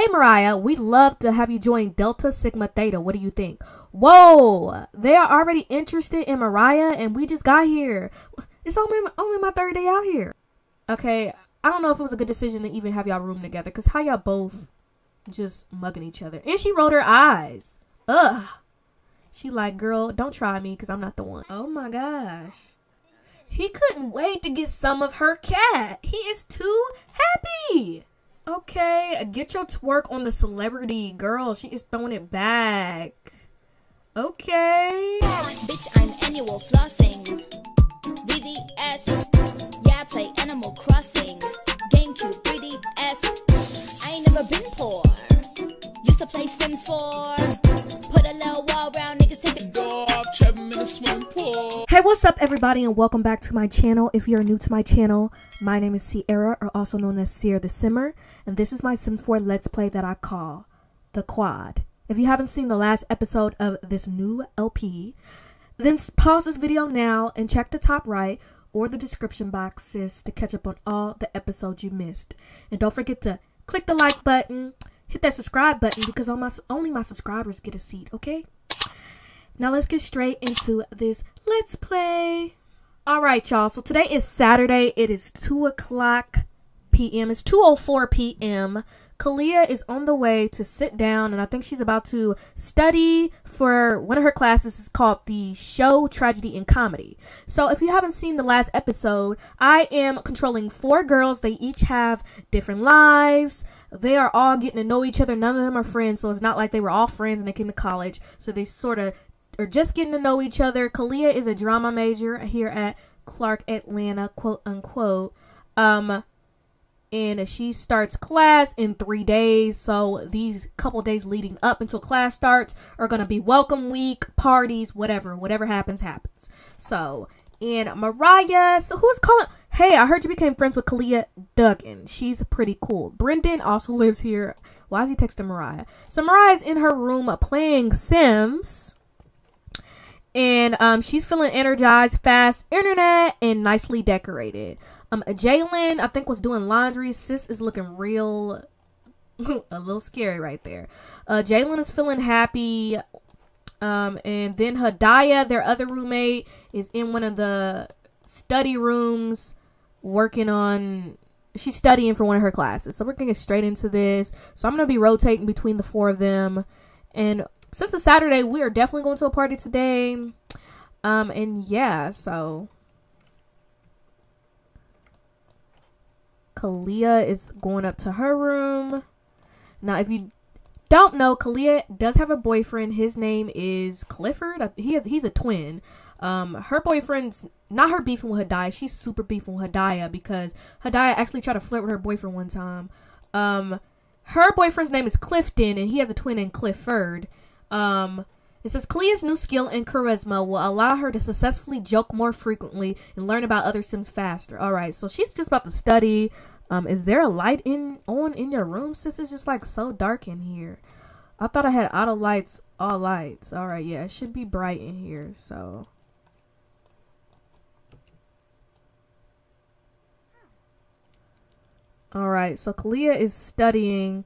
Hey Mariyah, we'd love to have you join Delta Sigma Theta. What do you think? Whoa, they are already interested in Mariyah and we just got here. It's only my third day out here. Okay, I don't know if it was a good decision to even have y'all room together, because how y'all both just mugging each other. And she rolled her eyes. Ugh. She like, girl, don't try me because I'm not the one. Oh my gosh. He couldn't wait to get some of her cat. He is too happy. Okay, get your twerk on the celebrity girl. She is throwing it back. Okay. Bitch, I'm annual flossing. VVS. Yeah, I play Animal Crossing. GameCube 3DS. I ain't never been poor. Used to play Sims 4. Put a little wall around niggas, take it off. Hey, what's up everybody and welcome back to my channel. If you're new to my channel, my name is Sierra, or also known as Sierra The Simmer, and this is my Sims 4 Let's Play that I call The QUAD. If you haven't seen the last episode of this new LP, then pause this video now and check the top right or the description boxes to catch up on all the episodes you missed. And don't forget to click the like button, hit that subscribe button, because only my subscribers get a seat, okay? Now let's get straight into this Let's Play. All right, y'all. So today is Saturday. It is 2:00 p.m. It's 2:04 p.m. Kalea is on the way to sit down, and I think she's about to study for one of her classes. It's called The Show, Tragedy, and Comedy. So if you haven't seen the last episode, I am controlling 4 girls. They each have different lives. They are all getting to know each other. None of them are friends, so it's not like they were all friends and they came to college. So they sort of are just getting to know each other. Kalea is a drama major here at Clark Atlanta, quote unquote. And she starts class in 3 days, so these couple days leading up until class starts are gonna be welcome week, parties, whatever happens. So, and Mariyah, so who's calling? Hey, I heard you became friends with Kalea Dugan. She's pretty cool. Brendan also lives here. Why is he texting Mariyah? So Mariyah's in her room playing Sims, and she's feeling energized, fast internet, and nicely decorated. Jaylinn, I think, was doing laundry. Sis is looking real, a little scary right there. Jaylinn is feeling happy. And then Hadiya, their other roommate, is in one of the study rooms she's studying for one of her classes. So we're going to get straight into this. So I'm going to be rotating between the 4 of them. And since it's Saturday, we are definitely going to a party today. And yeah, so Kalea is going up to her room. Now, if you don't know, Kalea does have a boyfriend. His name is Clifford. He's a twin. Her boyfriend's not her beefing with Hadiya. She's super beefing with Hadiya because Hadiya actually tried to flirt with her boyfriend one time. Her boyfriend's name is Clifton, and he has a twin named Clifford. It says Kalea's new skill and charisma will allow her to successfully joke more frequently and learn about other Sims faster. All right, so she's just about to study. Is there a light on in your room, sis? It's just like so dark in here. I thought I had auto lights, all lights. All right, yeah, it should be bright in here. So all right, so Kalea is studying.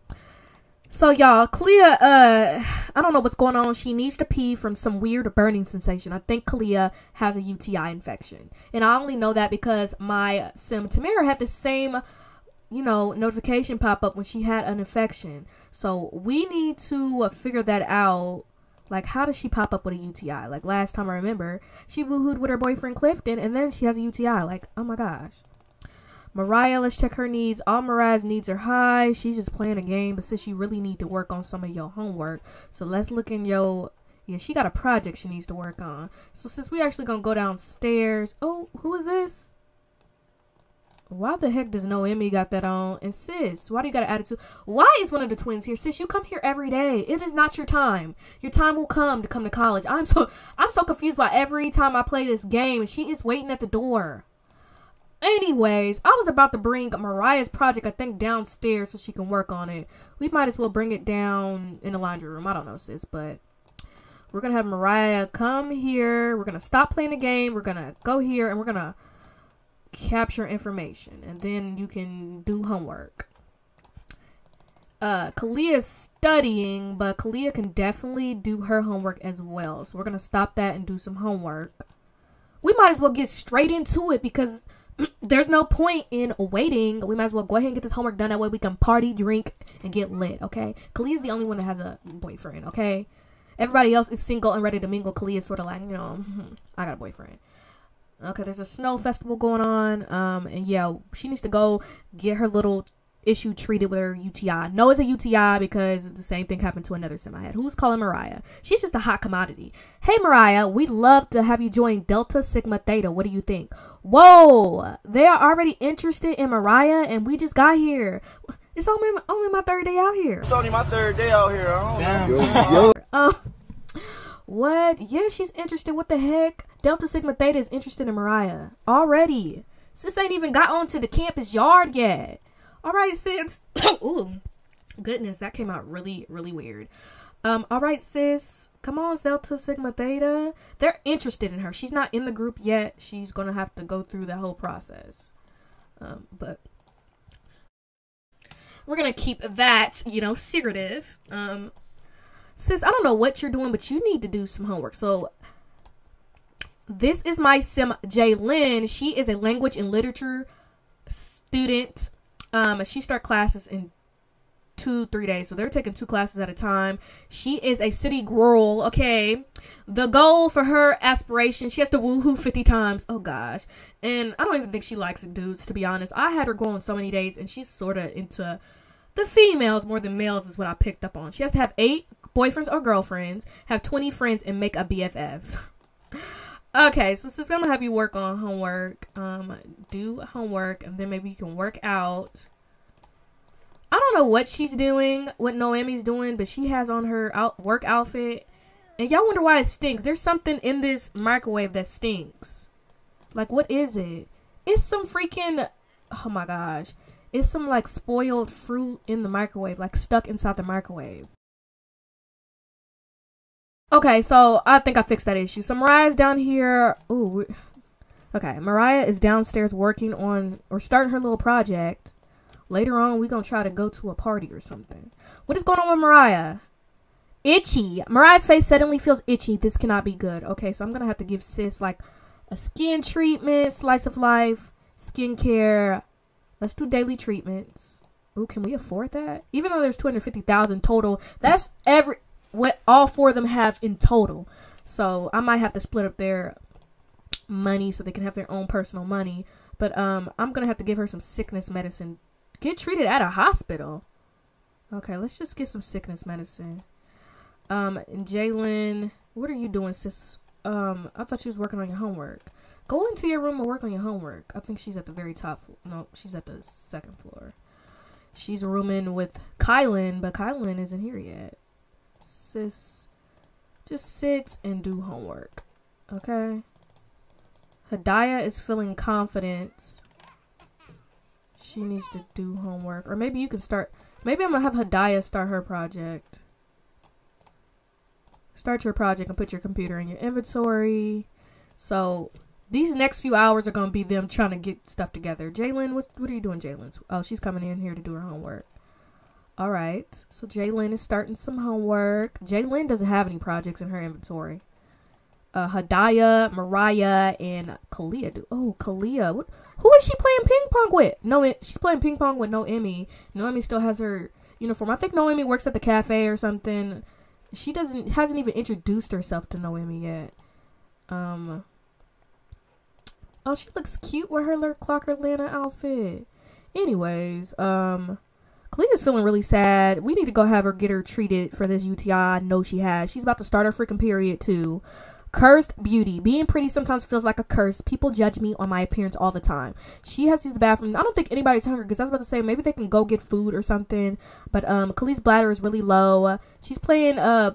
So y'all, Kalea, I don't know what's going on. She needs to pee from some weird burning sensation. I think Kalea has a UTI infection. And I only know that because my sim Tamara had the same, notification pop up when she had an infection. So we need to figure that out. Like, how does she pop up with a UTI? Like, last time I remember, she woohooed with her boyfriend Clifton, and then she has a UTI. Like, oh my gosh. Mariyah, let's check her needs. All Mariyah's needs are high. She's just playing a game, but since you really need to work on some of your homework. So let's look in your, yeah, she got a project she needs to work on. So since we actually gonna go downstairs. Oh, who is this? Why the heck does no Emmy got that on? And sis, why do you got an attitude? Why is one of the twins here? Sis, you come here every day. It is not your time. Your time will come to college. I'm so confused by every time I play this game, and she is waiting at the door. Anyways, I was about to bring Mariyah's project, I think, downstairs so she can work on it. We might as well bring it down in the laundry room. I don't know, sis, but we're going to have Mariyah come here. We're going to stop playing the game. We're going to go here, and we're going to capture information, and then you can do homework. Kalea's studying, but Kalea can definitely do her homework as well. So we're going to stop that and do some homework. We might as well get straight into it because there's no point in waiting. We might as well go ahead and get this homework done. That way we can party, drink, and get lit, okay? Kalea's the only one that has a boyfriend, okay? Everybody else is single and ready to mingle. Kalea's sort of like, you know, I got a boyfriend. Okay, there's a snow festival going on. And yeah, she needs to go get her little issue treated with her UTI. No, it's a UTI because the same thing happened to another Sim I had. Who's calling Mariyah? She's just a hot commodity. Hey, Mariyah, we'd love to have you join Delta Sigma Theta. What do you think? Whoa, they are already interested in Mariyah, and we just got here. It's only my third day out here. It's only my third day out here. I don't know. What? Yeah, she's interested. What the heck? Delta Sigma Theta is interested in Mariyah already. Sis ain't even got onto the campus yard yet. All right, sis. Ooh, goodness, that came out really, really weird. All right, sis. Come on, Delta Sigma Theta. They're interested in her. She's not in the group yet. She's gonna have to go through the whole process. But we're gonna keep that, you know, secretive. Sis, I don't know what you're doing, but you need to do some homework. So this is my Sim Jaylinn. She is a language and literature student. She starts classes in 2-3 days, so they're taking 2 classes at a time. She is a city girl, okay? The goal for her aspiration, she has to woohoo 50 times. Oh gosh, and I don't even think she likes it, dudes, to be honest. I had her go on so many dates, and she's sort of into the females more than males is what I picked up on. She has to have 8 boyfriends or girlfriends, have 20 friends, and make a BFF. Okay, so sis, I'm gonna have you work on homework. Do homework, and then maybe you can work out. I don't know what she's doing, what Noemi's doing, but she has on her work outfit. And y'all wonder why it stinks. There's something in this microwave that stinks. Like, what is it? It's some freaking, oh my gosh. It's some, like, spoiled fruit in the microwave, like, stuck inside the microwave. Okay, so I think I fixed that issue. So Mariyah's down here. Ooh. Okay, Mariyah is downstairs working on or starting her little project. Later on, we're going to try to go to a party or something. What is going on with Mariyah? Itchy. Mariyah's face suddenly feels itchy. This cannot be good. Okay, so I'm going to have to give sis like a skin treatment, slice of life, skincare. Let's do daily treatments. Ooh, can we afford that? Even though there's 250,000 total, that's every... what all 4 of them have in total. So I might have to split up their money so they can have their own personal money. But I'm going to have to give her some sickness medicine. Get treated at a hospital. Okay, let's just get some sickness medicine. Jaylinn, what are you doing, sis? I thought she was working on your homework. Go into your room and work on your homework. I think she's at the very top. No, she's at the 2nd floor. She's rooming with Kylan, but Kylan isn't here yet. Sis, just sit and do homework, okay? Hadiya is feeling confident. She needs to do homework, or maybe you can start. Maybe I'm gonna have Hadiya start her project. Start your project and put your computer in your inventory. So these next few hours are gonna be them trying to get stuff together. Jaylinn, what are you doing, Jaylinn? Oh, she's coming in here to do her homework. All right, so Jaylinn is starting some homework. Jaylinn doesn't have any projects in her inventory. Hadiya, Mariyah, and Kalea do. Oh, Kalea. What? Who is she playing ping pong with? No, she's playing ping pong with Noemi. Noemi still has her uniform. I think Noemi works at the cafe or something. She hasn't even introduced herself to Noemi yet. Oh, she looks cute with her little Clark Atlanta outfit. Anyways, Kalea's feeling really sad. We need to go have her get her treated for this UTI. I know she has. She's about to start her freaking period too. Cursed beauty. Being pretty sometimes feels like a curse. People judge me on my appearance all the time. She has to use the bathroom. I don't think anybody's hungry because I was about to say maybe they can go get food or something. But Kalea's bladder is really low. She's playing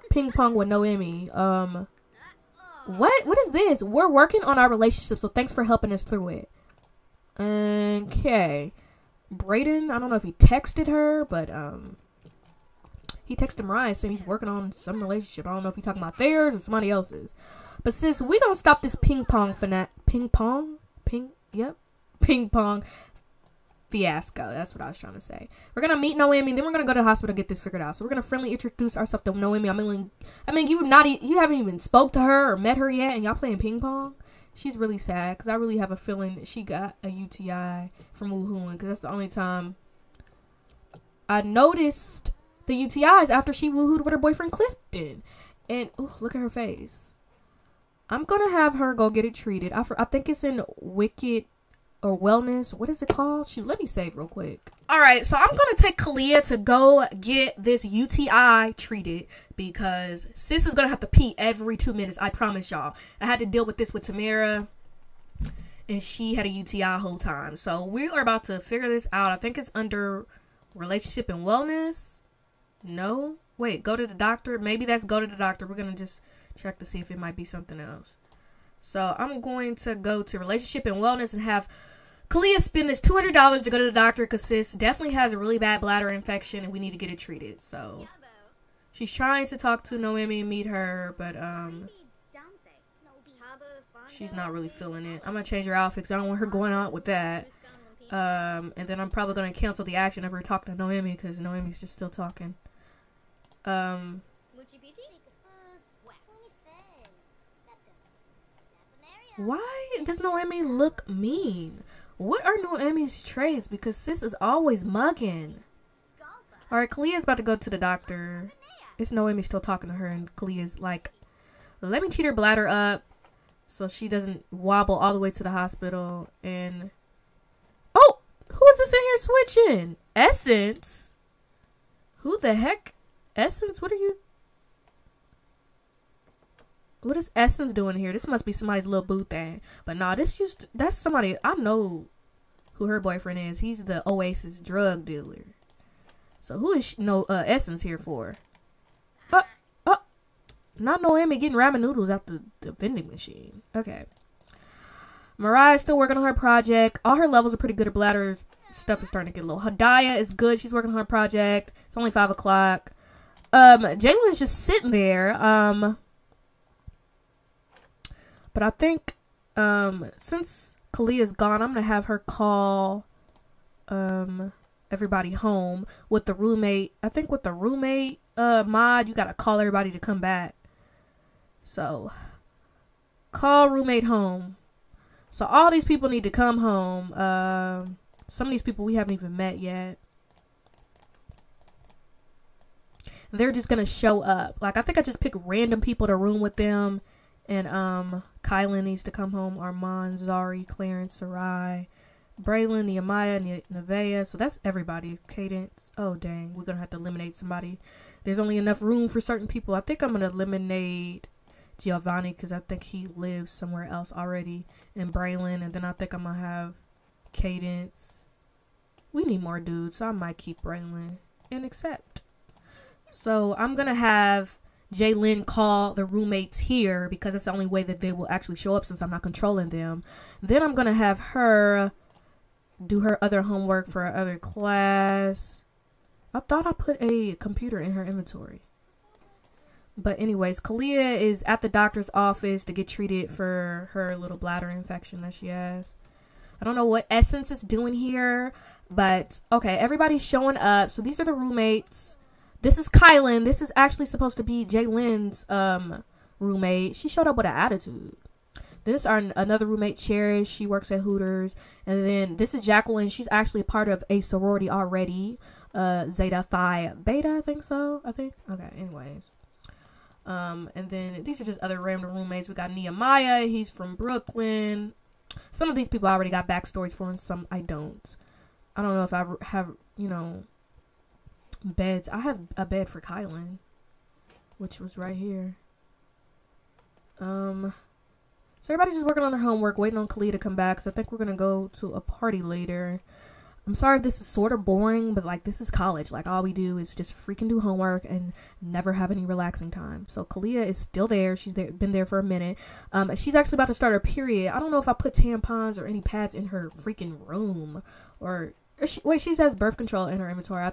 ping pong with Noemi. What is this? We're working on our relationship, so thanks for helping us through it. Okay. Brayden, I don't know if he texted her, but he texted Mariyah saying he's working on some relationship. I don't know if he's talking about theirs or somebody else's. But sis, we don't stop this ping pong fanatic. Ping pong? Ping? Yep. Ping pong fiasco. That's what I was trying to say. We're gonna meet Noemi, then we're gonna go to the hospital to get this figured out. So we're gonna friendly introduce ourselves to Noemi. I mean, you haven't even spoke to her or met her yet, and y'all playing ping pong. She's really sad because I really have a feeling that she got a UTI from woohooing, because that's the only time I noticed the UTIs, after she woohooed with her boyfriend Clifton. And ooh, look at her face. I'm gonna have her go get it treated. I think it's in Wicked or Wellness. What is it called? Shoot, let me save real quick. All right, so I'm gonna take Kalea to go get this UTI treated, because sis is gonna have to pee every 2 minutes. I promise y'all. I had to deal with this with Tamara, and she had a UTI whole time. So we are about to figure this out. I think it's under Relationship and Wellness. No, wait, go to the doctor. Maybe that's go to the doctor. We're gonna just check to see if it might be something else. So I'm going to go to Relationship and Wellness and have Kalea spend this $200 to go to the doctor, because sis definitely has a really bad bladder infection and we need to get it treated. So she's trying to talk to Noemi and meet her, but she's not really feeling it. I'm gonna change her outfit because I don't want her going out with that. And then I'm probably gonna cancel the action of her talking to Noemi, because Noemi's just still talking. Why does Noemi look mean? What are Noemi's traits? Because sis is always mugging. Alright, Kalea's about to go to the doctor. It's Noemi still talking to her, and Kalea's like, let me cheat her bladder up so she doesn't wobble all the way to the hospital. And oh, who is this in here switching? Essence? Who the heck? Essence, what are you? What is Essence doing here? This must be somebody's little boo thing. But nah, that's somebody. I know who her boyfriend is. He's the Oasis drug dealer. So who is Essence here for? Oh, not Noemi getting ramen noodles out the vending machine. Okay. Mariyah's still working on her project. All her levels are pretty good. Her bladder stuff is starting to get low. Hadiya is good. She's working on her project. It's only 5 o'clock. Jaylinn's just sitting there. But I think since Kalea's gone, I'm going to have her call everybody home with the roommate. I think with the roommate mod, you got to call everybody to come back. So call roommate home. So all these people need to come home. Some of these people we haven't even met yet. They're just going to show up. Like, I think I just pick random people to room with them. And Kylan needs to come home. Armand, Zari, Clarence, Sarai, Braylon, Nehemiah, Nevaeh. So that's everybody. Cadence. Oh, dang. We're going to have to eliminate somebody. There's only enough room for certain people. I think I'm going to eliminate Giovanni, because I think he lives somewhere else already. And Braylon. And then I think I'm going to have Cadence. We need more dudes, so I might keep Braylon and accept. So I'm going to have Jaylinn call the roommates here, because that's the only way that they will actually show up, since I'm not controlling them. Then I'm gonna have her do her other homework for her other class. I thought I put a computer in her inventory, but anyways, Kalea is at the doctor's office to get treated for her little bladder infection that she has. I don't know what Essence is doing here, but okay, everybody's showing up. So these are the roommates. This is Kylan. This is actually supposed to be Jaylinn's roommate. She showed up with an attitude. This are another roommate, Cherish. She works at Hooters. And then this is Jacqueline. She's actually part of a sorority already. Zeta Phi Beta, I think so. Okay, anyways. And then these are just other random roommates. We got Nehemiah. He's from Brooklyn. Some of these people I already got backstories for, and some I don't. I don't know if I have, you know, beds. I have a bed for Kylan, which was right here. So everybody's just working on their homework, waiting on Kalea to come back. So I think we're gonna go to a party later. I'm sorry if this is sort of boring, but like, this is college. Like, all we do is just freaking do homework and never have any relaxing time. So Kalea is still there. She's there, been there for a minute. She's actually about to start her period. I don't know if I put tampons or any pads in her freaking room, or wait, she has birth control in her inventory. I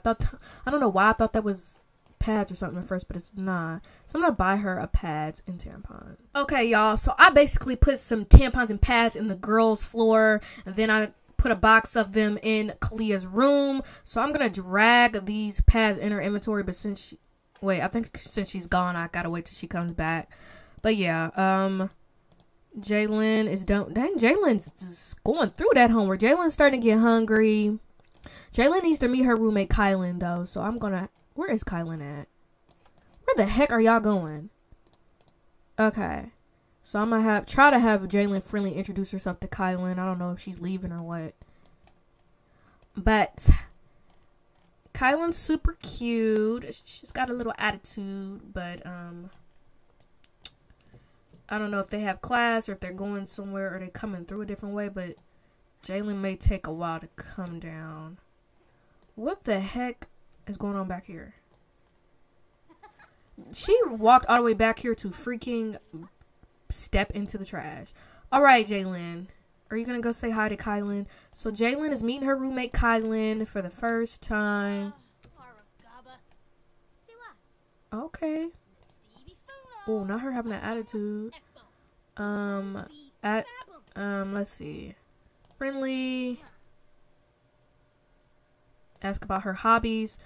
don't know why I thought that was pads or something at first, but it's not. So I'm gonna buy her a pads and tampon. Okay, y'all. So I basically put some tampons and pads in the girls' floor, and then I put a box of them in Kalea's room. So I'm going to drag these pads in her inventory. But since she, wait, I think since she's gone, I got to wait till she comes back. But yeah, Jaylinn is done. Dang, Jaylynn's just going through that homework. Jaylynn's starting to get hungry. Jaylinn needs to meet her roommate Kylan though. So I'm going to, where is Kylan at? Where the heck are y'all going? Okay. So I'm gonna have try to have Jaylinn friendly introduce herself to Kylan. I don't know if she's leaving or what. But Kylan's super cute. She's got a little attitude, but I don't know if they have class or if they're going somewhere or they're coming through a different way, but Jaylinn may take a while to come down. What the heck is going on back here? She walked all the way back here to freaking step into the trash. All right, Jaylinn, are you gonna go say hi to Kylan? So Jaylinn is meeting her roommate Kylan for the first time. Okay. Oh, not her having an attitude. Let's see. Friendly. Ask about her hobbies.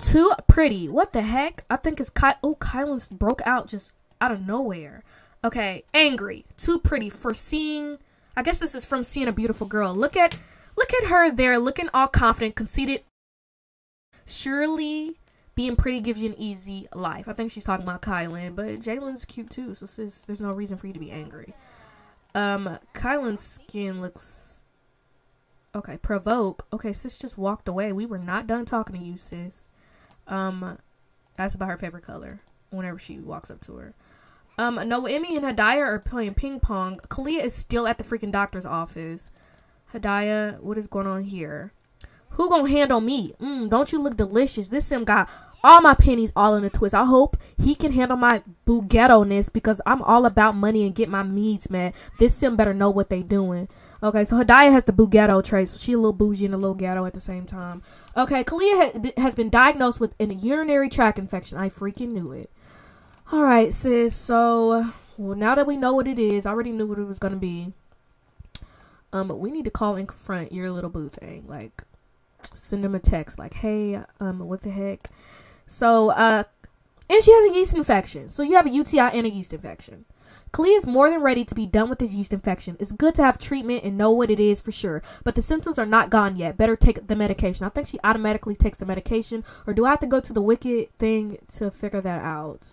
Too pretty. What the heck? I think it's Ky. Oh, Kylan's broke out just out of nowhere. Okay, angry. Too pretty for seeing. I guess this is from Seeing a Beautiful Girl. Look at her there, looking all confident, conceited. Surely being pretty gives you an easy life. I think she's talking about Kylan, but Jaylynn's cute too, so sis, there's no reason for you to be angry. Kylan's skin looks okay. Provoke. Okay, sis just walked away. We were not done talking to you, sis. Ask about her favorite color whenever she walks up to her. Noemi and Hadiya are playing ping pong. Kalea is still at the freaking doctor's office. Hadiya, what is going on here? Who gonna handle me? Don't you look delicious? This sim got all my pennies all in a twist. I hope he can handle my bughetto-ness because I'm all about money and get my needs met. This sim better know what they doing. Okay, so Hadiya has the bughetto trait, so she a little bougie and a little ghetto at the same time. Okay, Kalea has been diagnosed with a urinary tract infection. I freaking knew it. All right, sis. So well, now that we know what it is, I already knew what it was gonna be. We need to call and confront your little boo thing. Like, send them a text. Like, hey, what the heck? So, and she has a yeast infection. So you have a UTI and a yeast infection. Kalea is more than ready to be done with this yeast infection. It's good to have treatment and know what it is for sure. But the symptoms are not gone yet. Better take the medication. I think she automatically takes the medication. Or do I have to go to the Wicked thing to figure that out?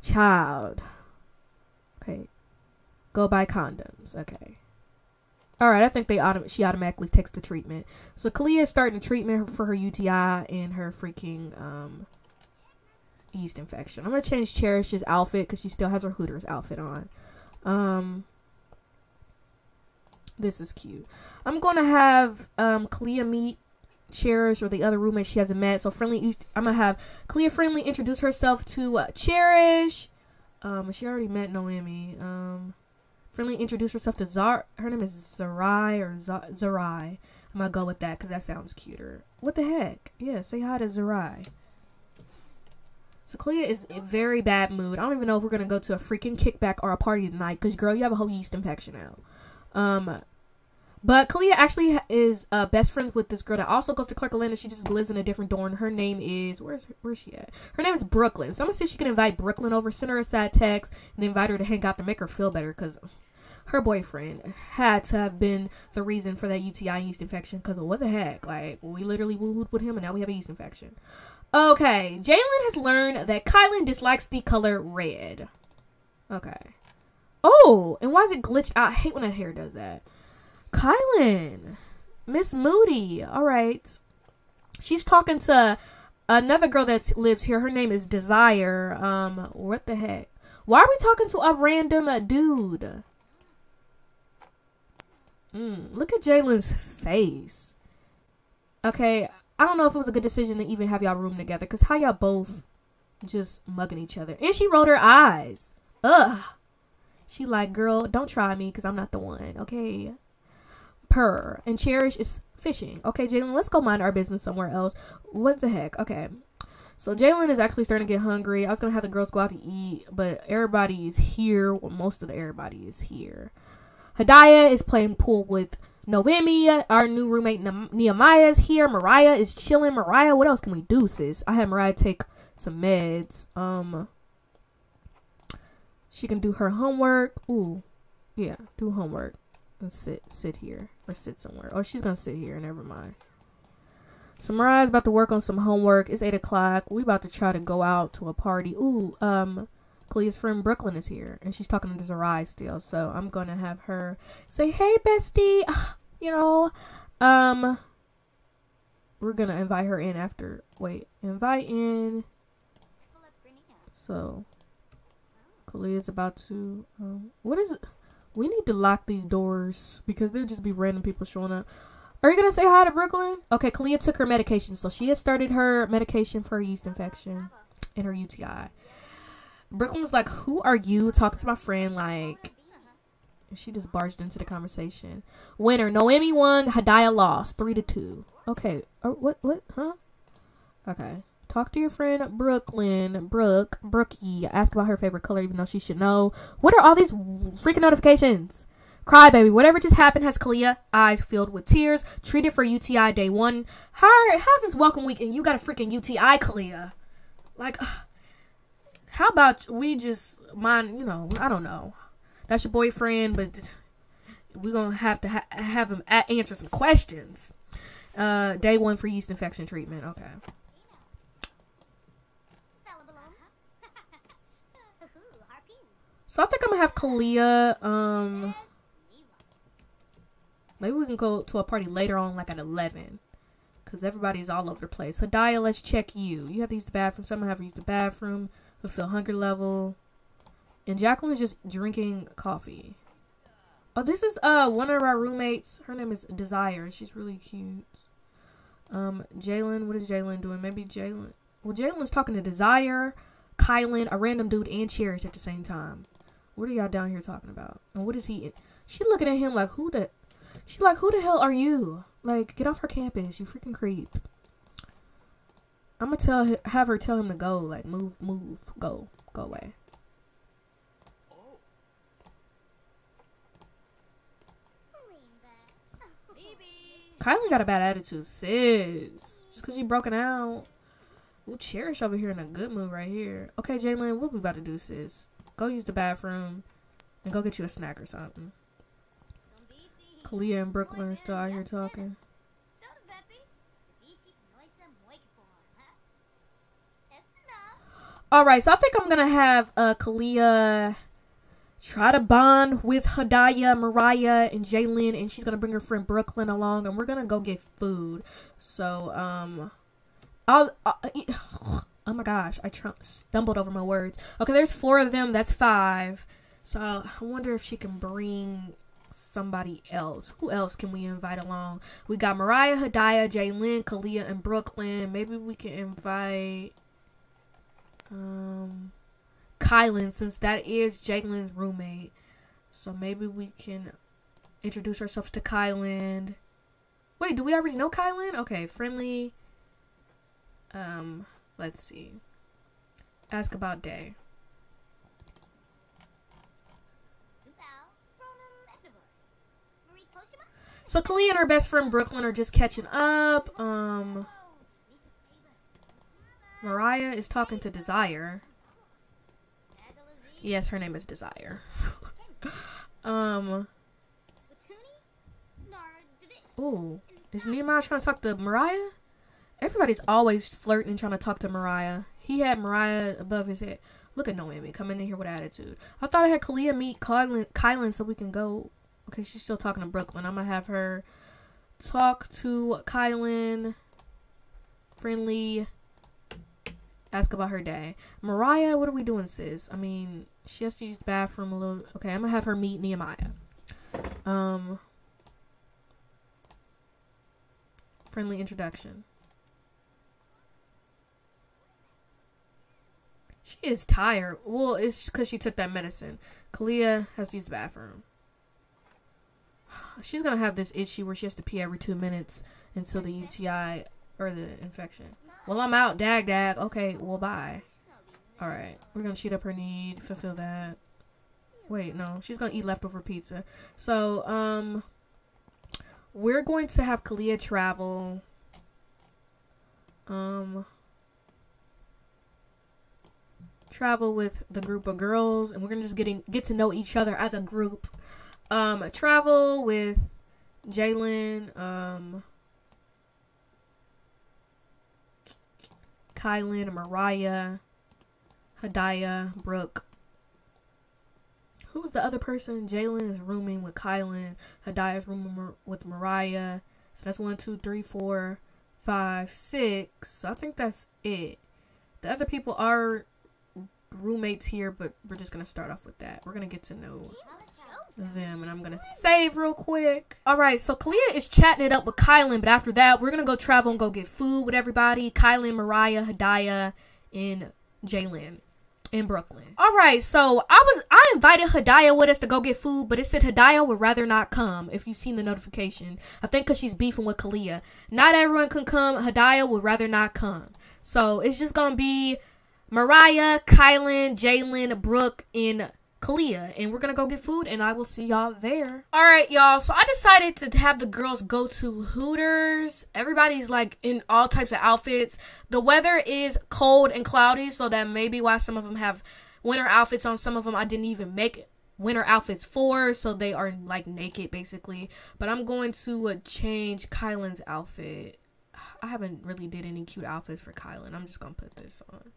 Child. Okay. Go buy condoms. Okay. All right. I think they she automatically takes the treatment. So Kalea is starting treatment for her UTI and her freaking yeast infection. I'm going to change Cherish's outfit because she still has her Hooters outfit on. This is cute. I'm going to have Kalea meet Cherish or the other roommate she hasn't met. So friendly, I'm gonna have Kalea friendly introduce herself to Cherish. She already met Noemi. Friendly introduce herself to Zar. Her name is Zarai or Zarai. I'm gonna go with that because that sounds cuter. What the heck? Yeah, say hi to Zarai. So Kalea is in very bad mood. I don't even know if we're gonna go to a freaking kickback or a party tonight because girl, you have a whole yeast infection now. But Kalea actually is best friends with this girl that also goes to Clark Atlanta. She just lives in a different dorm. Her name is... Where's she at? Her name is Brooklyn. So I'm going to see if she can invite Brooklyn over, send her a sad text, and invite her to hang out to make her feel better. Because her boyfriend had to have been the reason for that UTI yeast infection. Because what the heck? Like, we literally wooed with him and now we have a yeast infection. Okay. Jaylinn has learned that Kylan dislikes the color red. Okay. Oh, and why is it glitched out? I hate when that hair does that. Kylan, Miss Moody. All right, she's talking to another girl that lives here. Her name is Desire. What the heck? Why are we talking to a random dude? Look at Jaylynn's face. Okay, I don't know if it was a good decision to even have y'all room together because how y'all both just mugging each other. And she rolled her eyes. Ugh. She like, girl, don't try me because I'm not the one. Okay. Purr. And Cherish is fishing. Okay, Jaylinn, let's go mind our business somewhere else. What the heck? Okay. So Jaylinn is actually starting to get hungry. I was going to have the girls go out to eat, but everybody is here. Well, most of the everybody is here. Hadiya is playing pool with Noemi, our new roommate Nehemiah is here. Mariyah is chilling. Mariyah, what else can we do, sis? I had Mariyah take some meds. She can do her homework. Ooh, yeah, do homework. Let's sit here or sit somewhere. Oh, she's gonna sit here. Never mind. So Mariyah's about to work on some homework. It's 8 o'clock. We about to try to go out to a party. Ooh, Kalea's friend Brooklyn is here, and she's talking to Zarai still. So I'm gonna have her say, "Hey, bestie," you know. We're gonna invite her in after. Wait, invite in. So Kalea's about to. What is? We need to lock these doors because there'll just be random people showing up. Are you gonna say hi to Brooklyn? Okay, Kalea took her medication, so she has started her medication for her yeast infection and her UTI. Brooklyn was like, "Who are you talking to my friend?" Like, and she just barged into the conversation. Winner: Noemi won. Hadiya lost, 3-2. Okay, what? Huh? Okay. Talk to your friend Brooklyn. Brookie. Ask about her favorite color, even though she should know. What are all these freaking notifications? Crybaby, whatever just happened has Kalea eyes filled with tears. Treated for UTI day one. How's this welcome week and you got a freaking UTI, Kalea? Like, how about we just mind? You know, I don't know. That's your boyfriend, but we're gonna have to have him answer some questions. Day one for yeast infection treatment. Okay. So I think I'm gonna have Kalea, maybe we can go to a party later on, like at 11. Because everybody's all over the place. Hadiya, let's check you. You have to use the bathroom. So I'm gonna have her use the bathroom. Fulfill hunger level. And Jacqueline is just drinking coffee. Oh, this is one of our roommates. Her name is Desire. She's really cute. Jaylinn, what is Jaylinn doing? Maybe Jaylinn. Well, Jaylin's talking to Desire, Kylan, a random dude, and Cherish at the same time. What are y'all down here talking about? And what is he in? She looking at him like, who the... She's like, who the hell are you? Like, get off her campus, you freaking creep. I'm gonna have her tell him to go. Like, move, go away. Kylan got a bad attitude, sis. Just cause you broken out. Ooh, Cherish over here in a good mood right here. Okay, Jaylinn, what we about to do, sis? Go use the bathroom and go get you a snack or something. Kalea and Brooklyn are still out here talking. Alright, so I think I'm going to have Kalea try to bond with Hadiya, Mariyah, and Jaylinn. And she's going to bring her friend Brooklyn along. And we're going to go get food. So, oh my gosh, I stumbled over my words. Okay, there's 4 of them. That's 5. So, I wonder if she can bring... somebody else. Who else can we invite along? We got Mariyah, Hadiya, Jaylinn, Kalea, and Brooklyn. Maybe we can invite Kylan, since that is Jaylinn's roommate. So maybe we can introduce ourselves to Kylan. Wait, do we already know Kylan? Okay, friendly. Let's see. Ask about day. So Kalea and her best friend Brooklyn are just catching up. Mariyah is talking to Desire. Yes, her name is Desire. Ooh, is Nehemiah trying to talk to Mariyah? Everybody's always flirting and trying to talk to Mariyah. He had Mariyah above his head. Look at Noemi coming in here with attitude. I thought I had Kalea meet Kylan so we can go. Okay, she's still talking to Brooklyn. I'm going to have her talk to Kylan. Friendly. Ask about her day. Mariyah, what are we doing, sis? I mean, she has to use the bathroom a little. Okay, I'm going to have her meet Nehemiah. Friendly introduction. She is tired. Well, it's because she took that medicine. Kalea has to use the bathroom. She's gonna have this issue where she has to pee every 2 minutes until the UTI or the infection. Well, I'm out, dag. Okay, well, bye. All right, we're gonna shoot up her need, fulfill that. Wait, no, she's gonna eat leftover pizza. So, We're going to have Kalea travel. Travel with the group of girls, and we're gonna just get to know each other as a group. Travel with Jaylinn, Kylan, Mariyah, Hadiya, Brooke. Who's the other person? Jaylinn is rooming with Kylan. Hadiya's rooming with Mariyah. So that's 1, 2, 3, 4, 5, 6. I think that's it. The other people are roommates here, but we're just gonna start off with that. We're gonna get to know them, and I'm gonna save real quick. All right, so Kalea is chatting it up with Kylan, but after that, we're gonna go travel and go get food with everybody. Kylan, Mariyah, Hadiya, and Jaylinn in Brooklyn. All right, so I invited Hadiya with us to go get food, but it said Hadiya would rather not come. If you've seen the notification, I think because she's beefing with Kalea. Not everyone can come. Hadiya would rather not come, so it's just gonna be Mariyah, Kylan, Jaylinn, Brooke, and Kalea, and we're gonna go get food, and I will see y'all there. All right, y'all, so I decided to have the girls go to Hooters. Everybody's like in all types of outfits. The weather is cold and cloudy, so that may be why some of them have winter outfits on. Some of them I didn't even make winter outfits for, so they are like naked basically. But I'm going to change Kylan's outfit. I haven't really did any cute outfits for Kylan. I'm just gonna put this on.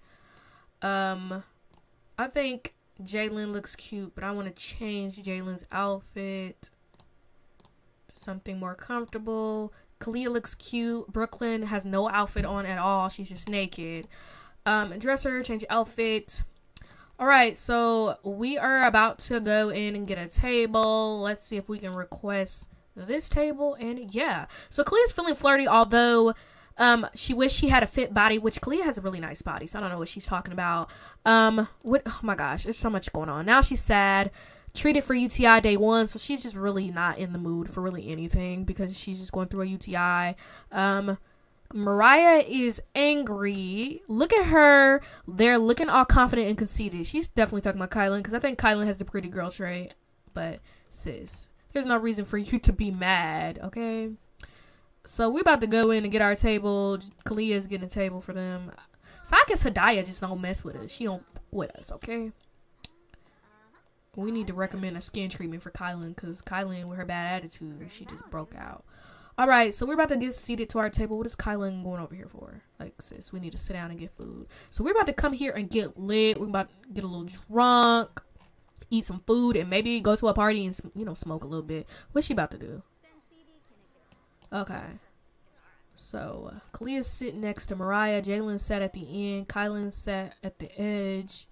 I think Jaylinn looks cute, but I want to change Jaylinn's outfit to something more comfortable. Kalea looks cute. Brooklyn has no outfit on at all. She's just naked. Dress her, change outfit. All right, so we are about to go in and get a table. Let's see if we can request this table, and yeah. So Kalea's feeling flirty, although she wished she had a fit body, which Kalea has a really nice body, so I don't know what she's talking about. Oh my gosh, there's so much going on. Now she's sad, treated for UTI day one, so she's just really not in the mood for really anything because she's just going through a UTI. Mariyah is angry. Look at her. They're looking all confident and conceited. She's definitely talking about Kylan because I think Kylan has the pretty girl trait, but sis, there's no reason for you to be mad, okay? So we're about to go in and get our table. Kalea's getting a table for them. So I guess Hadiya just don't mess with us. She don't with us, okay? We need to recommend a skin treatment for Kylan because Kylan, with her bad attitude, she just broke out. All right, so we're about to get seated to our table. What is Kylan going over here for? Like, sis, we need to sit down and get food. So we're about to come here and get lit. We're about to get a little drunk, eat some food, and maybe go to a party and, you know, smoke a little bit. What's she about to do? Okay, so Kalea's sitting next to Mariyah. Jaylinn sat at the end. Kylan sat at the edge.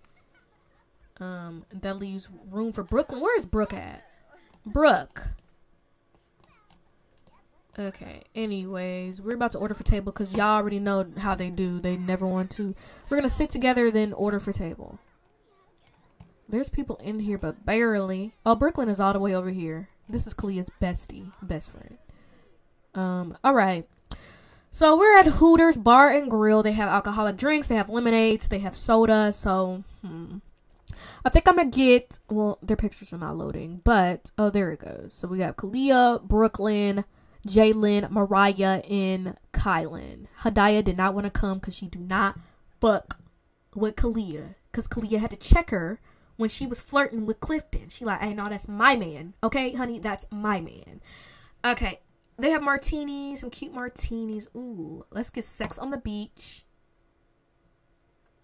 That leaves room for Brooklyn. Where is Brooke at? Brooke. Okay, anyways, we're about to order for table because y'all already know how they do. They never want to. We're going to sit together, then order for table. There's people in here, but barely. Oh, Brooklyn is all the way over here. This is Kalea's bestie, best friend. All right, so we're at Hooters Bar and Grill. They have alcoholic drinks, they have lemonades, they have soda. So I think I'm gonna get, well, their pictures are not loading, but oh, there it goes. So we got Kalea, Brooklyn, Jaylinn, Mariyah, and Kylan. Hadiya did not want to come because she do not fuck with Kalea, because Kalea had to check her when she was flirting with Clifton. She like, hey, no, that's my man, okay honey, that's my man, okay. They have martinis, some cute martinis. Ooh, let's get sex on the beach.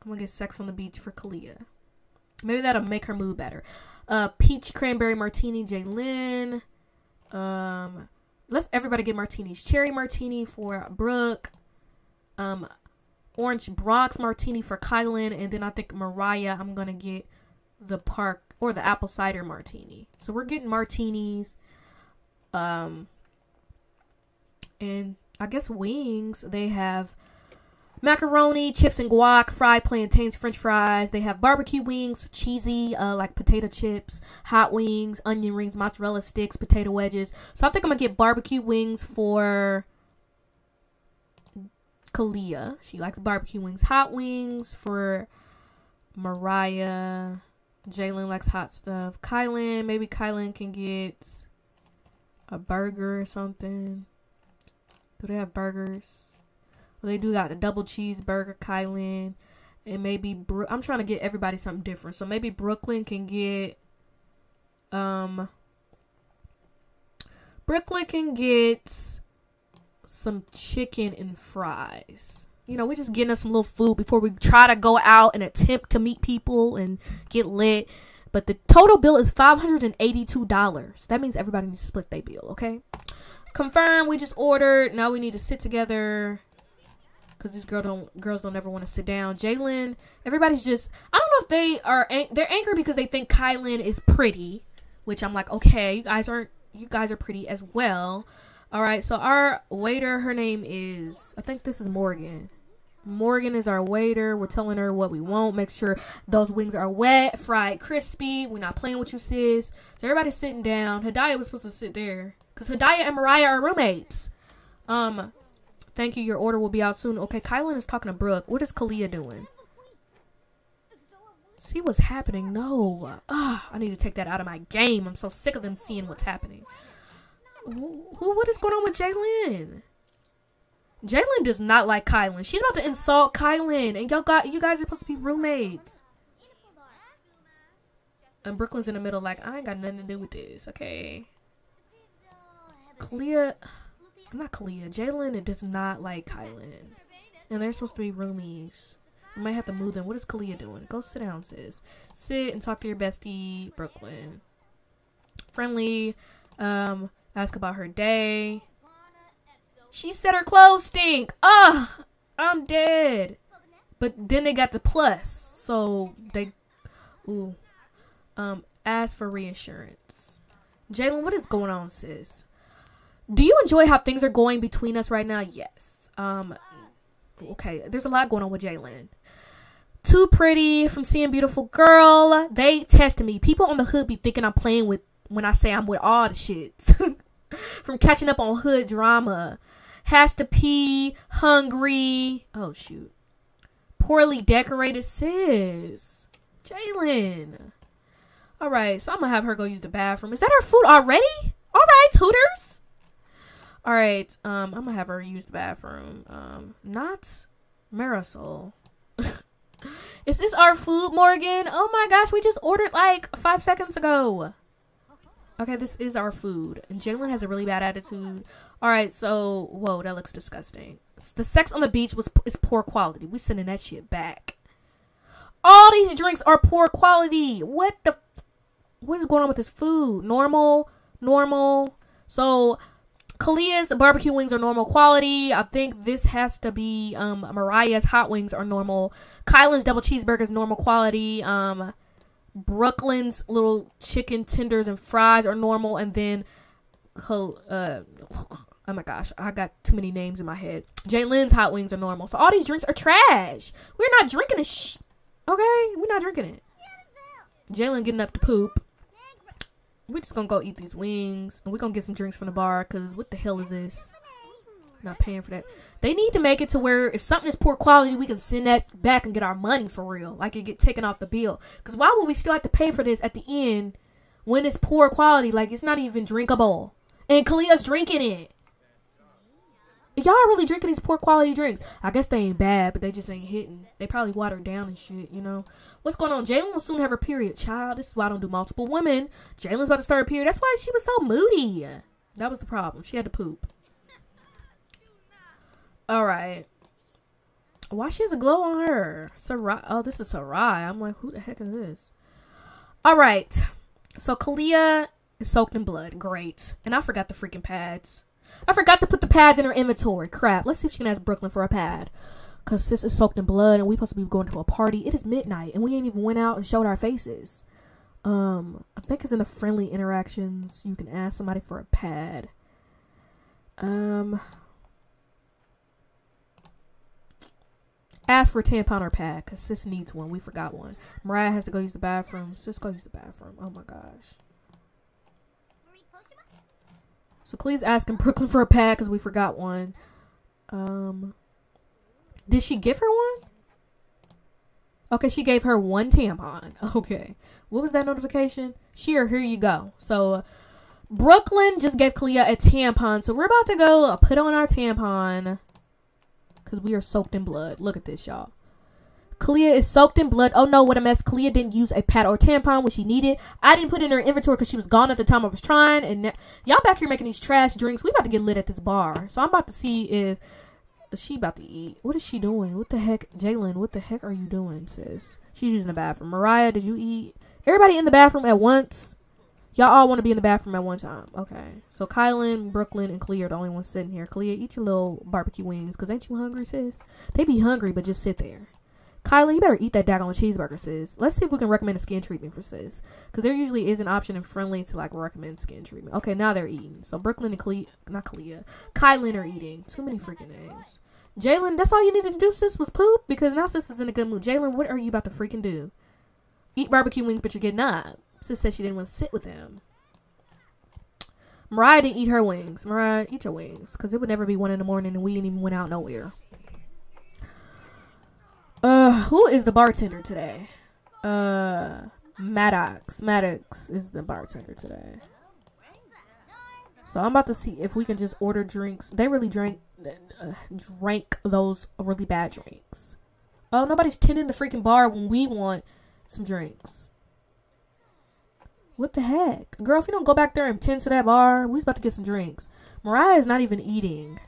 I'm gonna get sex on the beach for Kalea. Maybe that'll make her mood better. Peach cranberry martini, Jaylinn. Let's everybody get martinis. Cherry martini for Brooke. Orange Bronx martini for Kylan, and then I think Mariyah, I'm gonna get the park or the apple cider martini. So we're getting martinis. And I guess wings, they have macaroni, chips and guac, fried plantains, french fries. They have barbecue wings, cheesy, like potato chips, hot wings, onion rings, mozzarella sticks, potato wedges. So I think I'm gonna get barbecue wings for Kalea. She likes barbecue wings. Hot wings for Mariyah. Jaylinn likes hot stuff. Kylan, maybe Kylan can get a burger or something. Do they have burgers? Well, they do got the double cheeseburger, Kylan, and maybe I'm trying to get everybody something different. So maybe Brooklyn can get Brooklyn can get some chicken and fries. You know, we're just getting us some little food before we try to go out and attempt to meet people and get lit. But the total bill is $582. That means everybody needs to split their bill, okay? Confirm, we just ordered. Now we need to sit together because these girls don't ever want to sit down. Jaylinn, everybody's just, I don't know if they are, they're angry because they think Kylan is pretty, which I'm like, okay, you guys are pretty as well. All right, so our waiter, her name is, I think this is Morgan. Morgan is our waiter. We're telling her what we want. Make sure those wings are wet, fried, crispy. We're not playing with you, sis. So everybody's sitting down. Hadiya was supposed to sit there because Hadiya and Mariyah are roommates. Thank you. Your order will be out soon. Okay, Kylan is talking to Brooke. What is Kalea doing? See what's happening? No. I need to take that out of my game. I'm so sick of them seeing what's happening. What is going on with Jaylinn? Jaylinn does not like Kylan. She's about to insult Kylan. And you guys are supposed to be roommates. And Brooklyn's in the middle like, I ain't got nothing to do with this. Okay. Jaylinn does not like Kylan. And they're supposed to be roomies. We might have to move them. What is Kalea doing? Go sit down, sis. Sit and talk to your bestie, Brooklyn. Friendly. Ask about her day. She said her clothes stink. Ugh, I'm dead. But then they got the plus, so they, ask for reinsurance. Jaylinn, what is going on, sis? Do you enjoy how things are going between us right now? Yes. Okay, there's a lot going on with Jaylinn. Too pretty from Seeing Beautiful Girl. They testing me. People on the hood be thinking I'm playing with when I say I'm with all the shits. From catching up on hood drama. Has to pee. Hungry. Oh, shoot. Poorly decorated, sis. Jaylinn. All right, so I'm going to have her go use the bathroom. Is that her food already? All right, Hooters. All right, I'm going to have her use the bathroom. Not Marisol. Is this our food, Morgan? Oh, my gosh, we just ordered like 5 seconds ago. Okay, this is our food. And Jaylinn has a really bad attitude. All right, so, whoa, that looks disgusting. The sex on the beach is poor quality. We sending that shit back. All these drinks are poor quality. What is going on with this food? Normal. So, Kalea's barbecue wings are normal quality. I think this has to be, Mariyah's hot wings are normal. Kylan's double cheeseburger is normal quality. Brooklyn's little chicken tenders and fries are normal, and then oh my gosh, I got too many names in my head. Jaylinn's hot wings are normal. So all these drinks are trash. We're not drinking this okay? We're not drinking it. Jaylinn getting up to poop. We're just gonna go eat these wings, and we're gonna get some drinks from the bar, because what the hell is this? Not paying for that. They need to make it to where if something is poor quality, we can send that back and get our money for real. Like, it get taken off the bill. Because why would we still have to pay for this at the end when it's poor quality? Like, it's not even drinkable. And Kalea's drinking it. Y'all really drinking these poor quality drinks? I guess they ain't bad, but they just ain't hitting. They probably watered down and shit, you know? What's going on? Jaylinn will soon have her period. Child, this is why I don't do multiple women. Jaylinn's about to start her period. That's why she was so moody. That was the problem. She had to poop. All right. Why she has a glow on her? Sarai. Oh, this is Sarai. I'm like, who the heck is this? All right. So Kalea is soaked in blood. Great. And I forgot the freaking pads. I forgot to put the pads in her inventory. Crap. Let's see if she can ask Brooklyn for a pad. Because sis is soaked in blood and we supposed to be going to a party. It is midnight and we ain't even went out and showed our faces. I think it's in the friendly interactions. You can ask somebody for a pad. Ask for a tampon or pad, because sis needs one. We forgot one. Mariyah has to go use the bathroom. Sis, go use the bathroom. Oh, my gosh. So, Kalea's asking Brooklyn for a pad, because we forgot one. Did she give her one? Okay, she gave her one tampon. Okay. What was that notification? Here you go. So, Brooklyn just gave Kalea a tampon, so we're about to go put on our tampon because we are soaked in blood. Look at this, y'all. Kalea is soaked in blood. Oh no, what a mess. Kalea didn't use a pad or tampon when she needed. I didn't put it in her inventory because she was gone at the time I was trying. And y'all back here making these trash drinks. We about to get lit at this bar. So I'm about to see if she about to eat. What is she doing? What the heck? Jaylinn, what the heck are you doing, sis? She's using the bathroom. Mariyah, did you eat? Everybody in the bathroom at once? Y'all all want to be in the bathroom at one time. Okay. So Kylan, Brooklyn, and Kalea are the only ones sitting here. Kalea, eat your little barbecue wings because ain't you hungry, sis? They be hungry, but just sit there. Kylie, you better eat that daggone cheeseburger, sis. Let's see if we can recommend a skin treatment for sis. Because there usually is an option in Friendly to, like, recommend skin treatment. Okay, now they're eating. So Brooklyn and Kylan are eating. Too many freaking names. Jaylinn, that's all you needed to do, sis, was poop? Because now sis is in a good mood. Jaylinn, what are you about to freaking do? Eat barbecue wings, but you're getting up. Sis said she didn't want to sit with him. Mariyah didn't eat her wings. Mariyah, eat your wings. Because it would never be 1 in the morning and we ain't even went out nowhere. Who is the bartender today? Maddox. Maddox is the bartender today. So I'm about to see if we can just order drinks. They really drank those really bad drinks. Oh, nobody's tending the freaking bar when we want some drinks. What the heck? Girl, if you don't go back there and tend to that bar, we're about to get some drinks. Mariyah is not even eating.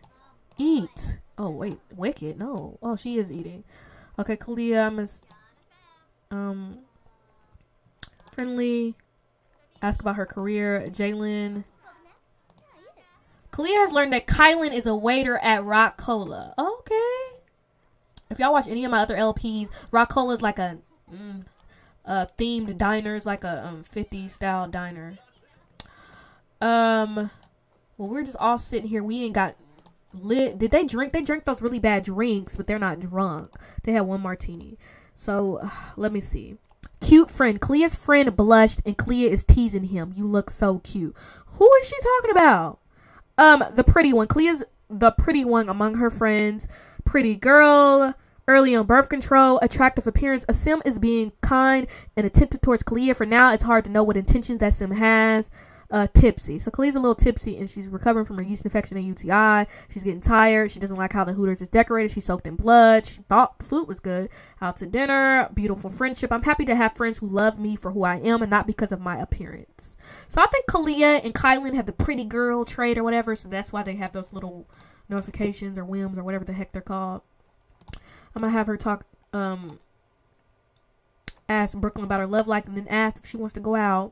Eat. Oh, wait. Wicked. No. Oh, she is eating. Okay, Kalea, I'm as Friendly. Ask about her career. Jaylinn. Kalea has learned that Kylan is a waiter at Rock Cola. Okay. If y'all watch any of my other LPs, Rock Cola is like a themed diner. It's like a 50s style diner. Well, we're just all sitting here. We ain't got lit. Did they drink? They drank those really bad drinks, but they're not drunk. They had one martini. So let me see. Cute friend. Kalea's friend blushed and Kalea is teasing him. You look so cute. Who is she talking about? The pretty one. Kalea's the pretty one among her friends. Pretty girl. Early on birth control. Attractive appearance. A sim is being kind and attentive towards Kalea. For now, it's hard to know what intentions that sim has. Tipsy. So Kalea's a little tipsy and she's recovering from her yeast infection and UTI. She's getting tired. She doesn't like how the Hooters is decorated. She's soaked in blood. She thought the food was good. Out to dinner. Beautiful friendship. I'm happy to have friends who love me for who I am and not because of my appearance. So I think Kalea and Kylan have the pretty girl trait or whatever. So that's why they have those little notifications or whims or whatever the heck they're called. I'm gonna have her talk, ask Brooklyn about her love life and then ask if she wants to go out.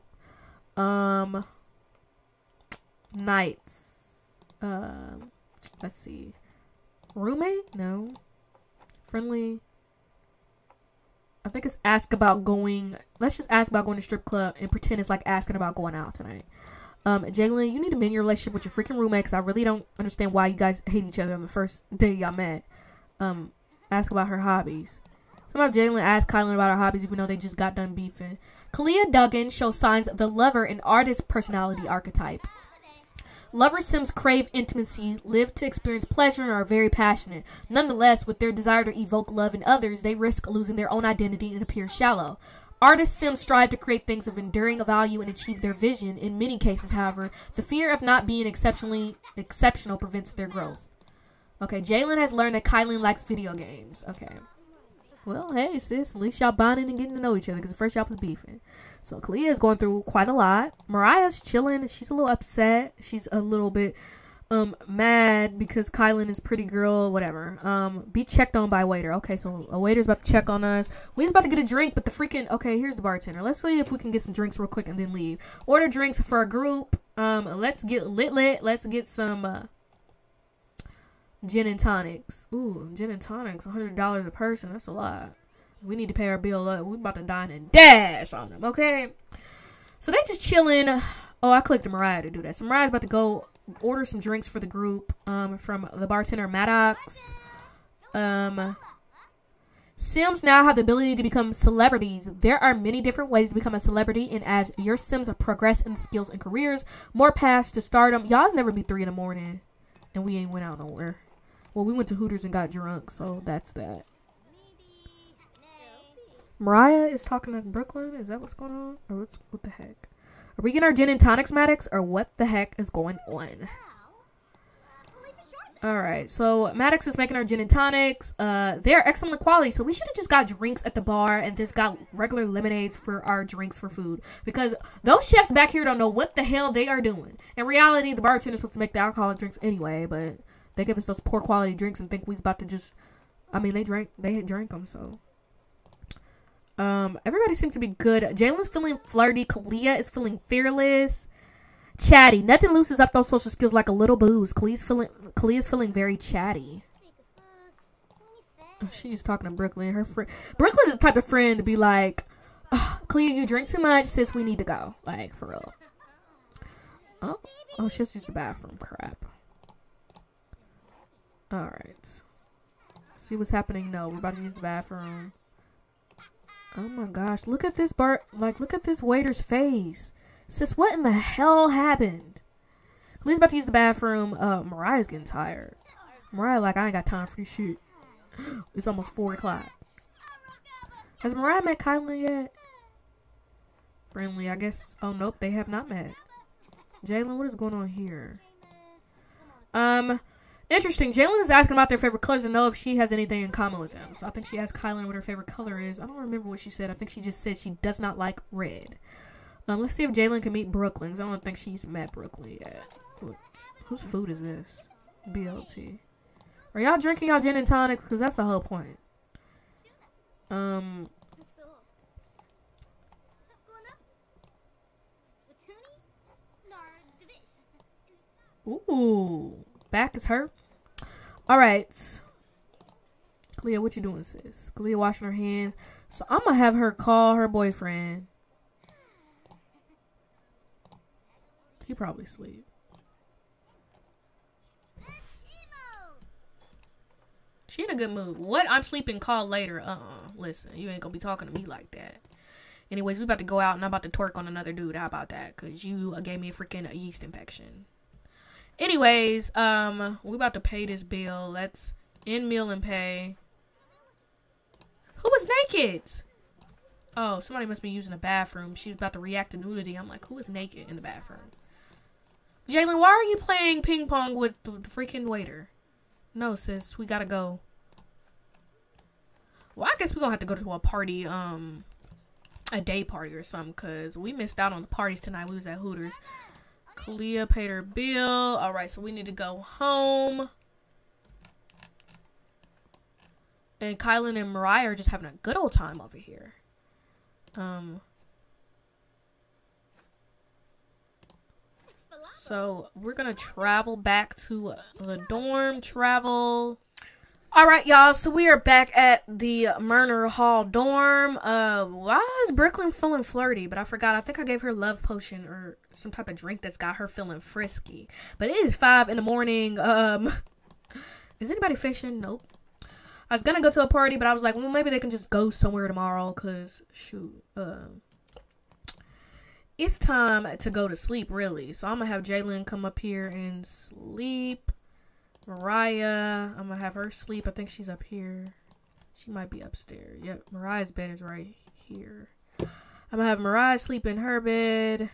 Nights. Let's see. Roommate? No. Friendly. I think it's ask about going. Let's just ask about going to strip club and pretend it's like asking about going out tonight. Jaylinn, you need to mend your relationship with your freaking roommate because I really don't understand why you guys hate each other on the first day y'all met. Ask about her hobbies. Sometimes Jaylinn asked Kylan about her hobbies even though they just got done beefing. Kalea Dugan shows signs of the lover and artist personality archetype. Lover sims crave intimacy, live to experience pleasure, and are very passionate. Nonetheless, with their desire to evoke love in others, they risk losing their own identity and appear shallow. Artist sims strive to create things of enduring value and achieve their vision. In many cases, however, the fear of not being exceptional prevents their growth. Okay, Jaylinn has learned that Kylan likes video games. Okay. Well, hey, sis, at least y'all bonding and getting to know each other because at first y'all was beefing. So Kalea is going through quite a lot. Mariyah's chilling and she's a little upset. She's a little bit mad because Kylan is pretty girl, whatever. Be checked on by waiter. Okay, so a waiter's about to check on us. We're about to get a drink, but the freaking... Okay, here's the bartender. Let's see if we can get some drinks real quick and then leave. Order drinks for a group. Let's get lit. Let's get some... gin and tonics. Ooh, gin and tonics, $100 a person. That's a lot. We need to pay our bill up. We're about to dine and dash on them, okay? So they just chilling. Oh, I clicked Mariyah to do that. So Mariyah's about to go order some drinks for the group from the bartender Maddox. Sims now have the ability to become celebrities. There are many different ways to become a celebrity, and as your Sims progress in skills and careers, more paths to stardom. Y'all's never be 3 in the morning, and we ain't went out nowhere. Well, we went to Hooters and got drunk, so that's that. Mariyah is talking to Brooklyn. Is that what's going on? Or what the heck? Are we getting our gin and tonics-matics, or what the heck is going on? Alright, so Maddox is making our gin and tonics. They're excellent quality, so we should have just got drinks at the bar and just got regular lemonades for our drinks for food. Because those chefs back here don't know what the hell they are doing. In reality, the bartender's supposed to make the alcoholic drinks anyway, but they give us those poor quality drinks and think we's about to just... I mean, they drank them, so... everybody seems to be good. Jaylinn's feeling flirty. Kalea is feeling fearless. Chatty. Nothing loosens up those social skills like a little booze. Kalea's feeling very chatty. She's talking to Brooklyn. Her friend Brooklyn is the type of friend to be like, oh, Kalea, you drink too much, sis, we need to go. Like, for real. Oh, she just used the bathroom. Crap. Alright. See what's happening? No, we're about to use the bathroom. Oh my gosh, look at this bar, like, look at this waiter's face. Sis, what in the hell happened? Kalea's about to use the bathroom. Mariah's getting tired. Mariyah like, I ain't got time for this shit. It's almost 4 o'clock. Has Mariyah met Kylan yet? Friendly, I guess. Oh, nope, they have not met. Jaylinn, what is going on here? Interesting. Jaylinn is asking about their favorite colors to know if she has anything in common with them. So I think she asked Kylan what her favorite color is. I don't remember what she said. I think she just said she does not like red. Let's see if Jaylinn can meet Brooklyn. I don't think she's met Brooklyn yet. Whose food is this? BLT. Are y'all drinking y'all gin and tonics? Because that's the whole point. Ooh. Back is hurt. Alright. Kalea, what you doing, sis? Kalea washing her hands. So I'm going to have her call her boyfriend. He probably sleep. She in a good mood. What? I'm sleeping. Call later. Listen, you ain't gonna be talking to me like that. Anyways, we about to go out and I'm about to twerk on another dude. How about that? Cause you gave me a freaking yeast infection. Anyways, we about to pay this bill. Let's end meal and pay. Who was naked? Oh, somebody must be using the bathroom. She's about to react to nudity. I'm like, who is naked in the bathroom? Jaylinn, why are you playing ping pong with the freaking waiter? No, sis, we gotta go. Well, I guess we're gonna have to go to a party, a day party or something, because we missed out on the parties tonight. We was at Hooters. Kalea paid her bill. All right, so we need to go home. And Kylan and Mariyah are just having a good old time over here. So we're gonna travel back to the dorm. Travel. All right, y'all. So we are back at the Murner Hall dorm. Why is Brooklyn feeling flirty? But I forgot. I think I gave her love potion or some type of drink that's got her feeling frisky. But it is 5 in the morning. Is anybody fishing? Nope. I was gonna go to a party, but I was like, well, maybe they can just go somewhere tomorrow. Cause shoot, it's time to go to sleep, really. So I'm gonna have Jaylinn come up here and sleep. Mariyah, I'm gonna have her sleep. I think she's up here. She might be upstairs. Yep, Mariah's bed is right here. I'm gonna have Mariyah sleep in her bed.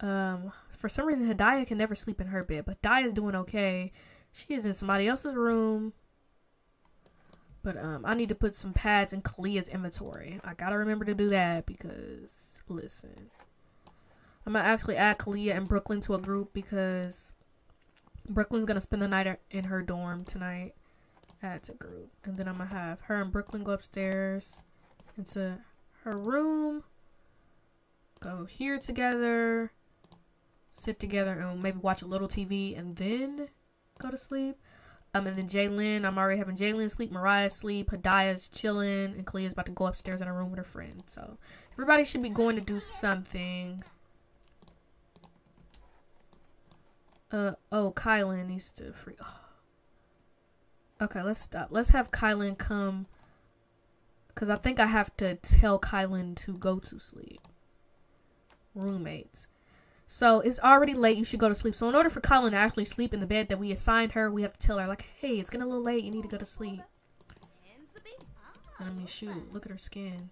For some reason, Hadiya can never sleep in her bed, but Hadiya's doing okay. She is in somebody else's room. But I need to put some pads in Kalea's inventory. I gotta remember to do that because, listen. I'm gonna actually add Kalea and Brooklyn to a group because Brooklyn's gonna spend the night in her dorm tonight. Add to group. And then I'm gonna have her and Brooklyn go upstairs into her room. Go here together. Sit together and maybe watch a little TV and then go to sleep. And then Jaylinn, I'm already having Jaylinn sleep, Mariyah sleep, Hadiya's chilling, and Kalea's about to go upstairs in her room with her friend. So everybody should be going to do something. Oh, Kylan needs to free. Oh. Okay, let's stop. Let's have Kylan come, because I think I have to tell Kylan to go to sleep. Roommates. So it's already late. You should go to sleep. So in order for Kylan to actually sleep in the bed that we assigned her, we have to tell her, like, hey, it's getting a little late. You need to go to sleep. I mean, shoot. Look at her skin.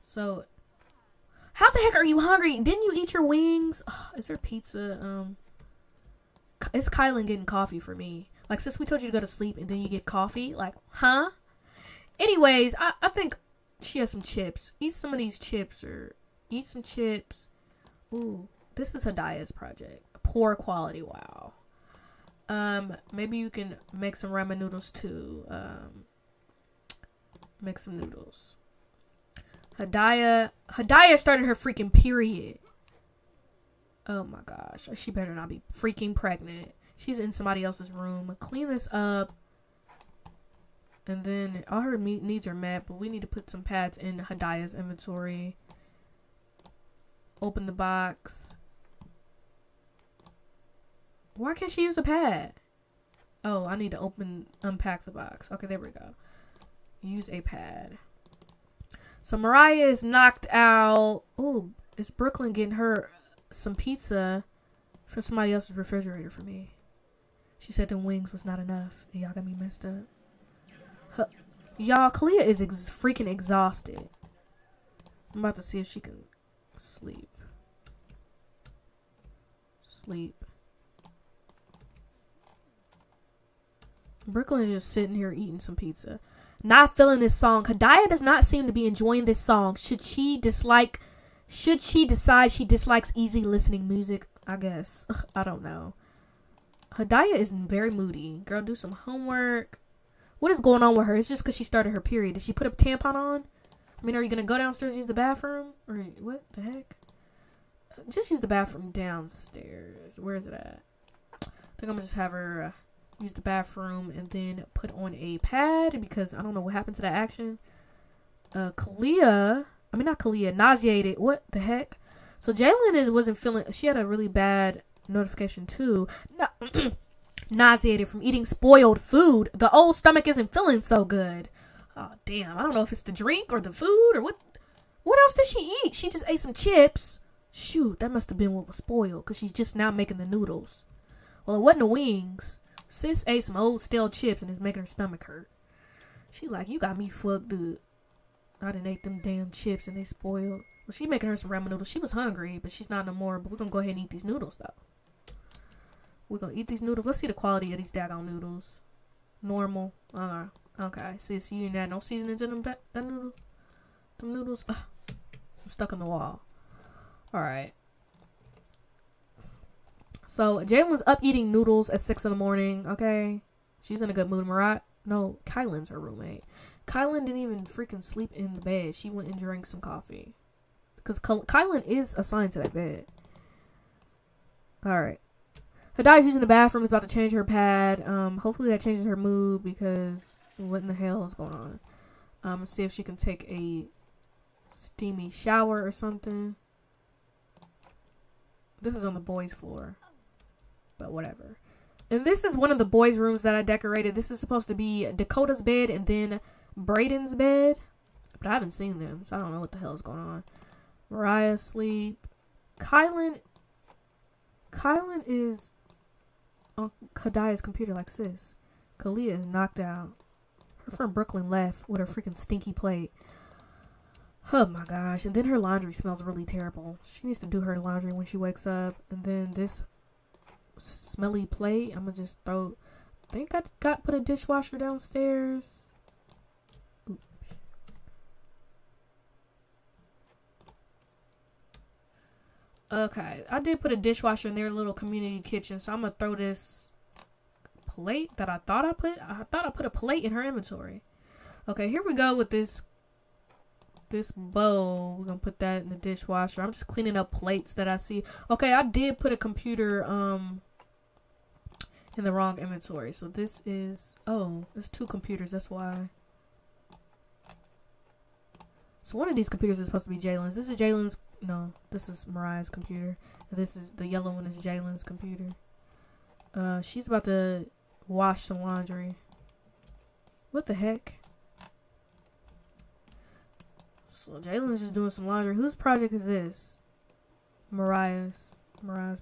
So How the heck are you hungry? Didn't you eat your wings? Oh, is there pizza? It's Kylan getting coffee for me. Like, since we told you to go to sleep and then you get coffee, like, huh? Anyways, I think she has some chips. Eat some of these chips or eat some chips. Ooh, this is Hadiya's project. Poor quality, wow. Maybe you can make some ramen noodles too. Make some noodles. Hadiya started her freaking period. Oh my gosh, she better not be freaking pregnant. She's in somebody else's room. Clean this up. And then all her needs are met, but we need to put some pads in Hadiya's inventory. Open the box. Why can't she use a pad? Oh, I need to unpack the box. Okay, there we go. Use a pad. So Mariyah is knocked out. Ooh, is Brooklyn getting her some pizza from somebody else's refrigerator for me? She said the wings was not enough, and y'all got me messed up. Huh. Y'all, Kalea is freaking exhausted. I'm about to see if she can sleep. Sleep. Brooklyn is just sitting here eating some pizza. Not feeling this song. Hadiya does not seem to be enjoying this song. Should she decide she dislikes easy listening music? I guess. I don't know. Hadiya is very moody. Girl, do some homework. What is going on with her? It's just because she started her period. Did she put a tampon on? I mean, are you going to go downstairs and use the bathroom? Or what the heck? Just use the bathroom downstairs. Where is it at? I think I'm going to just have her... use the bathroom and then put on a pad because I don't know what happened to that action. Nauseated. What the heck? So Jaylinn wasn't feeling, she had a really bad notification too. Nauseated from eating spoiled food. The old stomach isn't feeling so good. Oh damn, I don't know if it's the drink or the food or what else did she eat? She just ate some chips. Shoot, that must have been what was spoiled because she's just now making the noodles. Well, it wasn't the wings. Sis ate some old stale chips and it's making her stomach hurt. She like, you got me fucked up. I done ate them damn chips and they spoiled. Well, she making her some ramen noodles. She was hungry, but she's not no more. But we're going to go ahead and eat these noodles, though. We're going to eat these noodles. Let's see the quality of these daggone noodles. Normal. Okay. Sis, you didn't add no seasonings in them, that noodle. Them noodles. Ugh. I'm stuck in the wall. All right. So Jaylin's up eating noodles at 6 in the morning. Okay, she's in a good mood. Kylan's her roommate. Kylan didn't even freaking sleep in the bed. She went and drank some coffee because Kylan is assigned to that bed. All right, Hadiya's using the bathroom. Is about to change her pad. Hopefully that changes her mood because what in the hell is going on? See if she can take a steamy shower or something. This is on the boys' floor. But whatever. And this is one of the boys' rooms that I decorated. This is supposed to be Dakota's bed and then Braden's bed. But I haven't seen them, so I don't know what the hell is going on. Mariyah sleep. Kylan is on Hadiya's computer like sis. Kalea is knocked out. Her friend Brooklyn left with her freaking stinky plate. Oh my gosh. And then her laundry smells really terrible. She needs to do her laundry when she wakes up. And then this... smelly plate. I'm gonna just throw. I think I got put a dishwasher downstairs. Oops. Okay, I did put a dishwasher in their little community kitchen, so I'm gonna throw this plate that I thought I put. I thought I put a plate in her inventory. Okay, here we go with this bowl. We're gonna put that in the dishwasher. I'm just cleaning up plates that I see. Okay, I did put a computer in the wrong inventory, so this is, oh, there's two computers, that's why. So one of these computers is supposed to be Jaylinn's. This is Jaylinn's. No, this is Mariyah's computer. This is the yellow one is Jaylinn's computer. She's about to wash some laundry. What the heck? So Jaylinn's just doing some laundry. Whose project is this? Mariyah's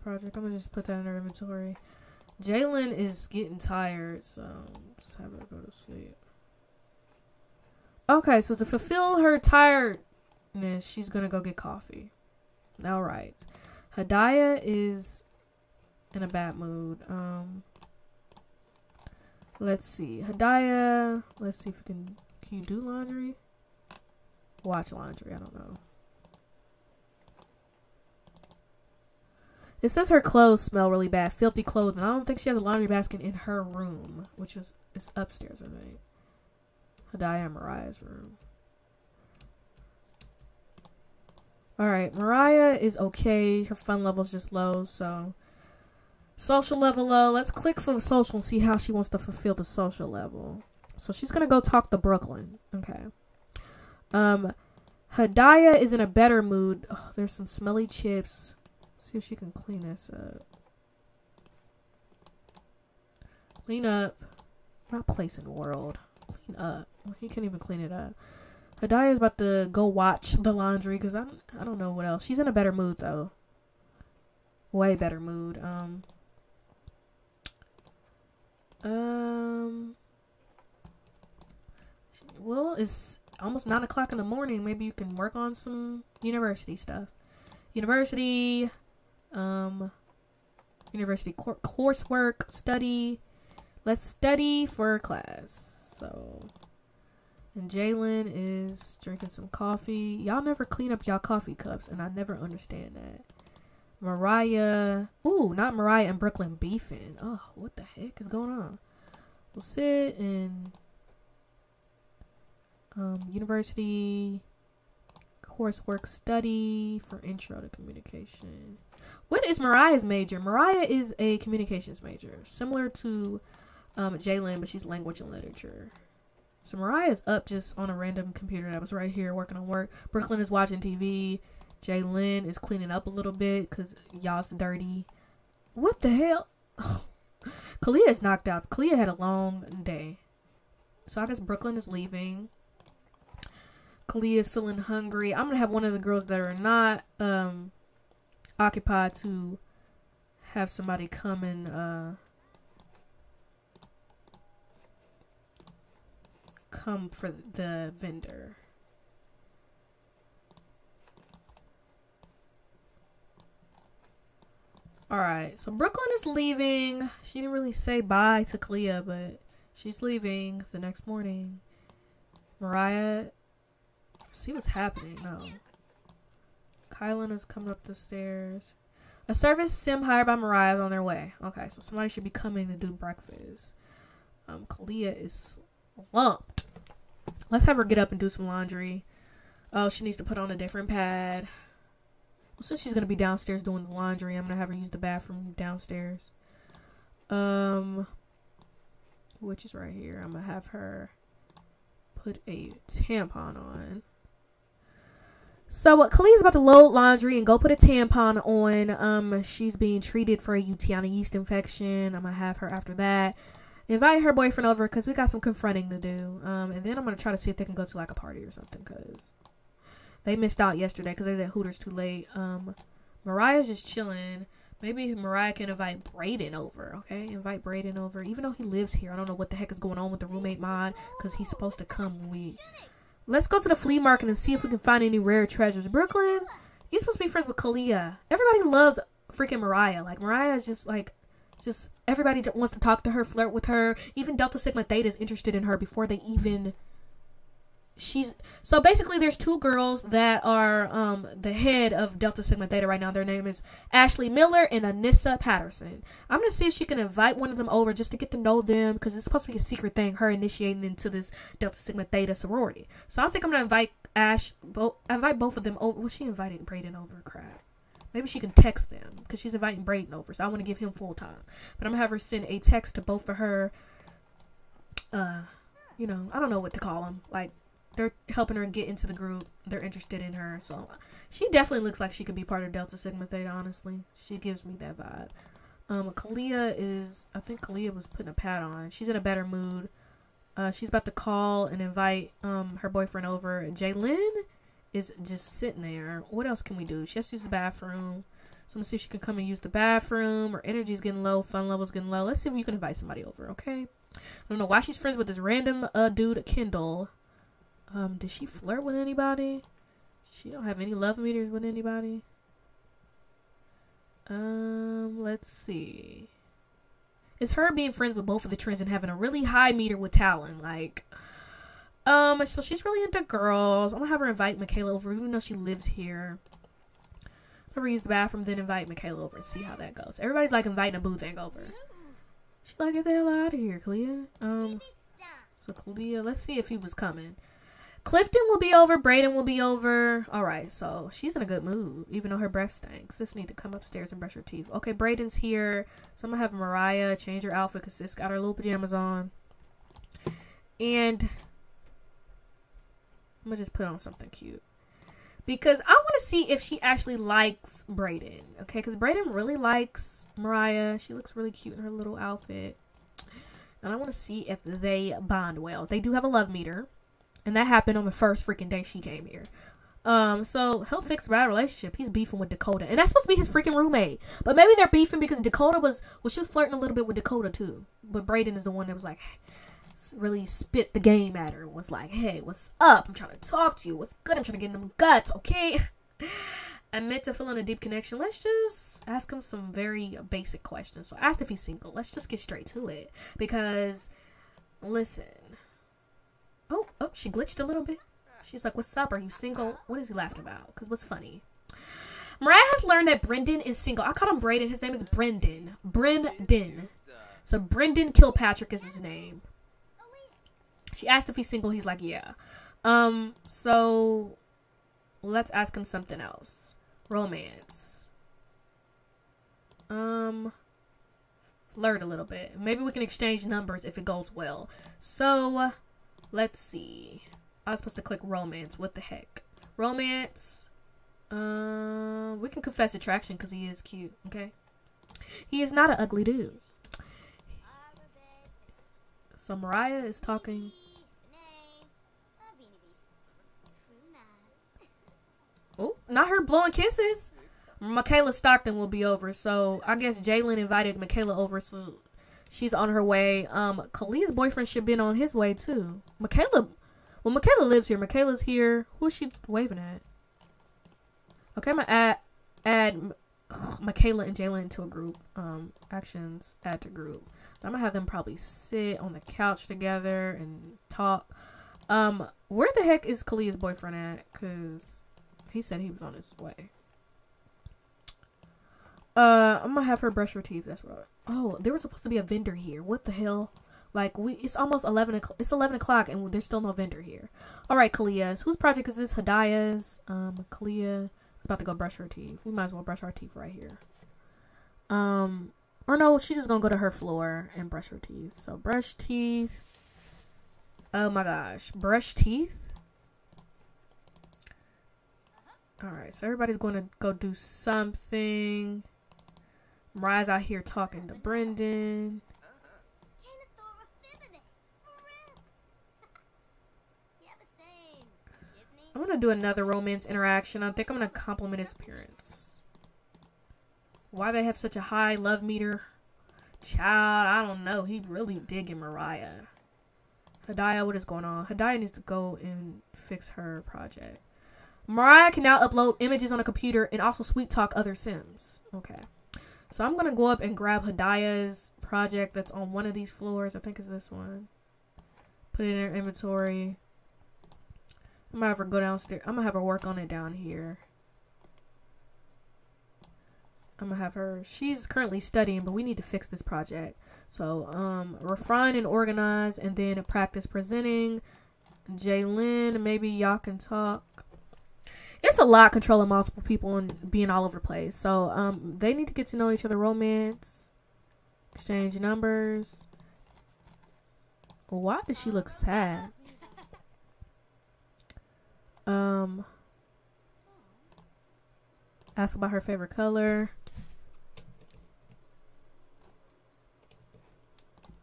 project. I'm gonna just put that in her inventory. Jaylinn is getting tired, so just have her go to sleep. Okay, so to fulfill her tiredness, she's gonna go get coffee. All right. Hadiya is in a bad mood. Let's see. Hadiya, let's see if we can you do laundry? Watch laundry, I don't know. It says her clothes smell really bad, filthy clothes, and I don't think she has a laundry basket in her room, which is upstairs, I think. Hadiya and Mariyah's room. Alright, Mariyah is okay. Her fun level's just low, so social level low. Let's click for the social and see how she wants to fulfill the social level. So she's gonna go talk to Brooklyn. Okay. Hadiya is in a better mood. Oh, there's some smelly chips. See if she can clean this up. Clean up. Not place in the world. Clean up. He can't even clean it up. Hadiya's about to go watch the laundry because I don't know what else. She's in a better mood though. Way better mood. Well, it's almost 9 o'clock in the morning. Maybe you can work on some university stuff. University coursework, study. Let's study for class. So, and Jaylinn is drinking some coffee. Y'all never clean up y'all coffee cups, and I never understand that. Mariyah, ooh, not Mariyah and Brooklyn beefing. Oh, what the heck is going on? We'll sit in university coursework, study for intro to communication. What is Mariyah's major? Mariyah is a communications major, similar to Jaylinn, but she's language and literature. So Mariyah is up just on a random computer that was right here working on work. Brooklyn is watching TV. Jaylinn is cleaning up a little bit because y'all's dirty. What the hell? Kalea is knocked out. Kalea had a long day. So I guess Brooklyn is leaving. Kalea is feeling hungry. I'm going to have one of the girls that are not occupied to have somebody come and come for the vendor. Alright, so Brooklyn is leaving. She didn't really say bye to Kalea, but she's leaving the next morning. Mariyah, see what's happening. No. Kylan is coming up the stairs. A service sim hired by Mariyah is on their way. Okay, so somebody should be coming to do breakfast. Kalea is slumped. Let's have her get up and do some laundry. Oh, she needs to put on a different pad. Since she's gonna be downstairs doing the laundry, I'm gonna have her use the bathroom downstairs, which is right here. I'm gonna have her put a tampon on. So what, Kalea's about to load laundry and go put a tampon on. She's being treated for a UTI and a yeast infection. I'm gonna have her after that invite her boyfriend over because we got some confronting to do, and then I'm gonna try to see if they can go to like a party or something because they missed out yesterday because they was at Hooters too late. Mariyah's just chilling. Maybe Mariyah can invite Brayden over, okay? Invite Brayden over. Even though he lives here, I don't know what the heck is going on with the roommate mod because he's supposed to come week. Let's go to the flea market and see if we can find any rare treasures. Brooklyn, you're supposed to be friends with Kalea. Everybody loves freaking Mariyah. Like, Mariyah is just like, everybody wants to talk to her, flirt with her. Even Delta Sigma Theta is interested in her before they even... So basically there's two girls that are the head of Delta Sigma Theta right now. Their name is Ashley Miller and Anissa Patterson. I'm going to see if she can invite one of them over just to get to know them because it's supposed to be a secret thing, her initiating into this Delta Sigma Theta sorority. So I think I'm going to invite invite both of them over. Well, she invited Brayden over, crap. Maybe she can text them because she's inviting Brayden over, so I want to give him full time. But I'm going to have her send a text to both of her, you know, I don't know what to call them, like, they're helping her get into the group. They're interested in her. So she definitely looks like she could be part of Delta Sigma Theta, honestly. She gives me that vibe. Kalea is... I think Kalea was putting a pad on. She's in a better mood. She's about to call and invite her boyfriend over. Jaylinn is just sitting there. What else can we do? She has to use the bathroom. So I'm going to see if she can come and use the bathroom. Her energy's getting low. Fun level's getting low. Let's see if we can invite somebody over, okay? I don't know why she's friends with this random dude, Kendall. Did she flirt with anybody? She don't have any love meters with anybody. Let's see. It's her being friends with both of the twins and having a really high meter with Talon. Like, so she's really into girls. I'm gonna have her invite Michaela over, even though she lives here. Never use the bathroom, then invite Michaela over and see how that goes. Everybody's like inviting a boo thing over. She's like, get the hell out of here, Kalea. So Kalea, let's see if he was coming. Clifton will be over. Brayden will be over. All right, so she's in a good mood, even though her breath stinks. Sis need to come upstairs and brush her teeth. Okay, Brayden's here. So I'm going to have Mariyah change her outfit because Sis got her little pajamas on. And I'm going to just put on something cute. Because I want to see if she actually likes Brayden. Okay, because Brayden really likes Mariyah. She looks really cute in her little outfit. And I want to see if they bond well. They do have a love meter. And that happened on the first freaking day she came here. So he'll fix that relationship. He's beefing with Dakota. And that's supposed to be his freaking roommate. But maybe they're beefing because Dakota was, well, she was flirting a little bit with Dakota too. But Brayden is the one that was like, really spit the game at her. Was like, hey, what's up? I'm trying to talk to you. What's good? I'm trying to get in them guts, okay? I meant to fill in a deep connection. Let's just ask him some very basic questions. So I asked if he's single. Let's just get straight to it. Because, listen. Oh, she glitched a little bit. She's like, what's up? Are you single? What is he laughing about? Because what's funny? Mariyah has learned that Brendan is single. I call him Brayden. His name is Brendan. Brendan. So Brendan Kilpatrick is his name. She asked if he's single. He's like, yeah. So let's ask him something else. Romance. Flirt a little bit. Maybe we can exchange numbers if it goes well. So let's see. I was supposed to click romance. What the heck? Romance. We can confess attraction because he is cute. Okay. He is not an ugly dude. So Mariyah is talking. Oh, not her blowing kisses. Michaela Stockton will be over. So I guess Jaylinn invited Michaela over. So she's on her way. Kalea's boyfriend should have been on his way too. Michaela, well, Michaela lives here. Michaela's here. Who is she waving at? Okay, I'm gonna add Michaela and Jaylinn to a group. Actions, add to group. I'm gonna have them probably sit on the couch together and talk. Where the heck is Kalea's boyfriend at? Cause he said he was on his way. I'm gonna have her brush her teeth. That's right. Oh, there was supposed to be a vendor here. What the hell? Like, it's almost 11 o'clock. It's 11 o'clock and there's still no vendor here. All right, Kalea's. Whose project is this? Hadiya's. Kalea is about to go brush her teeth. We might as well brush our teeth right here. Or no, she's just gonna go to her floor and brush her teeth. So, brush teeth. Oh my gosh. Brush teeth? All right, so everybody's going to go do something. Mariyah's out here talking to Brendan. I'm going to do another romance interaction. I think I'm going to compliment his appearance. Why they have such a high love meter? Child, I don't know. He really digging Mariyah. Hadiya, what is going on? Hadiya needs to go and fix her project. Mariyah can now upload images on a computer and also sweet talk other Sims. Okay. So I'm going to go up and grab Hadiya's project that's on one of these floors. I think it's this one. Put it in her inventory. I'm going to have her go downstairs. I'm going to have her work on it down here. I'm going to have her. She's currently studying, but we need to fix this project. So refine and organize and then practice presenting. Jaylinn, maybe y'all can talk. It's a lot controlling multiple people and being all over the place. So, they need to get to know each other. Romance. Exchange numbers. Why does she look sad? Ask about her favorite color.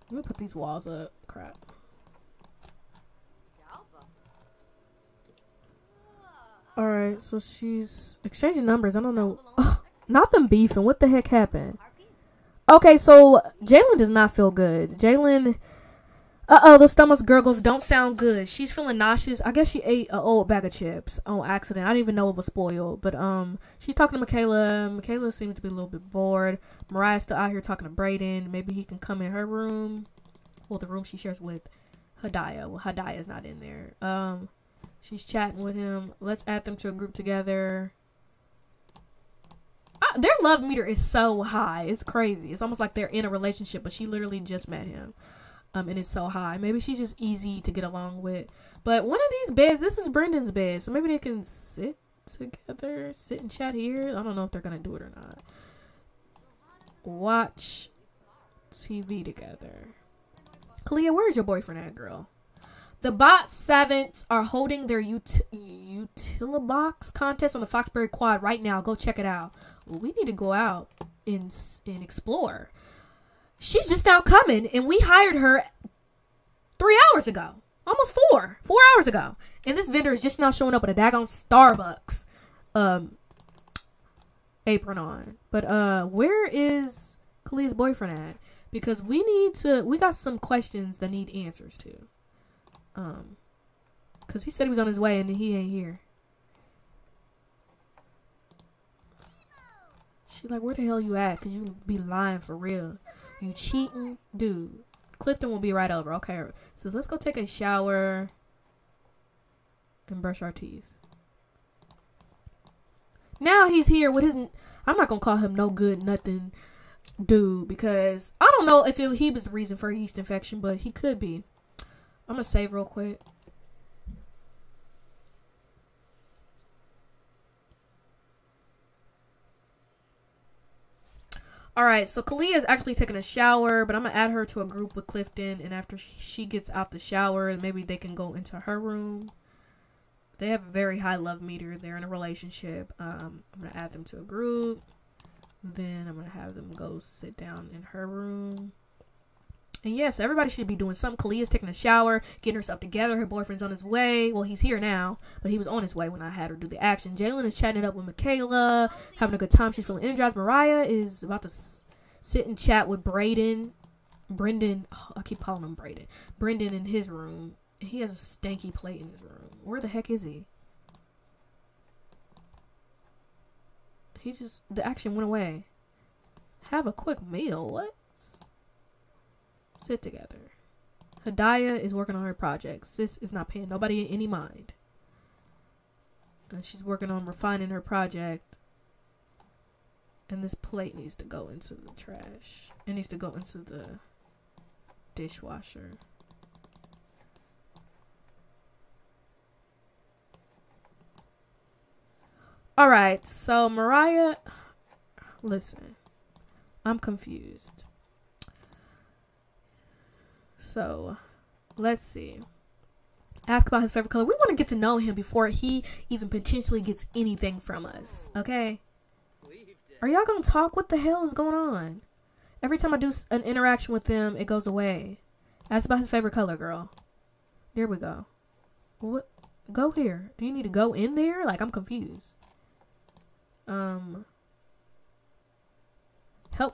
Let me put these walls up. Crap. All right, so she's exchanging numbers. I don't know. Ugh, not them beefing. What the heck happened? Okay, so Jaylinn does not feel good. Jaylinn, Uh-oh, the stomach's gurgles don't sound good. She's feeling nauseous. I guess she ate an old bag of chips on accident. I didn't even know it was spoiled. But she's talking to Michaela. Michaela seems to be a little bit bored. Mariah's still out here talking to Brayden. Maybe he can come in her room. Well, the room she shares with Hadiya. Well, Hadiya's not in there. She's chatting with him. Let's add them to a group together. Their love meter is so high. It's crazy. It's almost like they're in a relationship, but she literally just met him. And it's so high. Maybe she's just easy to get along with. But one of these beds, this is Brendan's bed, so maybe they can sit together, sit and chat here. I don't know if they're gonna do it or not. Watch TV together. Kalea, where's your boyfriend at, girl? The bot savants are holding their Utilibox contest on the Foxbury Quad right now. Go check it out. We need to go out and explore. She's just now coming, and we hired her 3 hours ago. Almost four. 4 hours ago. And this vendor is just now showing up with a daggone Starbucks apron on. But where is Kalea's boyfriend at? Because we need to... We got some questions that need answers to. Because he said he was on his way, and then he ain't here. She's like, where the hell you at? Because you be lying for real. You cheating dude. Clifton will be right over. Okay, so let's go take a shower and brush our teeth. Now he's here with his... I'm not gonna call him no good nothing dude, because I don't know if he was the reason for a yeast infection, but he could be. I'm gonna save real quick. Alright, so Kalea is actually taking a shower, but I'm going to add her to a group with Clifton, and after she gets out the shower, maybe they can go into her room. They have a very high love meter. They're in a relationship. I'm going to add them to a group. Then I'm going to have them go sit down in her room. And yes, everybody should be doing something. Kalea's taking a shower, getting herself together. Her boyfriend's on his way. Well, he's here now, but he was on his way when I had her do the action. Jaylinn is chatting it up with Michaela, having a good time. She's feeling energized. Mariyah is about to sit and chat with Brendan. Oh, I keep calling him Brayden. Brendan in his room. He has a stanky plate in his room. Where the heck is he? The action went away. Have a quick meal. What? Sit together. Hadiya is working on her projects. Sis is not paying nobody any mind. And she's working on refining her project. And this plate needs to go into the trash. It needs to go into the dishwasher. Alright, so Mariyah, listen, I'm confused. So, let's see. Ask about his favorite color. We want to get to know him before he even potentially gets anything from us. Okay? Are y'all going to talk? What the hell is going on? Every time I do an interaction with them, it goes away. Ask about his favorite color, girl. There we go. What? Go here. Do you need to go in there? Like, I'm confused. Help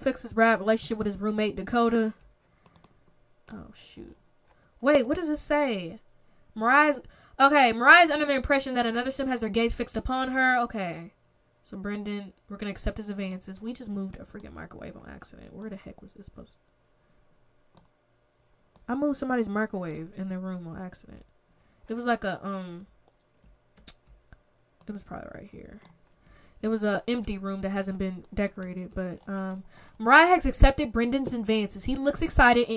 fix his bad relationship with his roommate, Dakota. Oh, shoot. Wait, what does it say? Mariyah's under the impression that another sim has their gaze fixed upon her. Okay. So, Brendan, we're going to accept his advances. We just moved a freaking microwave on accident. Where the heck was this supposed to be? I moved somebody's microwave in their room on accident. It was like a, it was probably right here. It was an empty room that hasn't been decorated, but Mariyah has accepted Brendan's advances. He looks excited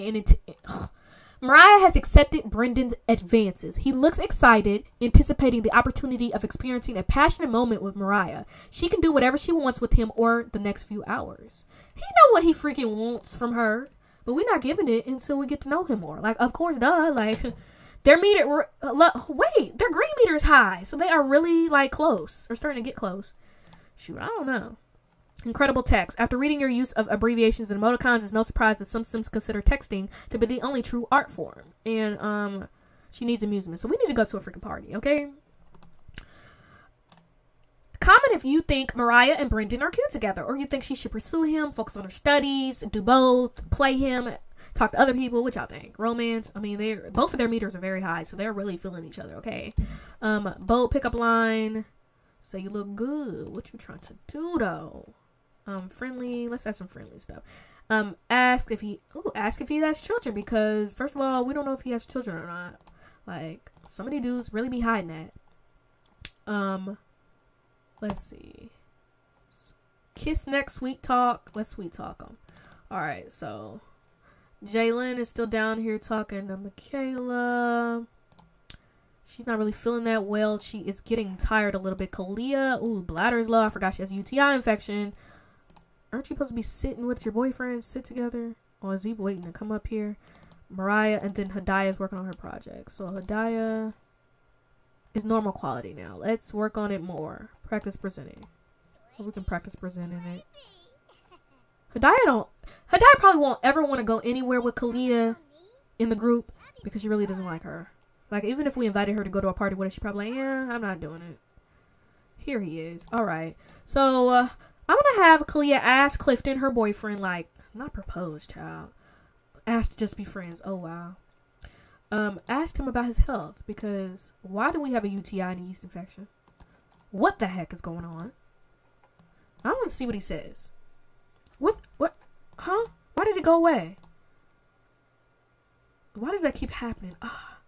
Mariyah has accepted Brendan's advances. He looks excited, anticipating the opportunity of experiencing a passionate moment with Mariyah. She can do whatever she wants with him or the next few hours. He know what he freaking wants from her, but we're not giving it until we get to know him more. Like, of course, duh. Like, their meter, their green meter is high, so they are really like close or starting to get close. Shoot, I don't know. Incredible text. After reading your use of abbreviations and emoticons, it's no surprise that some sims consider texting to be the only true art form. And she needs amusement. So we need to go to a freaking party, okay? Comment if you think Mariyah and Brendan are cute together, or you think she should pursue him, focus on her studies, do both, play him. talk to other people. What y'all think? Romance. I mean, they're both of their meters are very high, so they're really feeling each other. Okay. Bold pickup line. Say you look good. What you trying to do though? Friendly. Let's add some friendly stuff. Ask if he has children, because first of all, we don't know if he has children or not. Like, some of these dudes really be hiding that. Let's see. Kiss next, sweet talk. Let's sweet talk them. All right, so Jaylinn is still down here talking to Michaela. She's not really feeling that well. She is getting tired a little bit. Kalea, ooh, bladder is low. I forgot she has a UTI infection. Aren't you supposed to be sitting with your boyfriend? Sit together? Or is he waiting to come up here? Mariyah, and then Hadiya is working on her project. So Hadiya is normal quality now. Let's work on it more. Practice presenting. Or we can practice presenting it. Hadiya probably won't ever want to go anywhere with Kalea in the group, because she really doesn't like her. Like, even if we invited her to go to a party with us, she probably like, yeah, I'm not doing it. Here he is. All right. So, I'm gonna have Kalea ask Clifton, her boyfriend, like, not propose, child. Ask to just be friends. Oh, wow. Asked him about his health, because why do we have a UTI and a yeast infection? What the heck is going on? I want to see what he says. What? Huh? Why did it go away? Why does that keep happening? Ah,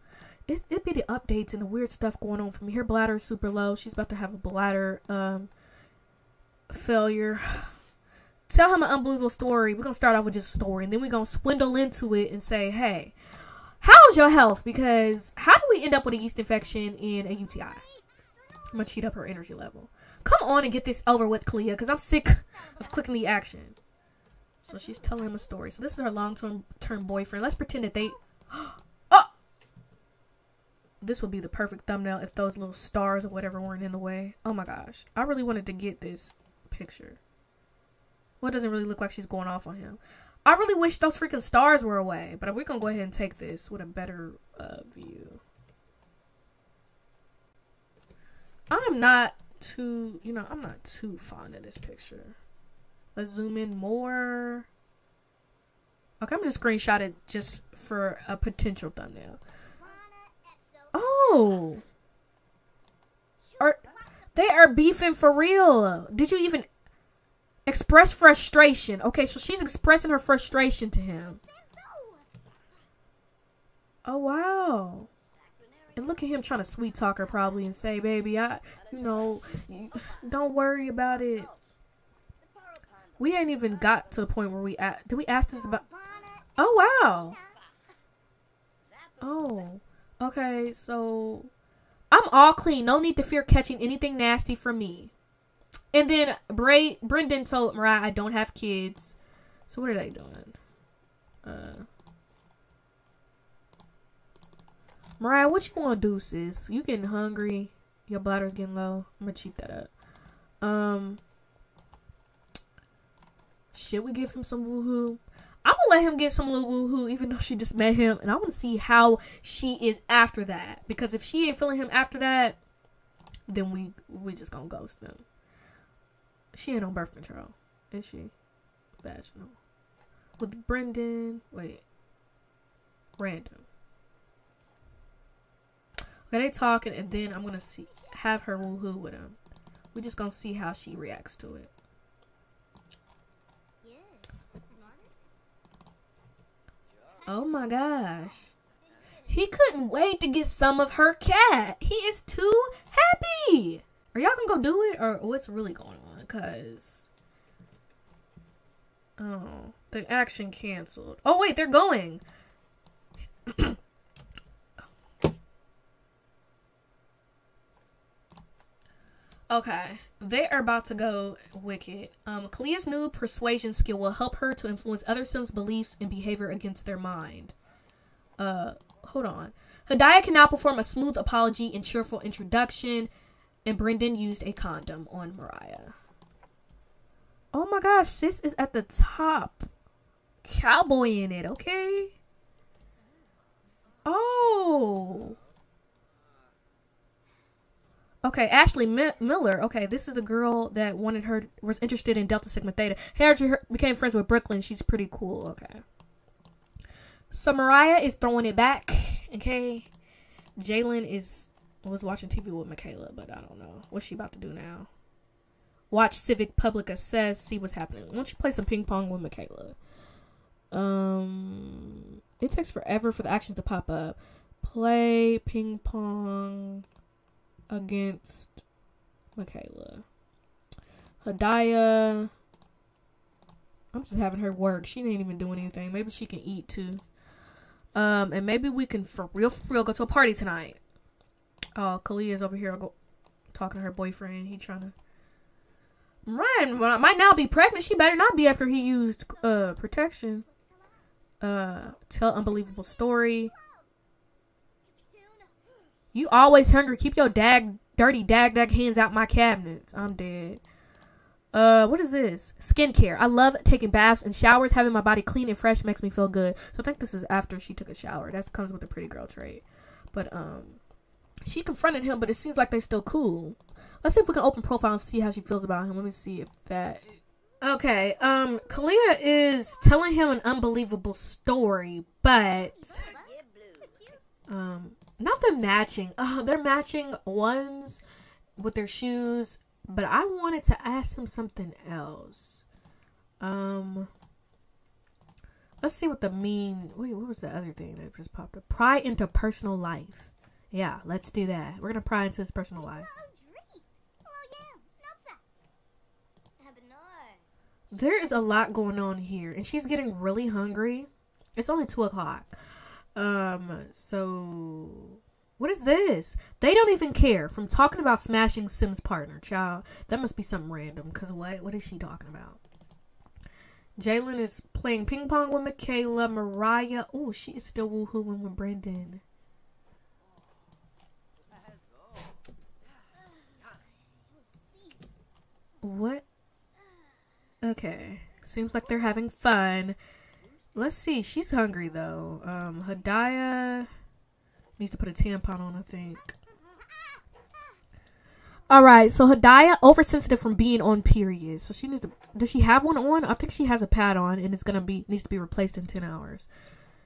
it'd be the updates and the weird stuff going on from here. Her bladder is super low. She's about to have a bladder, failure. Tell him an unbelievable story. We're gonna start off with just a story, and then we're gonna swindle into it and say, hey, how's your health? Because how do we end up with a yeast infection and a UTI? I'm gonna cheat up her energy level. Come on and get this over with, Kalea, because I'm sick of clicking the action. So she's telling him a story. So this is her long-term boyfriend. Let's pretend that they... Oh! This would be the perfect thumbnail if those little stars or whatever weren't in the way. Oh my gosh. I really wanted to get this picture. Well, it doesn't really look like she's going off on him. I really wish those freaking stars were away. But we're going to go ahead and take this with a better view. I'm not too fond of this picture. Let's zoom in more. Okay, I'm just screenshot it just for a potential thumbnail. Oh, they are beefing for real. Did you even express frustration? Okay, so she's expressing her frustration to him. Oh, wow. And look at him trying to sweet talk her probably and say, baby, don't worry about it. We ain't even got to the point where we at. Did we ask this about? Oh, wow. Oh, okay. So I'm all clean. No need to fear catching anything nasty from me. And then Brendan told Mariyah, I don't have kids. So what are they doing? Mariyah, what you gonna do, sis? You getting hungry? Your bladder's getting low. I'm gonna cheat that up. Should we give him some woohoo? I'm gonna let him get some little woohoo, even though she just met him, and I want to see how she is after that. Because if she ain't feeling him after that, then we just gonna ghost him. She ain't on birth control, is she? Vaginal with Brendan. Wait, random. Okay, they talking, and then I'm gonna have her woohoo with him. We're just gonna see how she reacts to it. Oh my gosh, he couldn't wait to get some of her cat. He is too happy. Are y'all gonna go do it, or what's really going on? Cause oh, the action canceled. Oh wait, they're going. Okay, they are about to go wicked. Kalea's new persuasion skill will help her to influence other Sims' beliefs and behavior against their mind. Hold on. Hadiya can now perform a smooth apology and cheerful introduction, and Brendan used a condom on Mariyah. Oh my gosh, sis is at the top. Cowboy in it, okay? Oh... Okay, Ashley Miller. Okay, this is the girl that wanted her, was interested in Delta Sigma Theta. Harry became friends with Brooklyn. She's pretty cool. Okay. So Mariyah is throwing it back. Okay. Jaylinn was watching TV with Michaela, but I don't know. What's she about to do now? Watch Civic Public Assess. See what's happening. Why don't you play some ping pong with Michaela? It takes forever for the actions to pop up. Play ping pong against Michaela. Hadiya. I'm just having her work. She ain't even doing anything. Maybe she can eat too. And maybe we can for real go to a party tonight. Oh, Kalea's over here talking to her boyfriend. He trying to. Ryan might now be pregnant. She better not be after he used protection. Tell unbelievable story. You always hungry. Keep your dirty dag hands out my cabinets. I'm dead. What is this? Skincare. I love taking baths and showers. Having my body clean and fresh makes me feel good. So I think this is after she took a shower. That comes with the pretty girl trait. But she confronted him, but it seems like they still cool. Let's see if we can open profile and see how she feels about him. Let me see if that... Okay, Kalea is telling him an unbelievable story, but... not them matching. They're matching ones with their shoes, but I wanted to ask him something else. Let's see what the mean... Wait, what was the other thing that just popped up? Pry into personal life. Yeah, let's do that. We're going to pry into his personal life. There is a lot going on here, and she's getting really hungry. It's only 2 o'clock. So what is this? They don't even care. From talking about smashing Sim's partner, child. That must be something random. Cause what is she talking about? Jaylinn is playing ping pong with Michaela. Mariyah. Oh, she is still woohooing with Brendan. What? Okay, seems like they're having fun. Let's see, she's hungry though. Hadiya needs to put a tampon on, I think. Alright, so Hadiya oversensitive from being on period. So she needs to, does she have one on? I think she has a pad on and it's gonna be, needs to be replaced in 10 hours.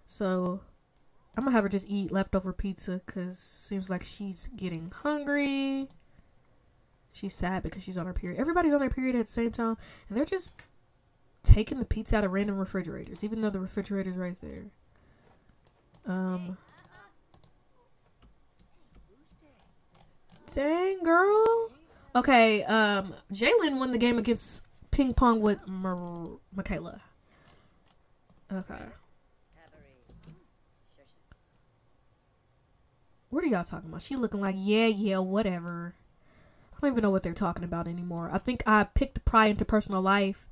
So I'm gonna have her just eat leftover pizza because seems like she's getting hungry. She's sad because she's on her period. Everybody's on their period at the same time. And they're just taking the pizza out of random refrigerators. Even though the refrigerator's right there. Dang, girl. Okay, Jaylinn won the game against ping pong with Michaela. Okay. What are y'all talking about? She looking like, yeah, whatever. I don't even know what they're talking about anymore. I think I picked pry into personal life,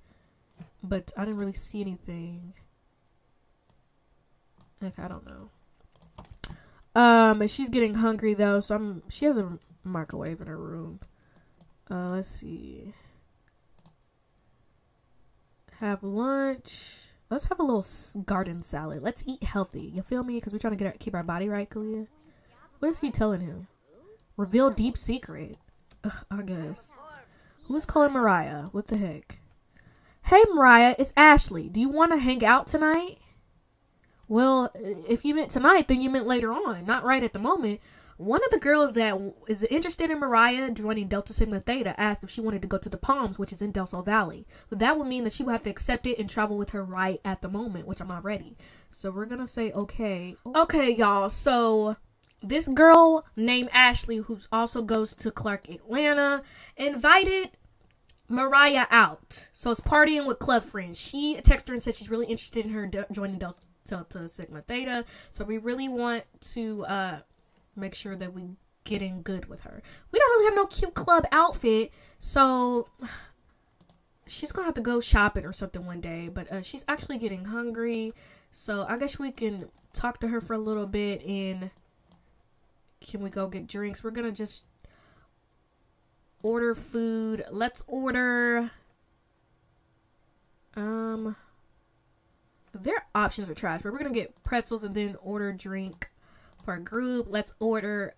but I didn't really see anything. Like, I don't know. And she's getting hungry though, so she has a microwave in her room. Let's see. Have lunch. Let's have a little garden salad. Let's eat healthy. You feel me? Because we're trying to keep our body right, Kalea. What is he telling him? Reveal deep secret. I guess. Who's calling Mariyah? What the heck? Hey Mariyah, it's Ashley. Do you want to hang out tonight? Well, if you meant tonight, then you meant later on. Not right at the moment. One of the girls that is interested in Mariyah joining Delta Sigma Theta asked if she wanted to go to the Palms, which is in Del Sol Valley. But that would mean that she would have to accept it and travel with her right at the moment, which I'm not ready. So we're going to say okay. Okay, y'all. So... this girl named Ashley, who also goes to Clark Atlanta, invited Mariyah out. So it's partying with club friends. She texted her and said she's really interested in her joining Delta Sigma Theta. So we really want to make sure that we get in good with her. We don't really have no cute club outfit, so she's going to have to go shopping or something one day. But she's actually getting hungry, so I guess we can talk to her for a little bit and... can we go get drinks? We're gonna just order food. Let's order. Their options are trash, but we're gonna get pretzels and then order drink for a group. Let's order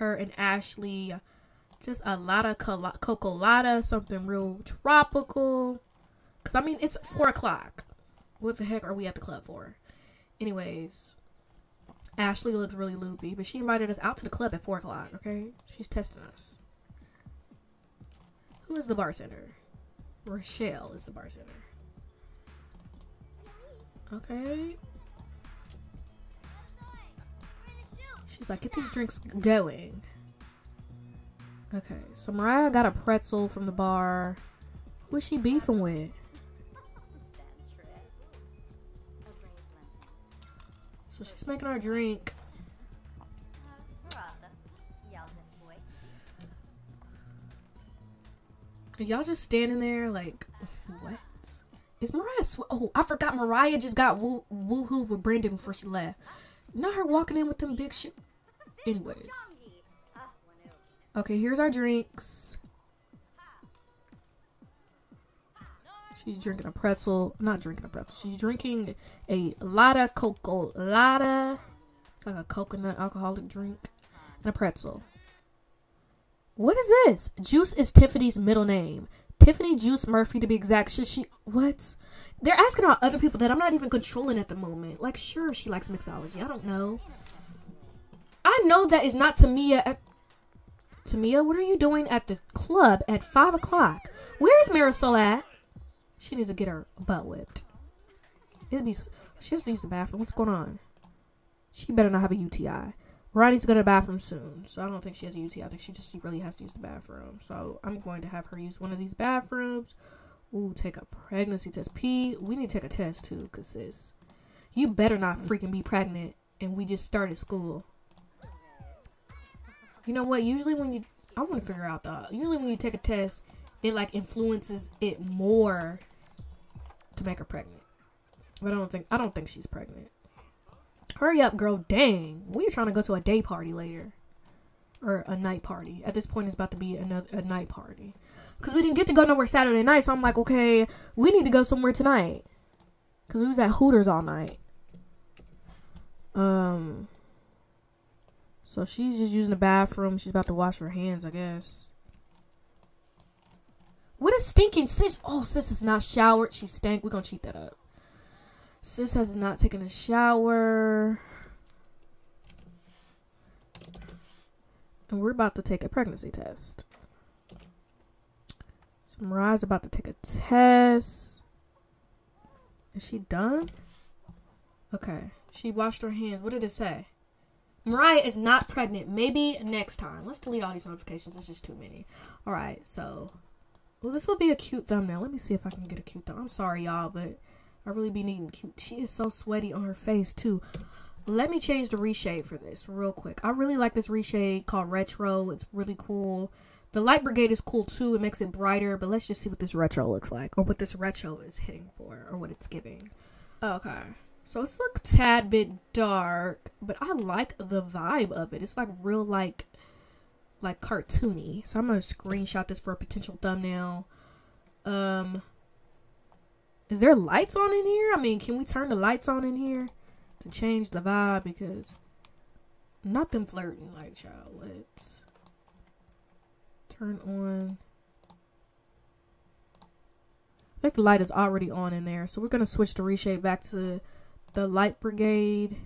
her and Ashley just a lot of cocolada, something real tropical. Cause I mean it's 4 o'clock. What the heck are we at the club for? Anyways, Ashley looks really loopy, but she invited us out to the club at 4 o'clock, okay? She's testing us. Who is the bartender? Rochelle is the bartender. Okay. She's like, get these drinks going. Okay, so Mariyah got a pretzel from the bar. Who is she beefing with? So she's making our drink. Y'all just standing there like, what? Is Mariyah oh, I forgot Mariyah just got woohoo with Brendan before she left. Not her walking in with them big shoes. Anyways. Okay, here's our drinks. She's drinking a pretzel. Not drinking a pretzel. She's drinking a lotta cocolata. It's like a coconut alcoholic drink. And a pretzel. What is this? Juice is Tiffany's middle name. Tiffany Juice Murphy, to be exact. Should she... What? They're asking all other people that I'm not even controlling at the moment. Like, sure, she likes mixology. I don't know. I know that is not Tamia... Tamia, what are you doing at the club at 5 o'clock? Where's Marisol at? She needs to get her butt whipped. She just needs the bathroom. What's going on? She better not have a UTI. Ronnie's going to the bathroom soon, so I don't think she has a UTI. I think she really has to use the bathroom. So I'm going to have her use one of these bathrooms. Ooh, take a pregnancy test. P, we need to take a test too, because sis, you better not freaking be pregnant and we just started school. You know what? Usually when you, I want to figure out that. Usually when you take a test, it like influences it more to make her pregnant. But I don't think she's pregnant. Hurry up, girl! Dang, we're trying to go to a day party later, or a night party. At this point, it's about to be a night party, cause we didn't get to go nowhere Saturday night. So I'm like, okay, we need to go somewhere tonight, cause we was at Hooters all night. So she's just using the bathroom. She's about to wash her hands, I guess. What a stinking sis! Oh, sis is not showered. She stank. We're gonna cheat that up. Sis has not taken a shower. And we're about to take a pregnancy test. So Mariyah's about to take a test. Is she done? Okay. She washed her hands. What did it say? Mariyah is not pregnant. Maybe next time. Let's delete all these notifications. It's just too many. All right. So, well, this will be a cute thumbnail. Let me see if I can get a cute thumbnail. I'm sorry, y'all, but I really be needing cute. She is so sweaty on her face, too. Let me change the reshade for this real quick. I really like this reshade called Retro. It's really cool. The Light Brigade is cool, too. It makes it brighter, but let's just see what this Retro looks like, or what this Retro is hitting for, or what it's giving. Okay. So it's like a tad bit dark, but I like the vibe of it. It's like real like cartoony. So I'm gonna screenshot this for a potential thumbnail. Is there lights on in here? I mean, can we turn the lights on in here to change the vibe? Because nothing flirting like, child. Let's turn on. I think the light is already on in there. So we're gonna switch the reshade back to the Light Brigade.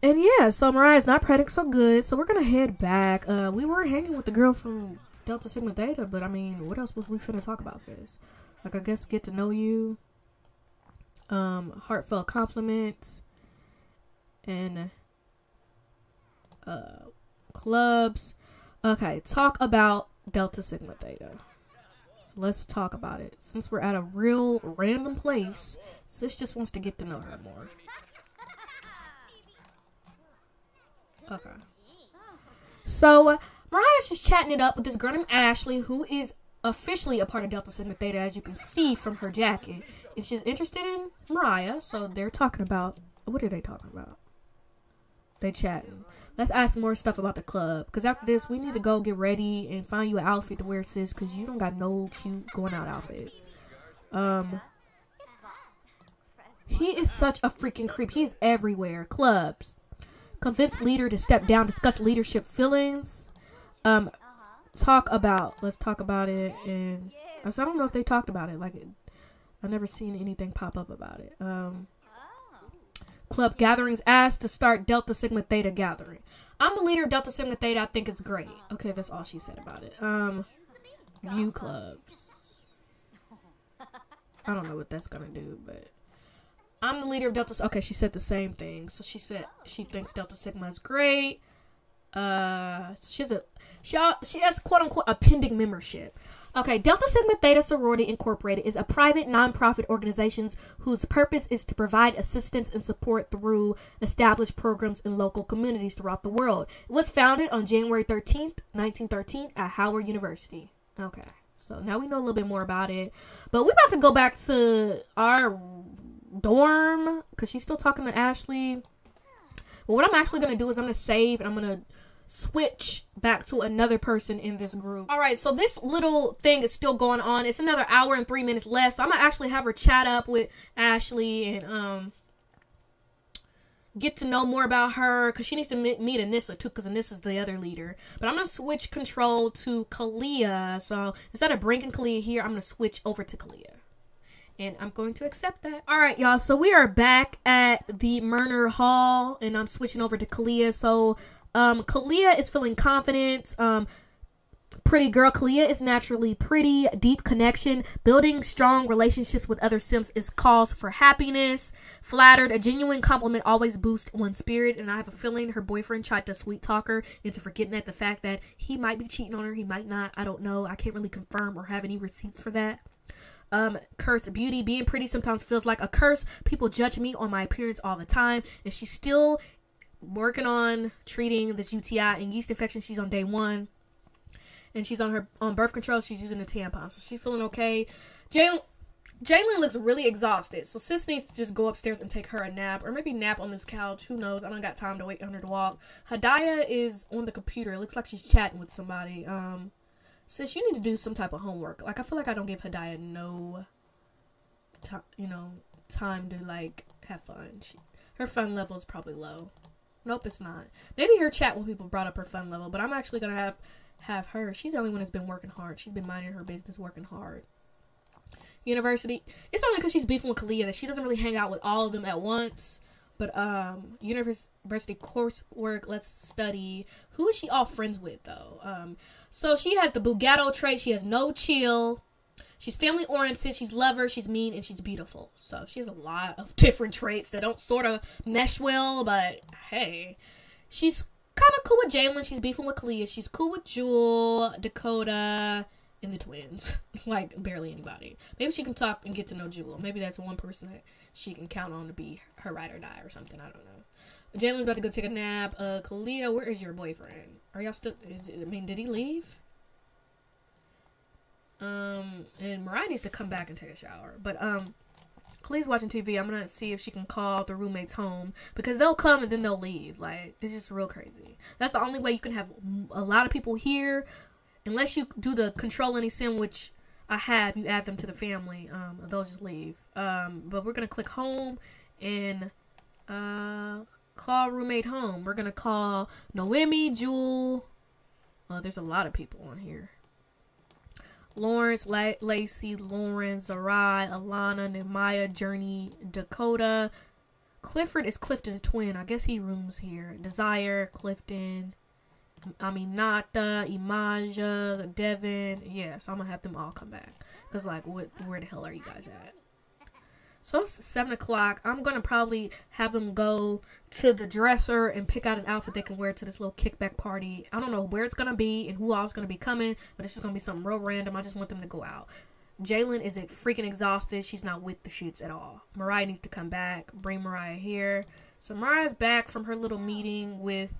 And yeah, so Mariyah's not pregnant, so good. So we're gonna head back. We were hanging with the girl from Delta Sigma Theta, but I mean, what else was we finna talk about, sis? Like, I guess get to know you, heartfelt compliments, and clubs. Okay, talk about Delta Sigma Theta. So let's talk about it. Since we're at a real random place, sis just wants to get to know her more. Okay. So, Mariyah's just chatting it up with this girl named Ashley, who is officially a part of Delta Sigma Theta, as you can see from her jacket. And she's interested in Mariyah, so they're talking about... What are they talking about? They chatting. Let's ask more stuff about the club, because after this, we need to go get ready and find you an outfit to wear, sis, because you don't got no cute going out outfits. He is such a freaking creep. He is everywhere. Clubs. Convince leader to step down. Discuss leadership feelings. Let's talk about it. And I don't know if they talked about it. Like, I've never seen anything pop up about it. Club gatherings asked to start Delta Sigma Theta gathering. I'm the leader of Delta Sigma Theta. I think it's great. Okay, that's all she said about it. View clubs. I don't know what that's gonna do, but I'm the leader of Delta. Okay, she said the same thing. So she said she thinks Delta Sigma is great. She has quote unquote a pending membership. Okay, Delta Sigma Theta Sorority Incorporated is a private nonprofit organization whose purpose is to provide assistance and support through established programs in local communities throughout the world. It was founded on January 13th, 1913 at Howard University. Okay, so now we know a little bit more about it. But we're about to go back to our dorm because she's still talking to Ashley. But what I'm actually going to do is I'm going to save and I'm going to switch back to another person in this group. All right, so this little thing is still going on. It's another hour and 3 minutes left, so I'm gonna actually have her chat up with Ashley and get to know more about her, because she needs to meet Anissa too, because Anissa's the other leader. But I'm gonna switch control to Kalea, so instead of bringing Kalea here, I'm gonna switch over to Kalea. And I'm going to accept that. All right, y'all. So we are back at the Murner Hall, and I'm switching over to Kalea. So Kalea is feeling confident. Pretty girl. Kalea is naturally pretty. Deep connection. Building strong relationships with other Sims is cause for happiness. Flattered. A genuine compliment always boosts one's spirit. And I have a feeling her boyfriend tried to sweet talk her into forgetting the fact that he might be cheating on her. He might not. I don't know. I can't really confirm or have any receipts for that. Cursed beauty. Being pretty sometimes feels like a curse. People judge me on my appearance all the time. And she's still working on treating this UTI and yeast infection. She's on day one, and she's on her birth control. She's using a tampon, so she's feeling okay. Jaylinn looks really exhausted, so sis needs to just go upstairs and take her a nap, or maybe nap on this couch. Who knows? I don't got time to wait on her to walk. Hadiya is on the computer. It looks like she's chatting with somebody. Sis, you need to do some type of homework. Like, I feel like I don't give Hadiya no time, you know, time to like have fun. Her fun level is probably low. Nope, it's not. Maybe her chat when people brought up her fun level, but I'm actually going to have her. She's the only one that's been working hard. She's been minding her business, working hard. University. It's only because she's beefing with Kalea that she doesn't really hang out with all of them at once. But university coursework, let's study. Who is she all friends with, though? So she has the Bugatto trait. She has no chill. She's family-oriented, she's lover, she's mean, and she's beautiful. So she has a lot of different traits that don't sort of mesh well, but hey. She's kind of cool with Jaylinn. She's beefing with Kalea. She's cool with Jewel, Dakota, and the twins. Like, barely anybody. Maybe she can talk and get to know Jewel. Maybe that's one person that she can count on to be her ride or die or something. I don't know. Jaylinn's about to go take a nap. Kalea, where is your boyfriend? Are y'all still... did he leave? And Mariyah needs to come back and take a shower, but Kalea's watching TV. I'm gonna see if she can call the roommates home, because they'll come and then they'll leave. Like, it's just real crazy. That's the only way you can have a lot of people here, unless you do the control any sim, which I have. You add them to the family, they'll just leave. But we're gonna click home and call roommate home. We're gonna call Noemi, Jewel. There's a lot of people on here. Lawrence, Lacey, Lauren, Zarai, Alana, Nehemiah, Journey, Dakota. Clifford is Clifton's twin. I guess he rooms here. Desire, Clifton, Aminata, Imaja, Devin. Yeah, so I'm going to have them all come back. Because, like, where the hell are you guys at? So it's 7 o'clock. I'm going to probably have them go to the dresser and pick out an outfit they can wear to this little kickback party. I don't know where it's going to be and who all is going to be coming, but it's just going to be something real random. I just want them to go out. Jaylinn is freaking exhausted. She's not with the shoots at all. Mariyah needs to come back. Bring Mariyah here. So Mariah's back from her little meeting with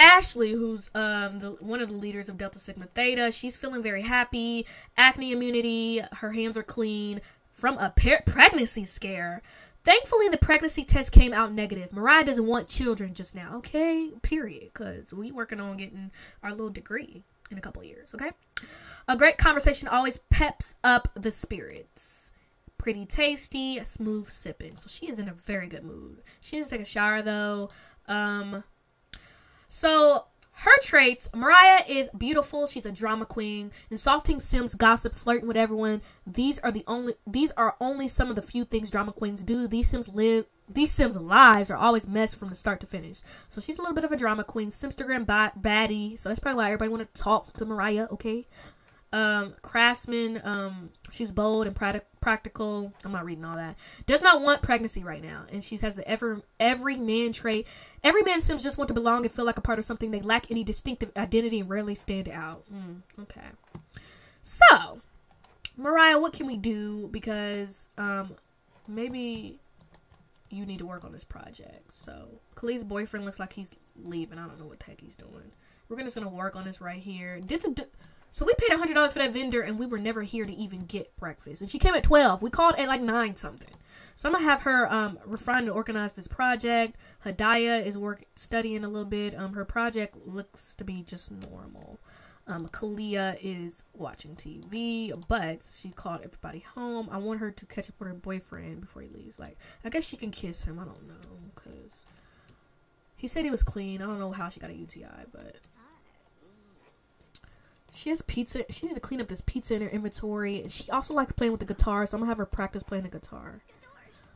Ashley, who's one of the leaders of Delta Sigma Theta. She's feeling very happy. Acne immunity. Her hands are clean from a pregnancy scare. Thankfully, the pregnancy test came out negative. Mariyah doesn't want children just now, okay? Period, because we working on getting our little degree in a couple years, okay? A great conversation always peps up the spirits. Pretty tasty, smooth sipping. So she is in a very good mood. She needs to take a shower, though. So Her traits: Mariyah is beautiful, she's a drama queen, insulting Sims, gossip, flirting with everyone. These are only some of the few things drama queens do. These Sims' lives are always messed from the start to finish. So she's a little bit of a drama queen, Simstagram baddie. So that's probably why everybody want to talk to Mariyah, okay? Craftsman, she's bold and practical. I'm not reading all that. Does not want pregnancy right now, and she has the every man trait. Every man Sims just want to belong and feel like a part of something. They lack any distinctive identity and rarely stand out. Okay, so Mariyah, what can we do? Because maybe you need to work on this project. So Kalea's boyfriend looks like he's leaving. I don't know what the heck he's doing. We're just gonna work on this right here. So we paid $100 for that vendor, and we were never here to even get breakfast. And she came at 12. We called at like 9-something. So I'm gonna have her refine and organize this project. Hadiya is studying a little bit. Her project looks to be just normal. Kalea is watching TV, but she called everybody home. I want her to catch up with her boyfriend before he leaves. Like, I guess she can kiss him. I don't know, cause he said he was clean. I don't know how she got a UTI, but. She has pizza. She needs to clean up this pizza in her inventory. She also likes playing with the guitar, so I'm gonna have her practice playing the guitar.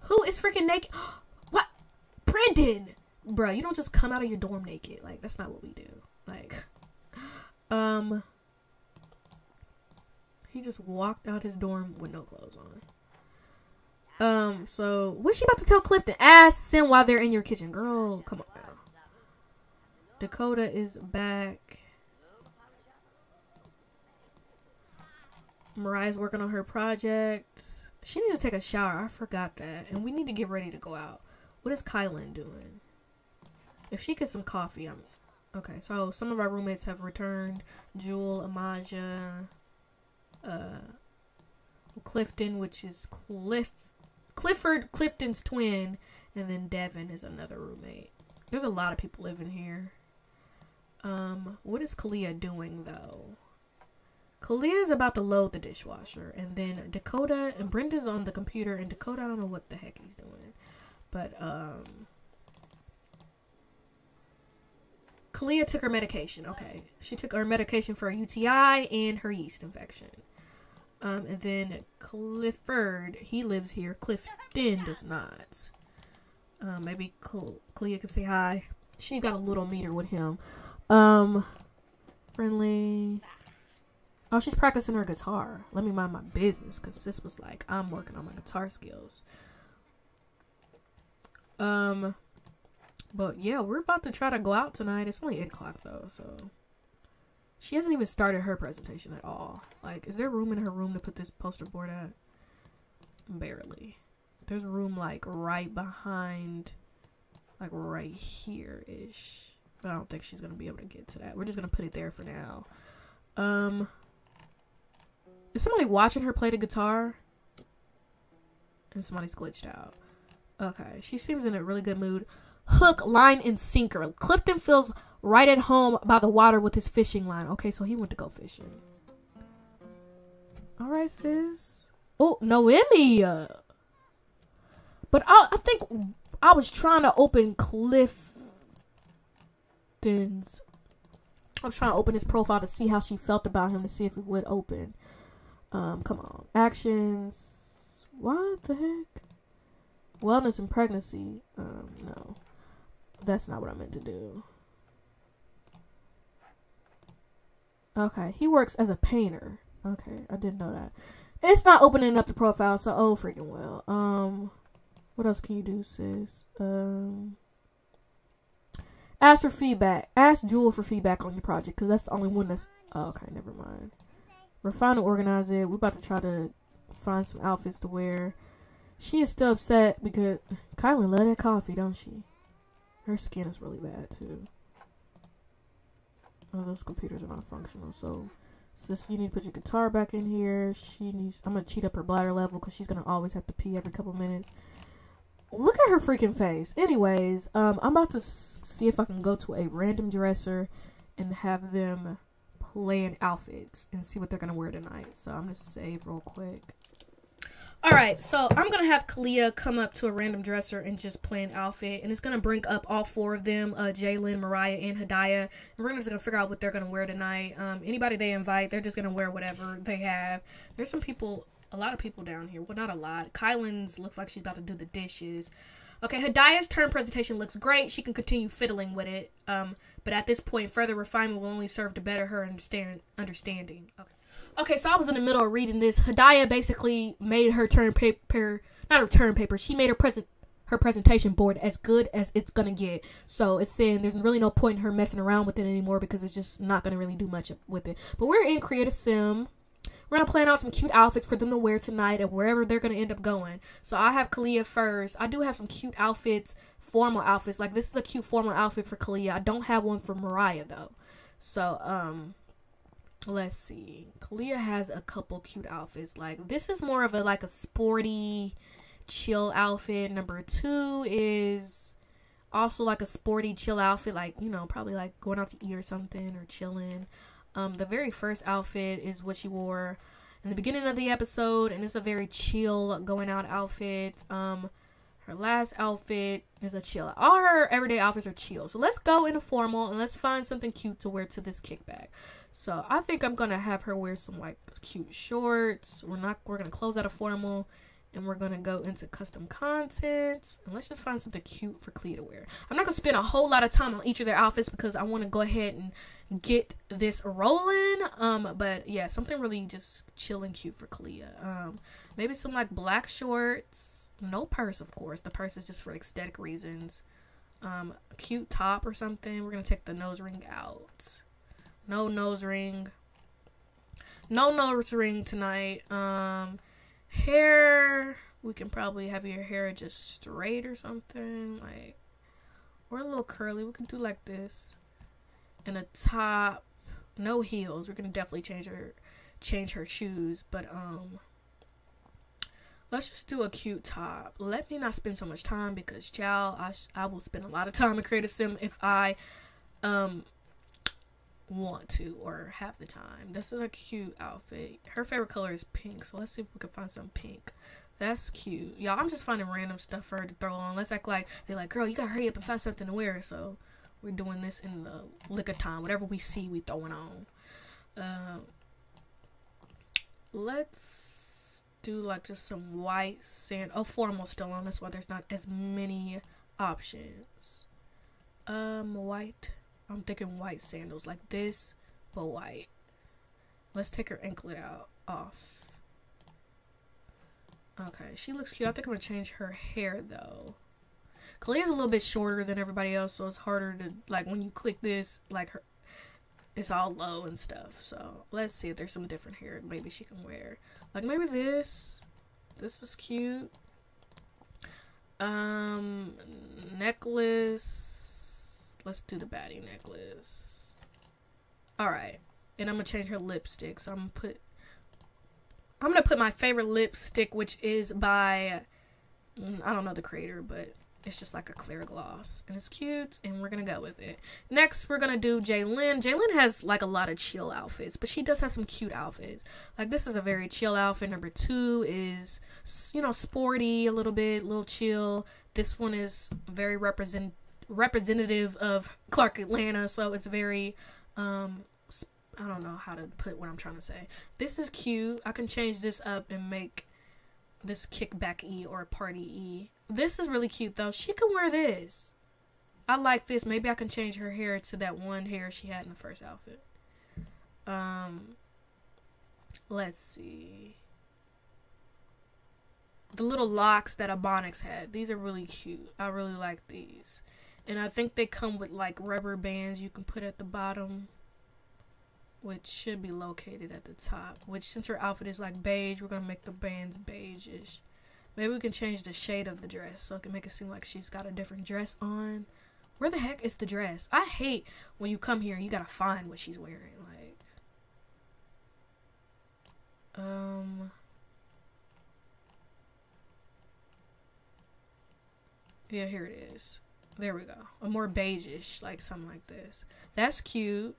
Who is freaking naked? What? Brendan! Bruh, you don't just come out of your dorm naked. Like, that's not what we do. Like, he just walked out his dorm with no clothes on. So, what's she about to tell Clifton? Ask Sim while they're in your kitchen. Girl, come on now. Dakota is back. Mariyah's working on her project. She needs to take a shower. I forgot that. And we need to get ready to go out. What is Kylan doing? If she gets some coffee, I'm... Okay, so some of our roommates have returned. Jewel, Amaja, Clifton, which is Clifford, Clifton's twin. And then Devin is another roommate. There's a lot of people living here. What is Kalea doing, though? Kalea's about to load the dishwasher, and then Dakota and Brenda's on the computer, and Dakota, I don't know what the heck he's doing, but Kalea took her medication. Okay, she took her medication for a UTI and her yeast infection. And then Clifford, he lives here. Clifton does not. Maybe Kalea can say hi. She got a little meter with him. Friendly. Oh, she's practicing her guitar. Let me mind my business, because sis was like, I'm working on my guitar skills. But yeah, we're about to try to go out tonight. It's only 8 o'clock, though, so. She hasn't even started her presentation at all. Like, is there room in her room to put this poster board at? Barely. There's room, like, right behind, like, right here-ish. But I don't think she's going to be able to get to that. We're just going to put it there for now. Is somebody watching her play the guitar? And somebody's glitched out. Okay, she seems in a really good mood. Hook, line, and sinker. Clifton feels right at home by the water with his fishing line. Okay, so he went to go fishing. Alright, sis. Oh, Noemi! But I think I was trying to open Clifton's... I was trying to open his profile to see how she felt about him, to see if it would open. Come on. Actions. What the heck? Wellness and pregnancy. No. That's not what I meant to do. Okay. He works as a painter. Okay. I didn't know that. It's not opening up the profile, so oh freaking well. What else can you do, sis? Ask for feedback. Ask Jewel for feedback on your project, because that's the only one that's... Oh, okay, never mind. Refine and organize it. We're about to try to find some outfits to wear. She is still upset because... Kylan love that coffee, don't she? Her skin is really bad, too. Oh, those computers are not functional, so... Sis, you need to put your guitar back in here. She needs... I'm going to cheat up her bladder level, because she's going to always have to pee every couple minutes. Look at her freaking face. Anyways, I'm about to see if I can go to a random dresser and have them plan outfits and see what they're gonna wear tonight. So I'm gonna save real quick. Alright, so I'm going to have Kalea come up to a random dresser and just play an outfit. And it's going to bring up all four of them, Jaylinn, Mariyah, and Hadiya. And we're just going to figure out what they're going to wear tonight. Anybody they invite, they're just going to wear whatever they have. There's some people, a lot of people down here. Well, not a lot. Kylan's looks like she's about to do the dishes. Okay, Hadiya's turn presentation looks great. She can continue fiddling with it. But at this point, further refinement will only serve to better her understanding. Okay. Okay, so I was in the middle of reading this. Hadiya basically made her turn paper, not her turn paper. She made her presentation board as good as it's gonna get. So it's saying there's really no point in her messing around with it anymore because it's just not gonna really do much with it. But we're in Create a Sim. We're gonna plan out some cute outfits for them to wear tonight and wherever they're gonna end up going. So I have Kalea first. I do have some cute outfits, formal outfits. Like this is a cute formal outfit for Kalea. I don't have one for Mariyah though. So let's see. Kalea has a couple cute outfits. Like this is more of a like a sporty chill outfit. Number two is also like a sporty chill outfit, like, you know, probably like going out to eat or something or chilling. The very first outfit is what she wore in the beginning of the episode, and it's a very chill going out outfit. Her last outfit is a chill. All her everyday outfits are chill. So let's go into formal and let's find something cute to wear to this kickback. So I think I'm gonna have her wear some like cute shorts. We're gonna close out a formal and we're gonna go into custom content. And let's just find something cute for Kalea to wear. I'm not gonna spend a whole lot of time on each of their outfits because I wanna go ahead and get this rolling. But yeah, something really just chill and cute for Kalea. Maybe some like black shorts. No purse, of course. The purse is just for aesthetic reasons. A cute top or something. We're gonna take the nose ring out. No nose ring. No nose ring tonight. Hair. We can probably have your hair just straight or something, like, or a little curly. We can do like this. And a top. No heels. We're gonna definitely change her shoes, but let's just do a cute top. Let me not spend so much time because, child, I will spend a lot of time in Create a Sim if I want to or have the time. This is a cute outfit. Her favorite color is pink, so let's see if we can find some pink. That's cute. Y'all, I'm just finding random stuff for her to throw on. Let's act like they're like, girl, you gotta hurry up and find something to wear. So we're doing this in the lick of time. Whatever we see, we throwing on. Let's do like just some white sand. Oh, formal still on. That's why there's not as many options. White. I'm thinking white sandals like this, but white. Let's take her anklet off. Okay, she looks cute. I think I'm gonna change her hair though. Kalea's a little bit shorter than everybody else, so it's harder to like when you click this, like her, it's all low and stuff. So let's see if there's some different hair maybe she can wear. Like maybe this. This is cute. Necklace. Let's do the baddie necklace. Alright. And I'm gonna change her lipstick. So I'm gonna put my favorite lipstick, which is by, I don't know the creator, but it's just like a clear gloss and it's cute and we're gonna go with it. Next we're gonna do Jaylinn. Jaylinn has like a lot of chill outfits, but she does have some cute outfits. Like this is a very chill outfit. Number two is, you know, sporty a little bit, a little chill. This one is very representative of Clark Atlanta, so it's very I don't know how to put what I'm trying to say. This is cute. I can change this up and make this kickback-y or party-y. This is really cute though. She can wear this. I like this. Maybe I can change her hair to that one hair she had in the first outfit. Let's see. The little locks that Ebonics had. These are really cute. I really like these. And I think they come with like rubber bands you can put at the bottom, which should be located at the top. Which, since her outfit is like beige, we're gonna make the bands beige-ish. Maybe we can change the shade of the dress so it can make it seem like she's got a different dress on. Where the heck is the dress? I hate when you come here and you gotta find what she's wearing. Like, yeah, here it is. There we go. A more beige-ish, like something like this. That's cute.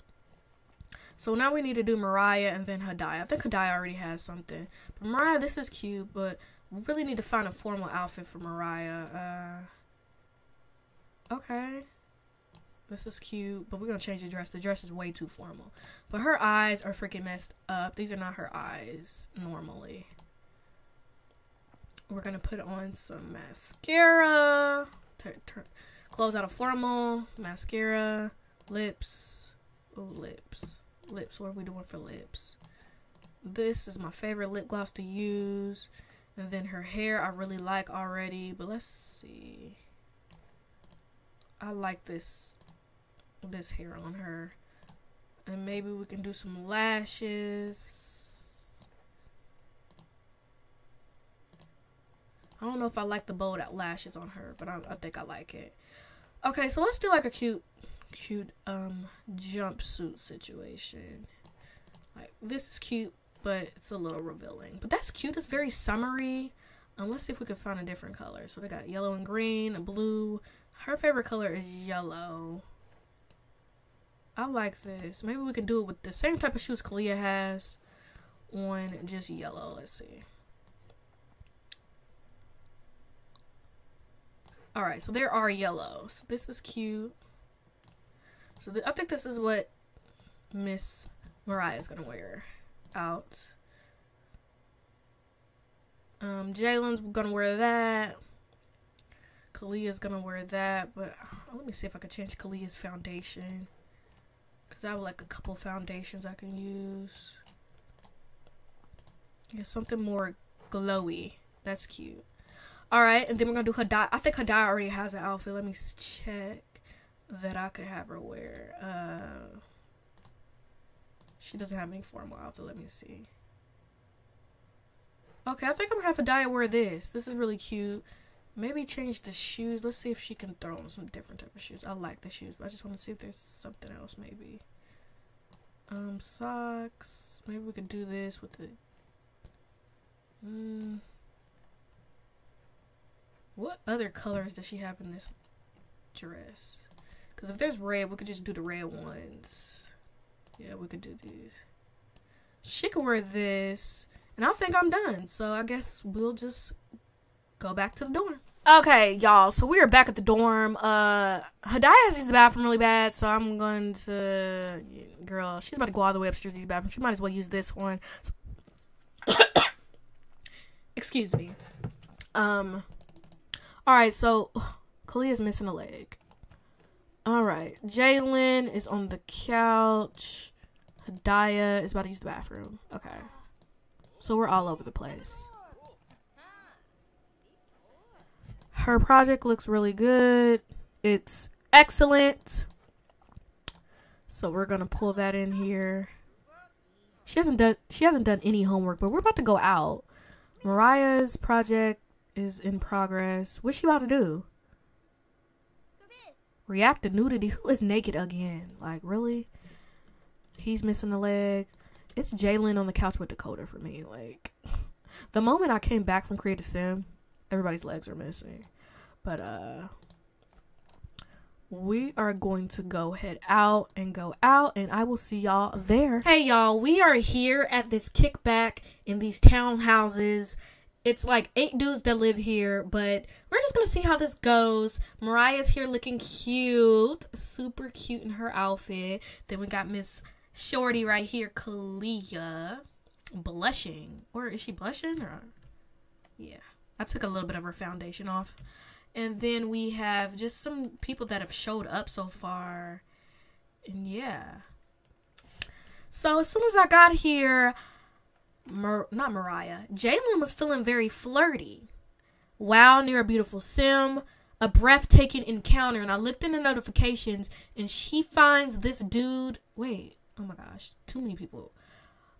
So now we need to do Mariyah and then Hadiya. I think Hadiya already has something. But Mariyah, this is cute, but We really need to find a formal outfit for Mariyah. Okay. This is cute, but we're going to change the dress. The dress is way too formal. But her eyes are freaking messed up. These are not her eyes normally. We're going to put on some mascara. Close out a formal. Mascara. Lips. Ooh, lips. Lips. What are we doing for lips? This is my favorite lip gloss to use. And then her hair I really like already. But let's see. I like this hair on her, and maybe we can do some lashes. I don't know if I like the bold lashes on her, but I think I like it. Okay, so let's do like a cute jumpsuit situation. Like, this is cute, but it's a little revealing, but that's cute. It's very summery. Let's see if we can find a different color. So they got yellow and green and blue. Her favorite color is yellow. I like this. Maybe we can do it with the same type of shoes Kalea has on, just yellow. Let's see. Alright, so there are yellows. This is cute. So I think this is what Miss Mariyah is going to wear out. Jaylinn's going to wear that. Kalea's going to wear that. But let me see if I can change Kalea's foundation. Because I have like a couple foundations I can use. Yeah, something more glowy. That's cute. Alright, and then we're going to do Hadiya. I think Hadiya already has an outfit. Let me check that I could have her wear. She doesn't have any formal outfit. Let me see. Okay, I think I'm going to have Hadiya wear this. This is really cute. Maybe change the shoes. Let's see if she can throw on some different type of shoes. I like the shoes, but I just want to see if there's something else maybe. Socks. Maybe we could do this with the... What other colors does she have in this dress? Because if there's red, we could just do the red ones. Yeah, we could do these. She could wear this. And I think I'm done. So I guess we'll just... go back to the dorm. Okay, y'all. So we are back at the dorm. Hadiya's used the bathroom really bad, so I'm going to... Girl, she's about to go all the way upstairs to the bathroom. She might as well use this one. Excuse me. Alright, so... Kalea's missing a leg. Alright. Jaylinn is on the couch. Hadiya is about to use the bathroom. Okay. So we're all over the place. Her project looks really good. It's excellent. So we're gonna pull that in here. She hasn't done any homework, but we're about to go out. Mariyah's project is in progress. What's she about to do? React to nudity. Who is naked again? Like, really? He's missing a leg. It's Jaylinn on the couch with Dakota for me. Like, the moment I came back from Create a Sim, everybody's legs are missing. But we are going to go head out and go out, and I will see y'all there. Hey y'all, we are here at this kickback in these townhouses. It's like 8 dudes that live here, but we're just gonna see how this goes. Mariyah's here looking cute, super cute in her outfit. Then we got Miss Shorty right here, Kalea, blushing. Or is she blushing? Or yeah, I took a little bit of her foundation off. And then we have just some people that have showed up so far. And yeah. So as soon as I got here, Jaylinn was feeling very flirty. Wow, near a beautiful sim. A breathtaking encounter. And I looked in the notifications and she finds this dude. Wait, oh my gosh, too many people.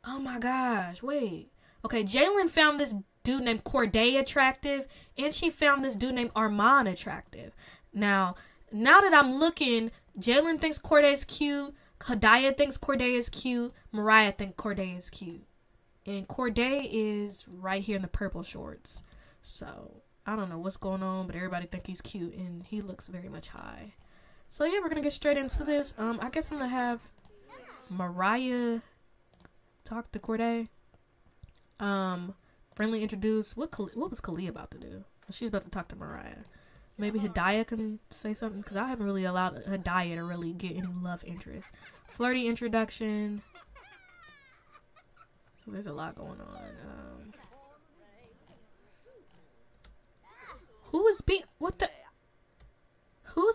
Oh my gosh, wait. Okay, Jaylinn found this dude named Corday attractive, and she found this dude named Armand attractive. Now that I'm looking, Jaylinn thinks Corday is cute, Hadiya thinks Corday is cute, Mariyah thinks Corday is cute, and Corday is right here in the purple shorts. So I don't know what's going on, but everybody thinks he's cute, and he looks very much high. So yeah, we're gonna get straight into this. I guess I'm gonna have Mariyah talk to Corday. friendly introduced. What was Kalea about to do? She was about to talk to Mariyah. Maybe Hadiya can say something, because I haven't really allowed Hadiya to really get any love interest. Flirty introduction. So there's a lot going on. Who's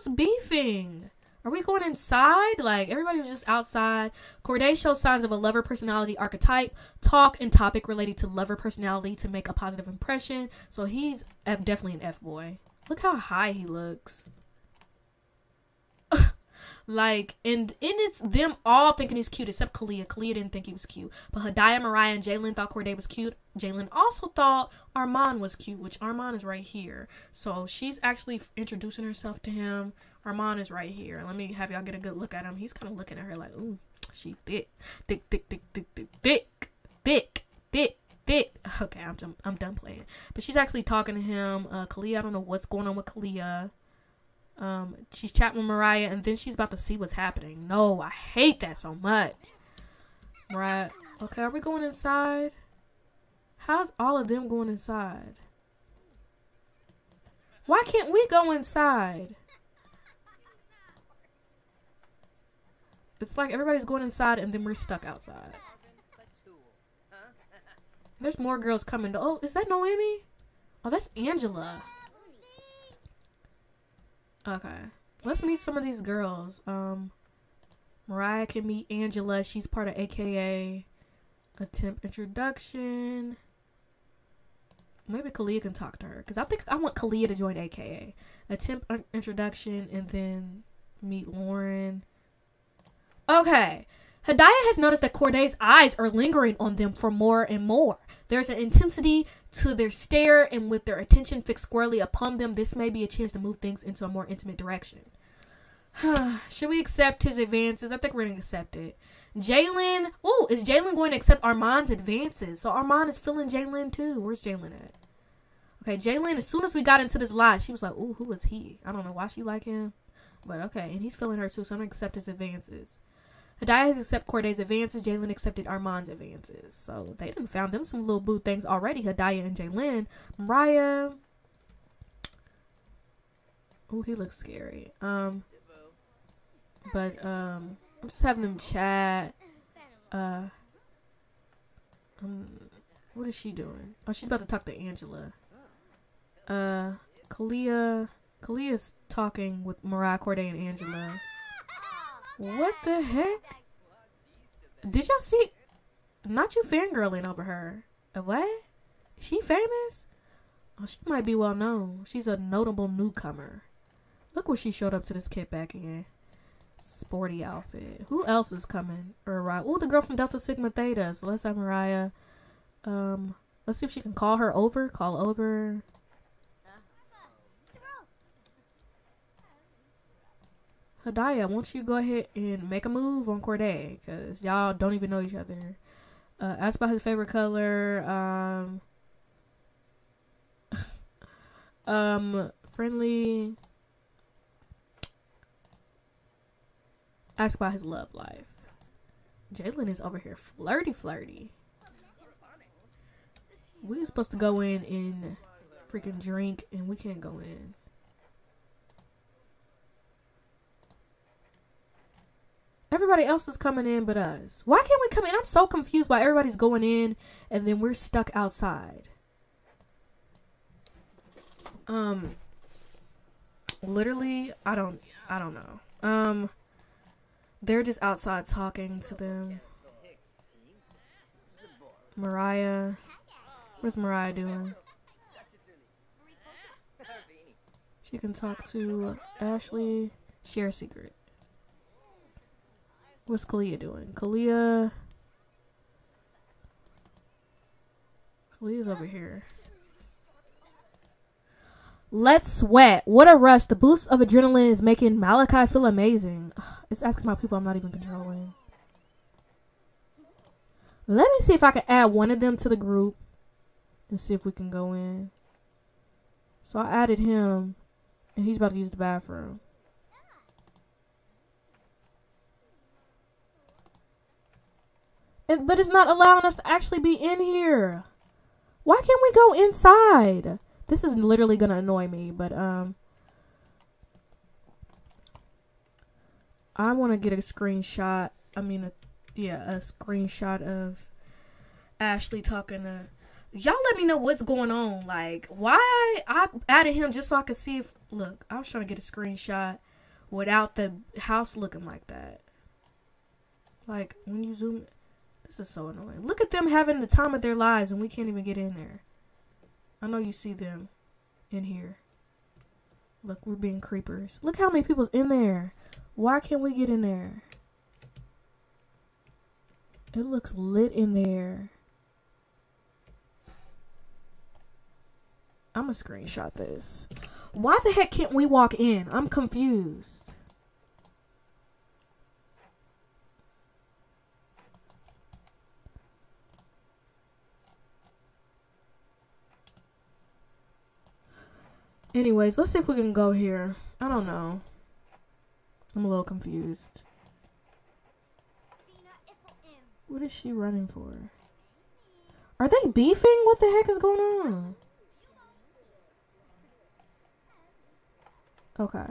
beefing? Are we going inside? Like, everybody was just outside. Cordae shows signs of a lover personality archetype. Talk and topic related to lover personality to make a positive impression. So he's definitely an F-boy. Look how high he looks. Like, and it's them all thinking he's cute except Kalea. Kalea didn't think he was cute. But Hadiya, Mariyah, and Jaylinn thought Cordae was cute. Jaylinn also thought Armand was cute, which Armand is right here. So she's actually introducing herself to him. Armand is right here. Let me have y'all get a good look at him. He's kind of looking at her like, ooh, she thick. Thick, thick, thick, thick, thick, thick, thick, thick. Okay, I'm done playing. But she's actually talking to him. Kalea, I don't know what's going on with Kalea. She's chatting with Mariyah, and then she's about to see what's happening. No, I hate that so much. Right. Okay, are we going inside? How's all of them going inside? Why can't we go inside? It's like everybody's going inside, and then we're stuck outside. There's more girls coming. Oh, is that Noemi? Oh, that's Angela. Okay. Let's meet some of these girls. Mariyah can meet Angela. She's part of AKA. Attempt introduction. Maybe Kalea can talk to her. Because I think I want Kalea to join AKA. Attempt introduction and then meet Lauren. Okay. Hadiya has noticed that Cordae's eyes are lingering on them for more and more. There's an intensity to their stare, and with their attention fixed squarely upon them, this may be a chance to move things into a more intimate direction. Should we accept his advances? I think we're going to accept it. Jaylinn. Oh, is Jaylinn going to accept Armand's advances? So Armand is feeling Jaylinn too. Where's Jaylinn at? Okay, Jaylinn, as soon as we got into this lot, she was like, ooh, who is he? I don't know why she like him. But okay, and he's feeling her too, so I'm going to accept his advances. Hadiya has accepted Cordae's advances. Jaylinn accepted Armand's advances. So they done found them some little boo things already. Hadiya and Jaylinn. Mariyah. Ooh, he looks scary. I'm just having them chat. What is she doing? Oh, she's about to talk to Angela. Kalea. Kalea's talking with Mariyah, Cordae, and Angela. What the heck? Did y'all see? Not you fangirling over her. What? She famous? Oh, she might be well known. She's a notable newcomer. Look what she showed up to this kid back in. Sporty outfit. Who else is coming? Oh, the girl from Delta Sigma Theta. So let's have Mariyah. Let's see if she can call her over. Call over. Hadiya, won't you go ahead and make a move on Cordae? Because y'all don't even know each other. Ask about his favorite color. Friendly. Ask about his love life. Jaylinn is over here flirty. We were supposed to go in and freaking drink, and we can't go in. Everybody else is coming in but us. Why can't we come in? I'm so confused why everybody's going in and then we're stuck outside. Literally, I don't know. They're just outside talking to them. Mariyah. What's Mariyah doing? She can talk to Ashley. Share a secret. What's Kalea doing? Kalea's over here. Let's sweat. What a rush. The boost of adrenaline is making Malachi feel amazing. It's asking my people I'm not even controlling. Let me see if I can add one of them to the group. And see if we can go in. So I added him. And he's about to use the bathroom. But it's not allowing us to actually be in here. Why can't we go inside? This is literally gonna annoy me, but I want to get a screenshot. I mean, a screenshot of Ashley talking to y'all. Let me know what's going on. Like, why I added him just so I could see if. Look, I was trying to get a screenshot without the house looking like that. Like when you zoom, this is so annoying. Look at them having the time of their lives, and we can't even get in there. I know you see them in here. Look, we're being creepers. Look how many people's in there. Why can't we get in there? It looks lit in there. I'm gonna screenshot this. Why the heck can't we walk in? I'm confused. Anyways, let's see if we can go here. I don't know. I'm a little confused. What is she running for? Are they beefing? What the heck is going on? Okay.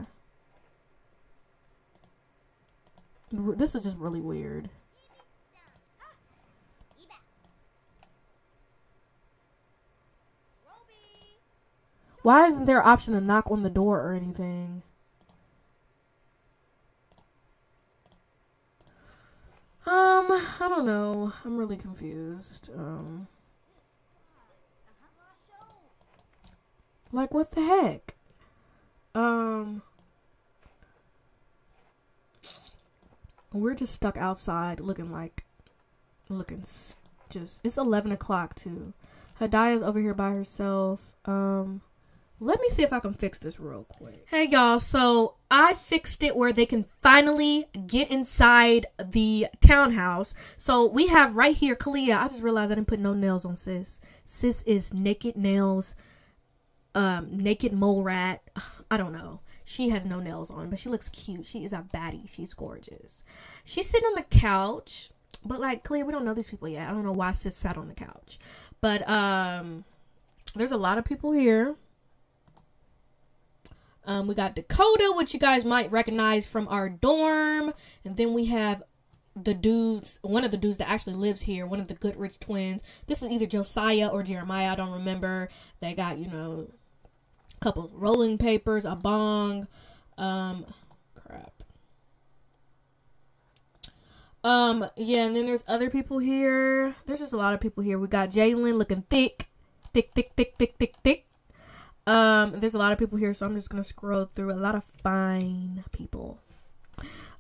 This is just really weird. Why isn't there an option to knock on the door or anything? I don't know. I'm really confused. Like, what the heck? We're just stuck outside looking, it's 11 o'clock too. Hadiya's over here by herself. Let me see if I can fix this real quick. Hey y'all, so I fixed it where they can finally get inside the townhouse. So we have right here, Kalea. I just realized I didn't put no nails on sis. Sis is naked nails, naked mole rat. I don't know. She has no nails on, but she looks cute. She is a baddie. She's gorgeous. She's sitting on the couch, but like Kalea, we don't know these people yet. I don't know why sis sat on the couch, but there's a lot of people here. We got Dakota, which you guys might recognize from our dorm. And then we have the dudes, one of the dudes that actually lives here, one of the Goodrich twins. This is either Josiah or Jeremiah. I don't remember. They got, you know, a couple rolling papers, a bong. Crap. Yeah, and then there's other people here. There's just a lot of people here. We got Jaylinn looking thick. Thick, thick, thick, thick, thick, thick. There's a lot of people here, so I'm just gonna scroll through. A lot of fine people.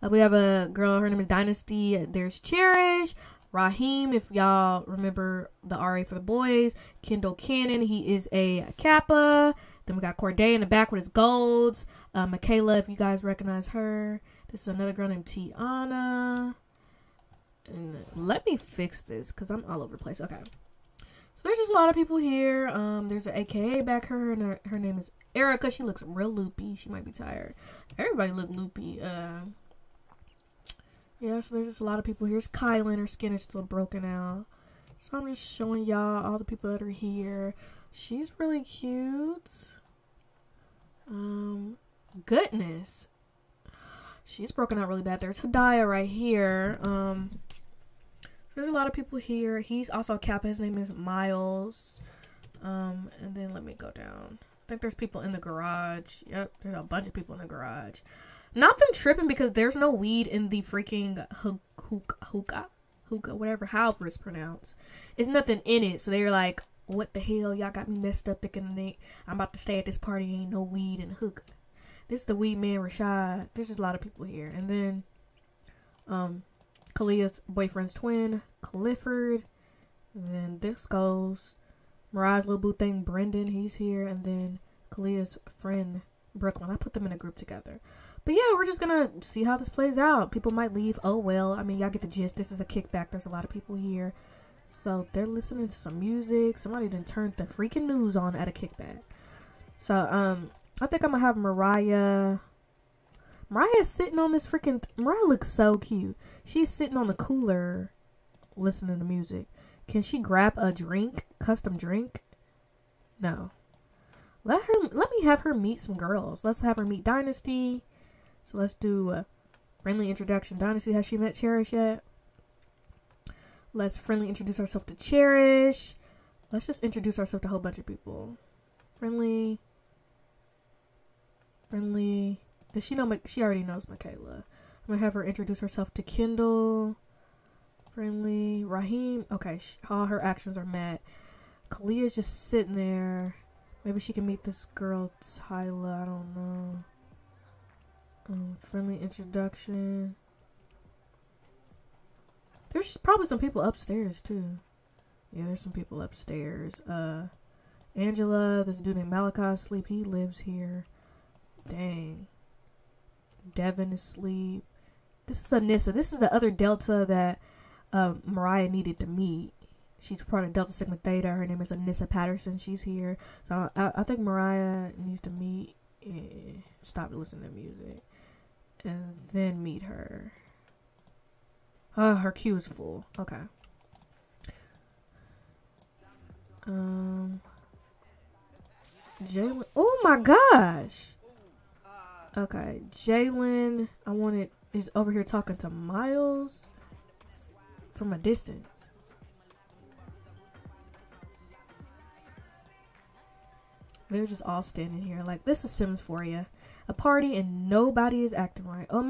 We have a girl, her name is Dynasty. There's Cherish, Raheem, if y'all remember the RA for the boys. Kendall Cannon, he is a Kappa. Then we got Corday in the back with his golds. Michaela, if you guys recognize her. This is another girl named Tiana. And let me fix this because I'm all over the place. Okay. There's just a lot of people here. There's an AKA back here, and her name is Erica. She looks real loopy. She might be tired. Everybody look loopy. Yeah, so there's just a lot of people here. Here's Kylan. Her skin is still broken out. So I'm just showing y'all all the people that are here. She's really cute. Goodness. She's broken out really bad. There's Hadiya right here. There's a lot of people here. He's also a Kappa. His name is Miles. And then let me go down. I think there's people in the garage. Yep, there's a bunch of people in the garage. Not them tripping because there's no weed in the freaking hookah, whatever, however it's pronounced. It's nothing in it. So they're like, what the hell? Y'all got me messed up thinking that I'm about to stay at this party. Ain't no weed in hookah. This is the weed man, Rashad. There's just a lot of people here. And then, Kalea's boyfriend's twin, Clifford. And then this goes Mirage, little boo thing, Brendan, he's here. And then Kalea's friend, Brooklyn. I put them in a group together. But yeah, we're just gonna see how this plays out. People might leave. Oh well. I mean, y'all get the gist. This is a kickback. There's a lot of people here. So they're listening to some music. Somebody done turned the freaking news on at a kickback. So I think I'm gonna have Mariyah. Mariah's sitting on this freaking... Mariyah looks so cute. She's sitting on the cooler listening to music. Can she grab a drink? Custom drink? No. Let me have her meet some girls. Let's have her meet Dynasty. So let's do a friendly introduction. Dynasty, has she met Cherish yet? Let's friendly introduce ourselves to Cherish. Let's just introduce ourselves to a whole bunch of people. Friendly. Friendly. Does she know? She already knows Michaela. I'm gonna have her introduce herself to Kendall. Friendly. Raheem. Okay, all her actions are met. Kalea's just sitting there. Maybe she can meet this girl, Tyla. I don't know. Friendly introduction. There's probably some people upstairs too. Yeah, there's some people upstairs. Angela, this dude named Malachi asleep. He lives here. Dang. Devin is asleep. This is Anissa. This is the other Delta that Mariyah needed to meet. She's part of Delta Sigma Theta. Her name is Anissa Patterson. She's here. So I think Mariyah needs to meet. Stop listening to music. And then meet her. Her queue is full. Okay. Jaylinn. Oh my gosh. Okay, Jaylinn, is over here talking to Miles from a distance. They're just all standing here like this is Sims 4, yeah. A party and nobody is acting right. Oh,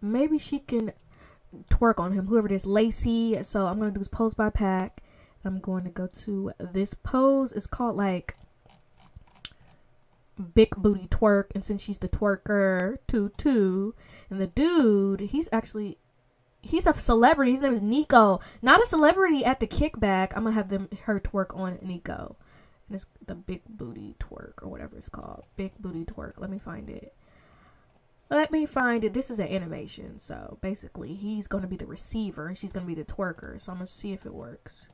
maybe she can twerk on him, whoever it is, Lacey. So I'm gonna do this pose by pack. I'm going to go to this pose. It's called like Big Booty Twerk, and since she's the twerker, Tutu, and the dude, he's a celebrity. His name is Nico, not a celebrity at the kickback. I'm gonna have her twerk on Nico, and it's the Big Booty Twerk or whatever it's called. Big Booty Twerk. Let me find it. This is an animation, so basically he's gonna be the receiver and she's gonna be the twerker. So I'm gonna see if it works.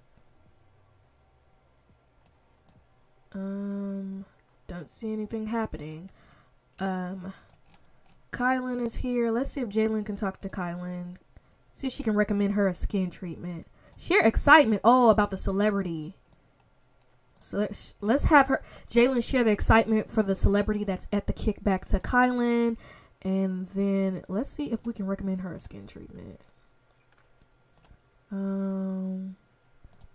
Don't see anything happening. Kylan is here. Let's see if Jaylinn can talk to Kylan. See if she can recommend her a skin treatment. Sheer excitement. Oh, about the celebrity. So let's have her, Jaylinn, share the excitement for the celebrity that's at the kickback to Kylan. And then let's see if we can recommend her a skin treatment. I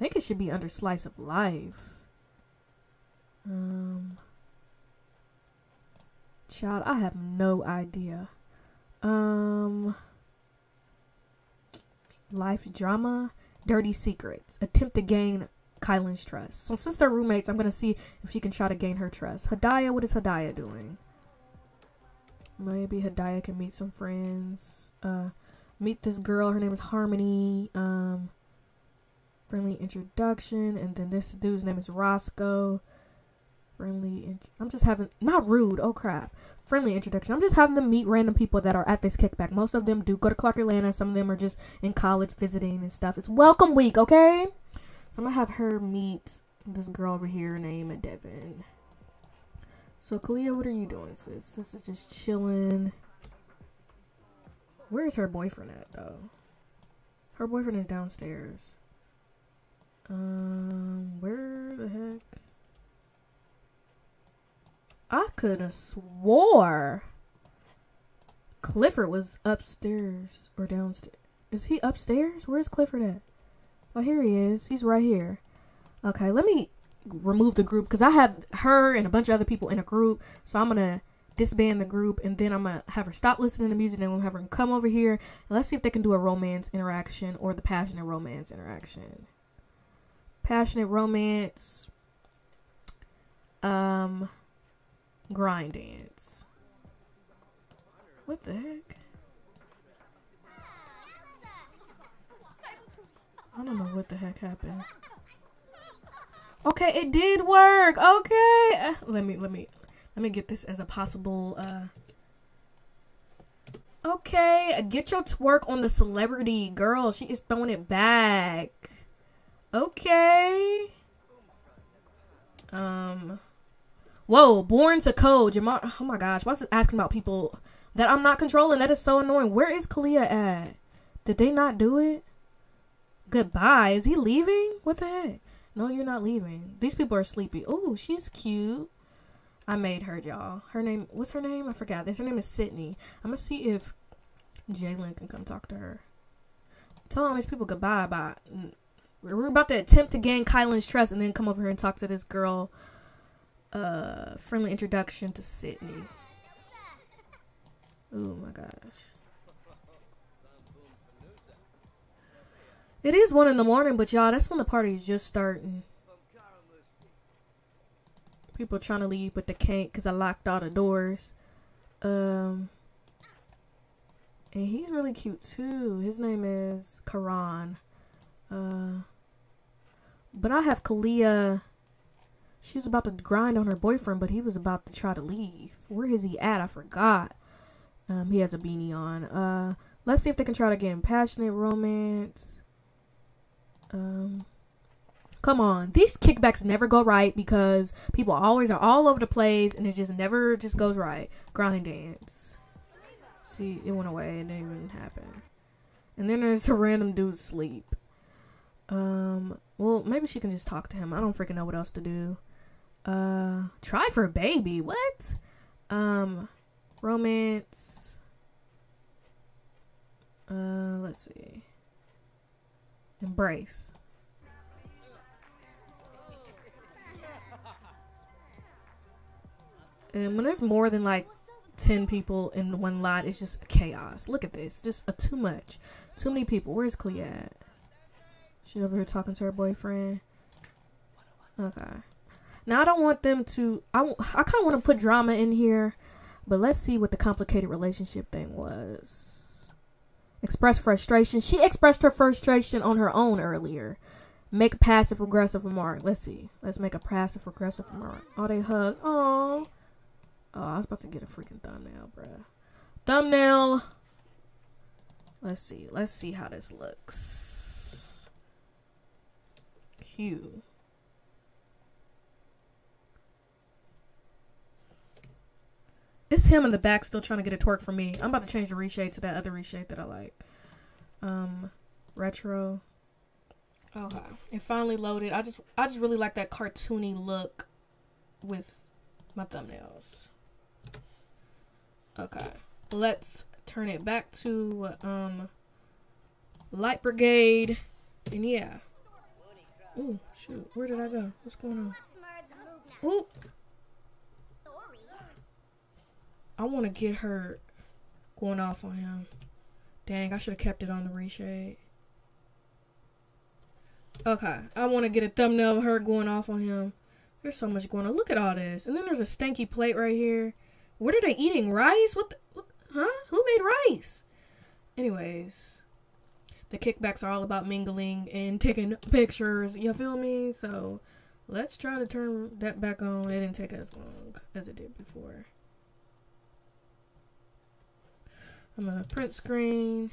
think it should be under Slice of Life. Child, I have no idea. Life drama, dirty secrets, attempt to gain Kylan's trust. So since they're roommates, I'm gonna see if she can try to gain her trust. Hadiya, what is Hadiya doing? Maybe Hadiya can meet some friends. Meet this girl. Her name is Harmony. Friendly introduction, and then this dude's name is Roscoe. Friendly introduction. I'm just having them meet random people that are at this kickback. Most of them do go to Clark Atlanta. Some of them are just in college visiting and stuff. It's welcome week, okay? So I'm gonna have her meet this girl over here named Devin. So Kalea, what are you doing, sis? This is just chilling. Where is her boyfriend at though? Her boyfriend is downstairs. Where the heck? I could have swore Clifford was upstairs or downstairs. Is he upstairs? Where's Clifford at? Oh, here he is. He's right here. Okay, let me remove the group because I have her and a bunch of other people in a group. So I'm going to disband the group, and then I'm going to have her stop listening to music, and we'll have her come over here. And let's see if they can do a romance interaction or the passionate romance interaction. Passionate romance. Grind dance. What the heck? I don't know what the heck happened. Okay, it did work. Okay, let me get this as a possible. Okay, get your twerk on the celebrity girl. She is throwing it back. Okay. Whoa, born to code. Jamal, oh my gosh, why is it asking about people that I'm not controlling? That is so annoying. Where is Kalea at? Did they not do it? Goodbye. Is he leaving? What the heck? No, you're not leaving. These people are sleepy. Oh, she's cute. I made her, y'all. Her name, what's her name? I forgot. This, her name is Sydney. I'm gonna see if Jaylinn can come talk to her. Tell all these people goodbye. Bye. We're about to attempt to gain Kylie's trust and then come over here and talk to this girl. Friendly introduction to Sydney. Oh my gosh. It is 1 in the morning, but y'all, that's when the party is just starting. People trying to leave, but they can't because I locked all the doors. And he's really cute too. His name is Karan. But I have Kalea. She was about to grind on her boyfriend, but he was about to try to leave. Where is he at? I forgot. He has a beanie on. Let's see if they can try to get in passionate romance. Come on, these kickbacks never go right because people always are all over the place and it just never just goes right. Grind dance. See, it went away. It didn't even happen. And then there's a random dude sleep. Well, maybe she can just talk to him. I don't freaking know what else to do. Try for a baby. What? Romance. Let's see. Embrace. And when there's more than like 10 people in one lot, it's just chaos. Look at this. Just too much. Too many people. Where's Clea at? She's over here talking to her boyfriend. Okay. Now I don't want them to... I kind of want to put drama in here. But let's see what the complicated relationship thing was. Express frustration. She expressed her frustration on her own earlier. Make a passive aggressive remark. Let's see. Let's make a passive aggressive remark. Oh, they hug. Oh. Oh, I was about to get a freaking thumbnail, bruh. Thumbnail. Let's see. Let's see how this looks. Cute. It's him in the back still trying to get a twerk from me. I'm about to change the reshade to that other reshade that I like. Retro. Okay. It finally loaded. I just really like that cartoony look with my thumbnails. Okay. Let's turn it back to Light Brigade. And yeah. Ooh, shoot. Where did I go? What's going on? Ooh. I want to get her going off on him. Dang, I should have kept it on the reshade. Okay, I want to get a thumbnail of her going off on him. There's so much going on. Look at all this. And then there's a stinky plate right here. What are they eating? Rice? What? Huh? Who made rice? Anyways, the kickbacks are all about mingling and taking pictures. You feel me? So let's try to turn that back on. It didn't take as long as it did before. I'm gonna print screen.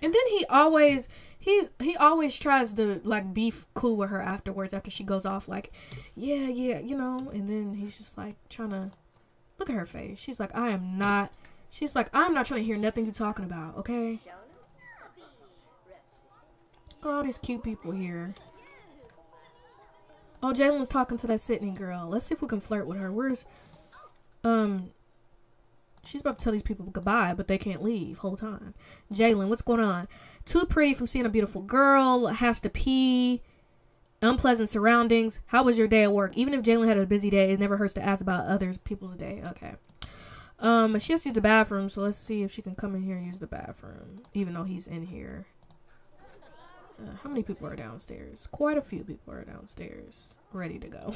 And then he always tries to like be cool with her afterwards after she goes off like, yeah, you know, and then he's just like trying to look at her face. She's like, I'm not trying to hear nothing you're talking about, okay? Look at all these cute people here. Oh, Jaylinn's talking to that Sydney girl. Let's see if we can flirt with her. Where's she's about to tell these people goodbye, but they can't leave whole time. Jaylinn, what's going on? Too pretty from seeing a beautiful girl. Has to pee. Unpleasant surroundings. How was your day at work? Even if Jaylinn had a busy day, it never hurts to ask about others people's day. Okay. She has to use the bathroom, so let's see if she can come in here and use the bathroom. Even though he's in here. How many people are downstairs? Quite a few people are downstairs. Ready to go.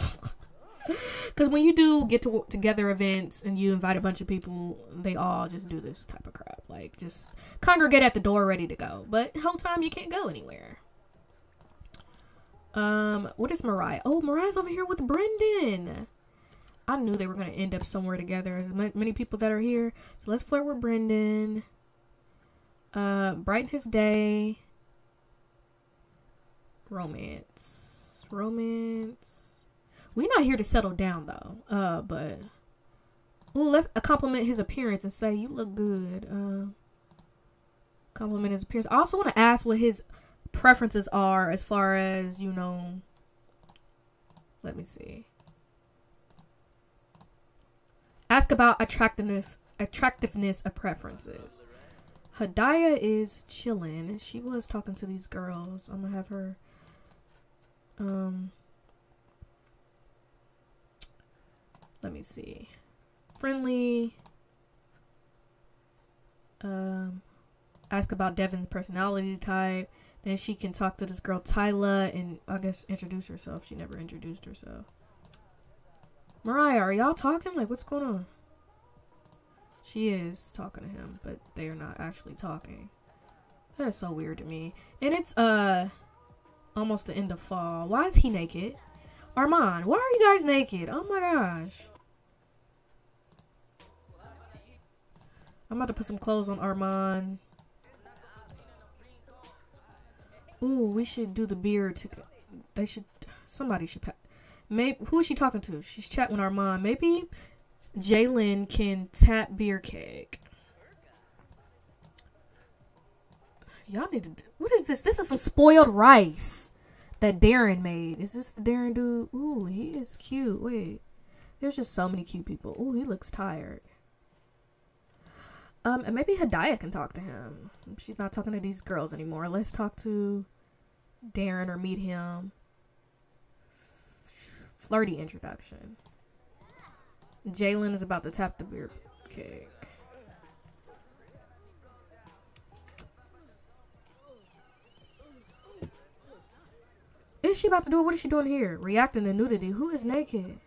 Because when you do get to together events and you invite a bunch of people, they all just do this type of crap. Like, just congregate at the door ready to go. But whole time, you can't go anywhere. What is Mariyah? Oh, Mariah's over here with Brendan. I knew they were going to end up somewhere together. There's many people that are here. So let's flirt with Brendan. Brighten his day. Romance. We're not here to settle down, though. But... Ooh, let's compliment his appearance and say, you look good. Compliment his appearance. I also want to ask what his preferences are as far as, you know, let me see. Ask about attractiveness of preferences. Hadiya is chilling. She was talking to these girls. I'm gonna have her let me see. Friendly. Ask about Devin's personality type. Then she can talk to this girl Tyla and I guess introduce herself. She never introduced herself. Mariyah, are y'all talking? Like, what's going on? She is talking to him, but they are not actually talking. That is so weird to me. And it's almost the end of fall. Why is he naked? Armand, why are you guys naked? Oh my gosh. I'm about to put some clothes on Armand. Ooh, we should do the beard. They should. Somebody should. Maybe who is she talking to? She's chatting with Armand. Maybe Jaylinn can tap beer keg. Y'all need to. What is this? This is some spoiled rice that Darren made. Is this the Darren dude? Ooh, he is cute. Wait, there's just so many cute people. Ooh, he looks tired. And maybe Hadiya can talk to him. She's not talking to these girls anymore. Let's talk to Darren or meet him. Flirty introduction. Jaylinn is about to tap the beer keg. Is she about to do it? What is she doing here? Reacting to nudity. Who is naked?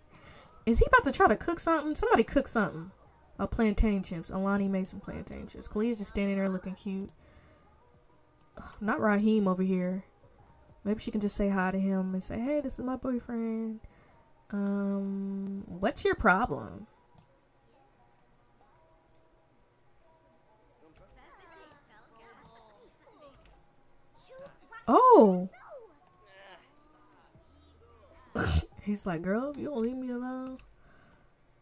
Is he about to try to cook something? Somebody cook something. Oh, plantain chips. Alani made some plantain chips. Kalea's just standing there looking cute. Ugh, not Raheem over here. Maybe she can just say hi to him and say, hey, this is my boyfriend. What's your problem? Oh. He's like, girl, if you don't leave me alone.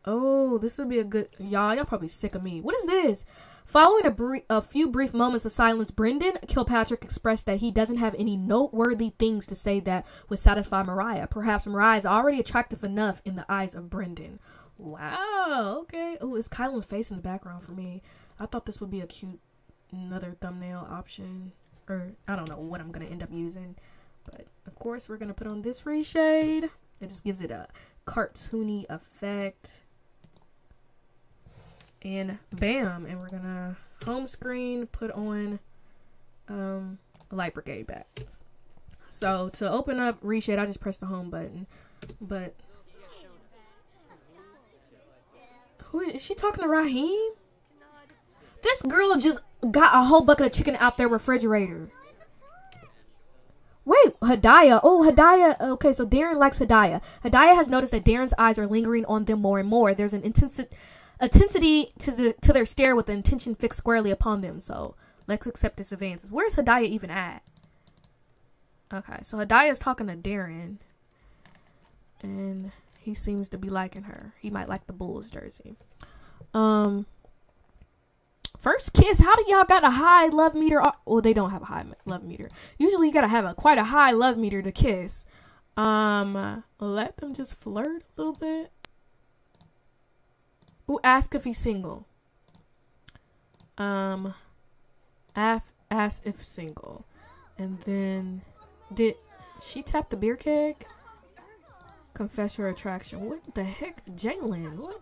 Oh, this would be a good... Y'all probably sick of me. What is this? Following a few brief moments of silence, Brendan Kilpatrick expressed that he doesn't have any noteworthy things to say that would satisfy Mariyah. Perhaps Mariyah is already attractive enough in the eyes of Brendan. Wow, okay. Oh, it's Kylan's face in the background for me. I thought this would be a cute another thumbnail option. Or, I don't know what I'm going to end up using. But, of course, we're going to put on this reshade. It just gives it a cartoony effect. And bam, and we're gonna home screen put on Light Brigade back. So to open up reshade, I just press the home button. But who is she talking to? Raheem? This girl just got a whole bucket of chicken out their refrigerator. Wait, Hadiya. Oh, Hadiya. Okay, so Darren likes Hadiya. Hadiya has noticed that Darren's eyes are lingering on them more and more. There's an intensity to their stare with the intention fixed squarely upon them. So let's accept this advance. Where's Hadiya even at? Okay, so Hadiya's talking to Darren, and he seems to be liking her. He might like the Bulls jersey. First kiss. How do y'all got a high love meter? Well, they don't have a high love meter. Usually you gotta have quite a high love meter to kiss. Let them just flirt a little bit. Ooh, ask if he's single. Ask if single. And then, did she tap the beer keg? Confess her attraction. What the heck? Jaylinn, what?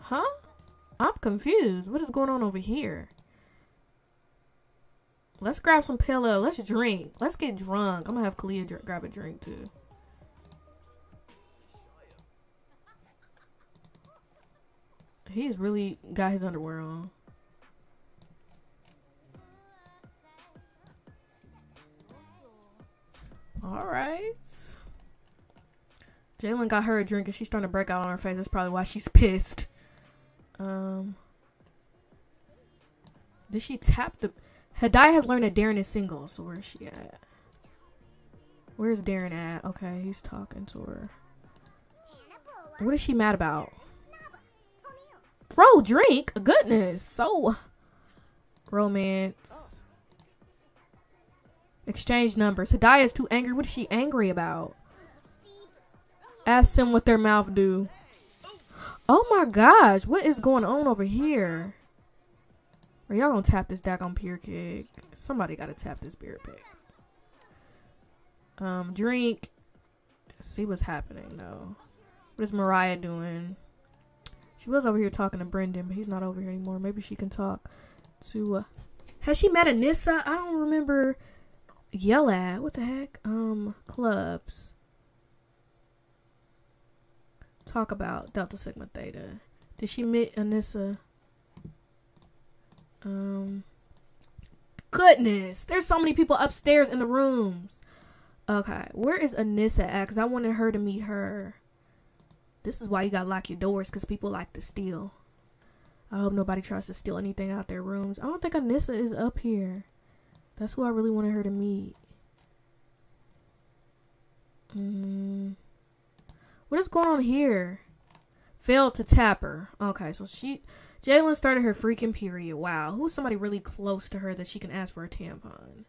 Huh? I'm confused. What is going on over here? Let's grab some pillow. Let's drink. Let's get drunk. I'm gonna have Kalea grab a drink too. He's really got his underwear on. All right. Jaylinn got her a drink and she's starting to break out on her face. That's probably why she's pissed. Did she tap the... Hadiya has learned that Darren is single. So where is she at? Where's Darren at? Okay, he's talking to her. What is she mad about? Bro, drink. Goodness. So romance. Exchange numbers. Hadiya is too angry. What is she angry about? Ask them what their mouth do. Oh my gosh. What is going on over here? Are y'all gonna tap this daggone pier kick? Somebody gotta tap this beer pick. Drink. Let's see what's happening though. What is Mariyah doing? She was over here talking to Brendan, but he's not over here anymore. Maybe she can talk to... has she met Anissa? I don't remember... Yell at. What the heck? Clubs. Talk about Delta Sigma Theta. Did she meet Anissa? Goodness! There's so many people upstairs in the rooms. Okay, where is Anissa at? Because I wanted her to meet her. This is why you gotta lock your doors, because people like to steal. I hope nobody tries to steal anything out their rooms. I don't think Anissa is up here. That's who I really wanted her to meet. What is going on here? Failed to tap her. Okay, so Jaylinn started her freaking period. Wow, who's somebody really close to her that she can ask for a tampon?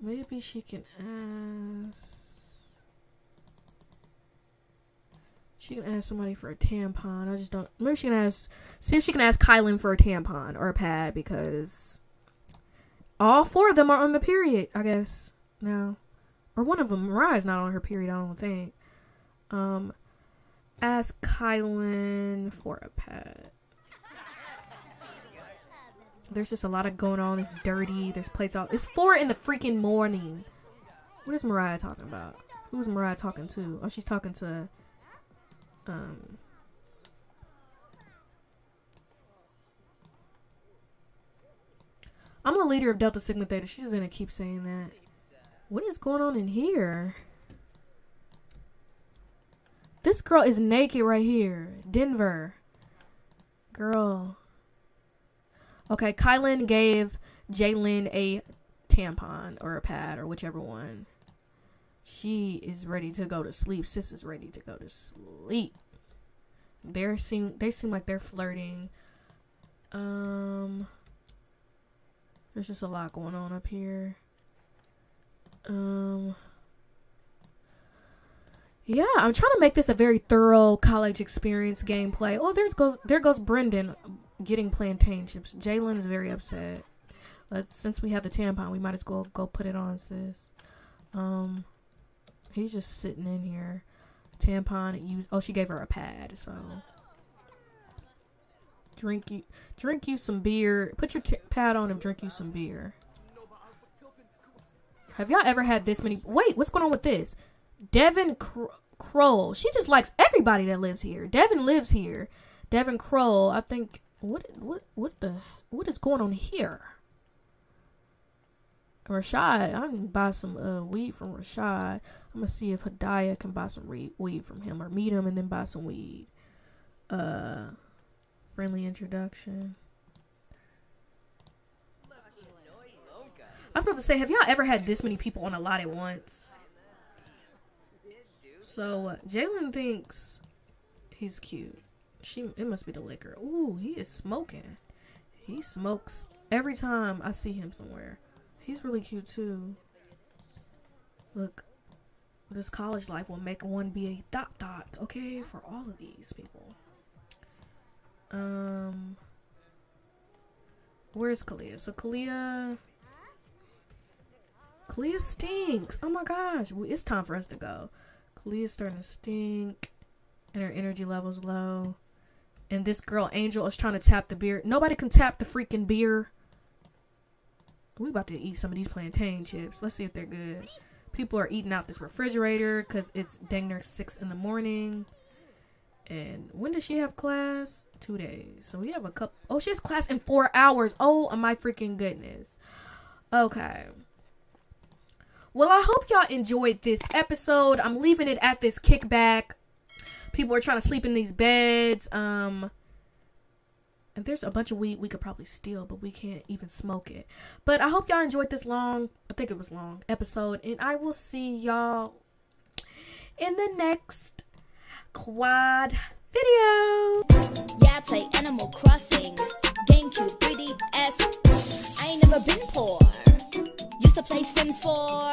Maybe she can ask... She can ask somebody for a tampon. I just don't... Maybe she can ask... See if she can ask Kylan for a tampon or a pad, because... All four of them are on the period, I guess. No. Or one of them. Mariah's not on her period, I don't think. Ask Kylan for a pad. There's just a lot of going on. It's dirty. There's plates all... It's 4 in the freaking morning. What is Mariyah talking about? Who's Mariyah talking to? Oh, she's talking to... I'm the leader of Delta Sigma Theta. She's gonna keep saying that. What is going on in here? This girl is naked right here. Denver. Girl. Okay, Kylan gave Jaylinn a tampon or a pad or whichever one. She is ready to go to sleep. Sis is ready to go to sleep. They seem like they're flirting. There's just a lot going on up here. Yeah, I'm trying to make this a very thorough college experience gameplay. Oh, there goes Brendan getting plantain chips. Jaylinn is very upset. Since we have the tampon, we might as well go put it on, sis. He's just sitting in here. Tampon used. Oh, she gave her a pad, so. Drink you some beer. Put your pad on and drink you some beer. Have y'all ever had this many? Wait, what's going on with this? Devin Kroll. She just likes everybody that lives here. Devin lives here. Devin Kroll. I think. What is going on here? Rashad. I can buy some weed from Rashad. I'm gonna see if Hadiya can buy some weed from him, or meet him and then buy some weed. Friendly introduction. I was about to say, have y'all ever had this many people on a lot at once? So, Jaylinn thinks he's cute. It must be the liquor. Ooh, he is smoking. He smokes every time I see him somewhere. He's really cute, too. Look, this college life will make one be a ... okay, for all of these people. Where's Kalea? So Kalea stinks. Oh my gosh. It's time for us to go. Kalea's starting to stink. And her energy level's low. And this girl, Angel, is trying to tap the beer. Nobody can tap the freaking beer. We about to eat some of these plantain chips. Let's see if they're good. People are eating out this refrigerator because it's dang near 6 in the morning. And when does she have class? 2 days. So we have a couple. Oh, she has class in 4 hours. Oh, my freaking goodness. Okay. Well, I hope y'all enjoyed this episode. I'm leaving it at this kickback. People are trying to sleep in these beds. And there's a bunch of weed we could probably steal, but we can't even smoke it. But I hope y'all enjoyed this long, I think it was long, episode. And I will see y'all in the next quad video. Yeah, I play Animal Crossing, GameCube 3D. never been poor. Used to play Sims 4.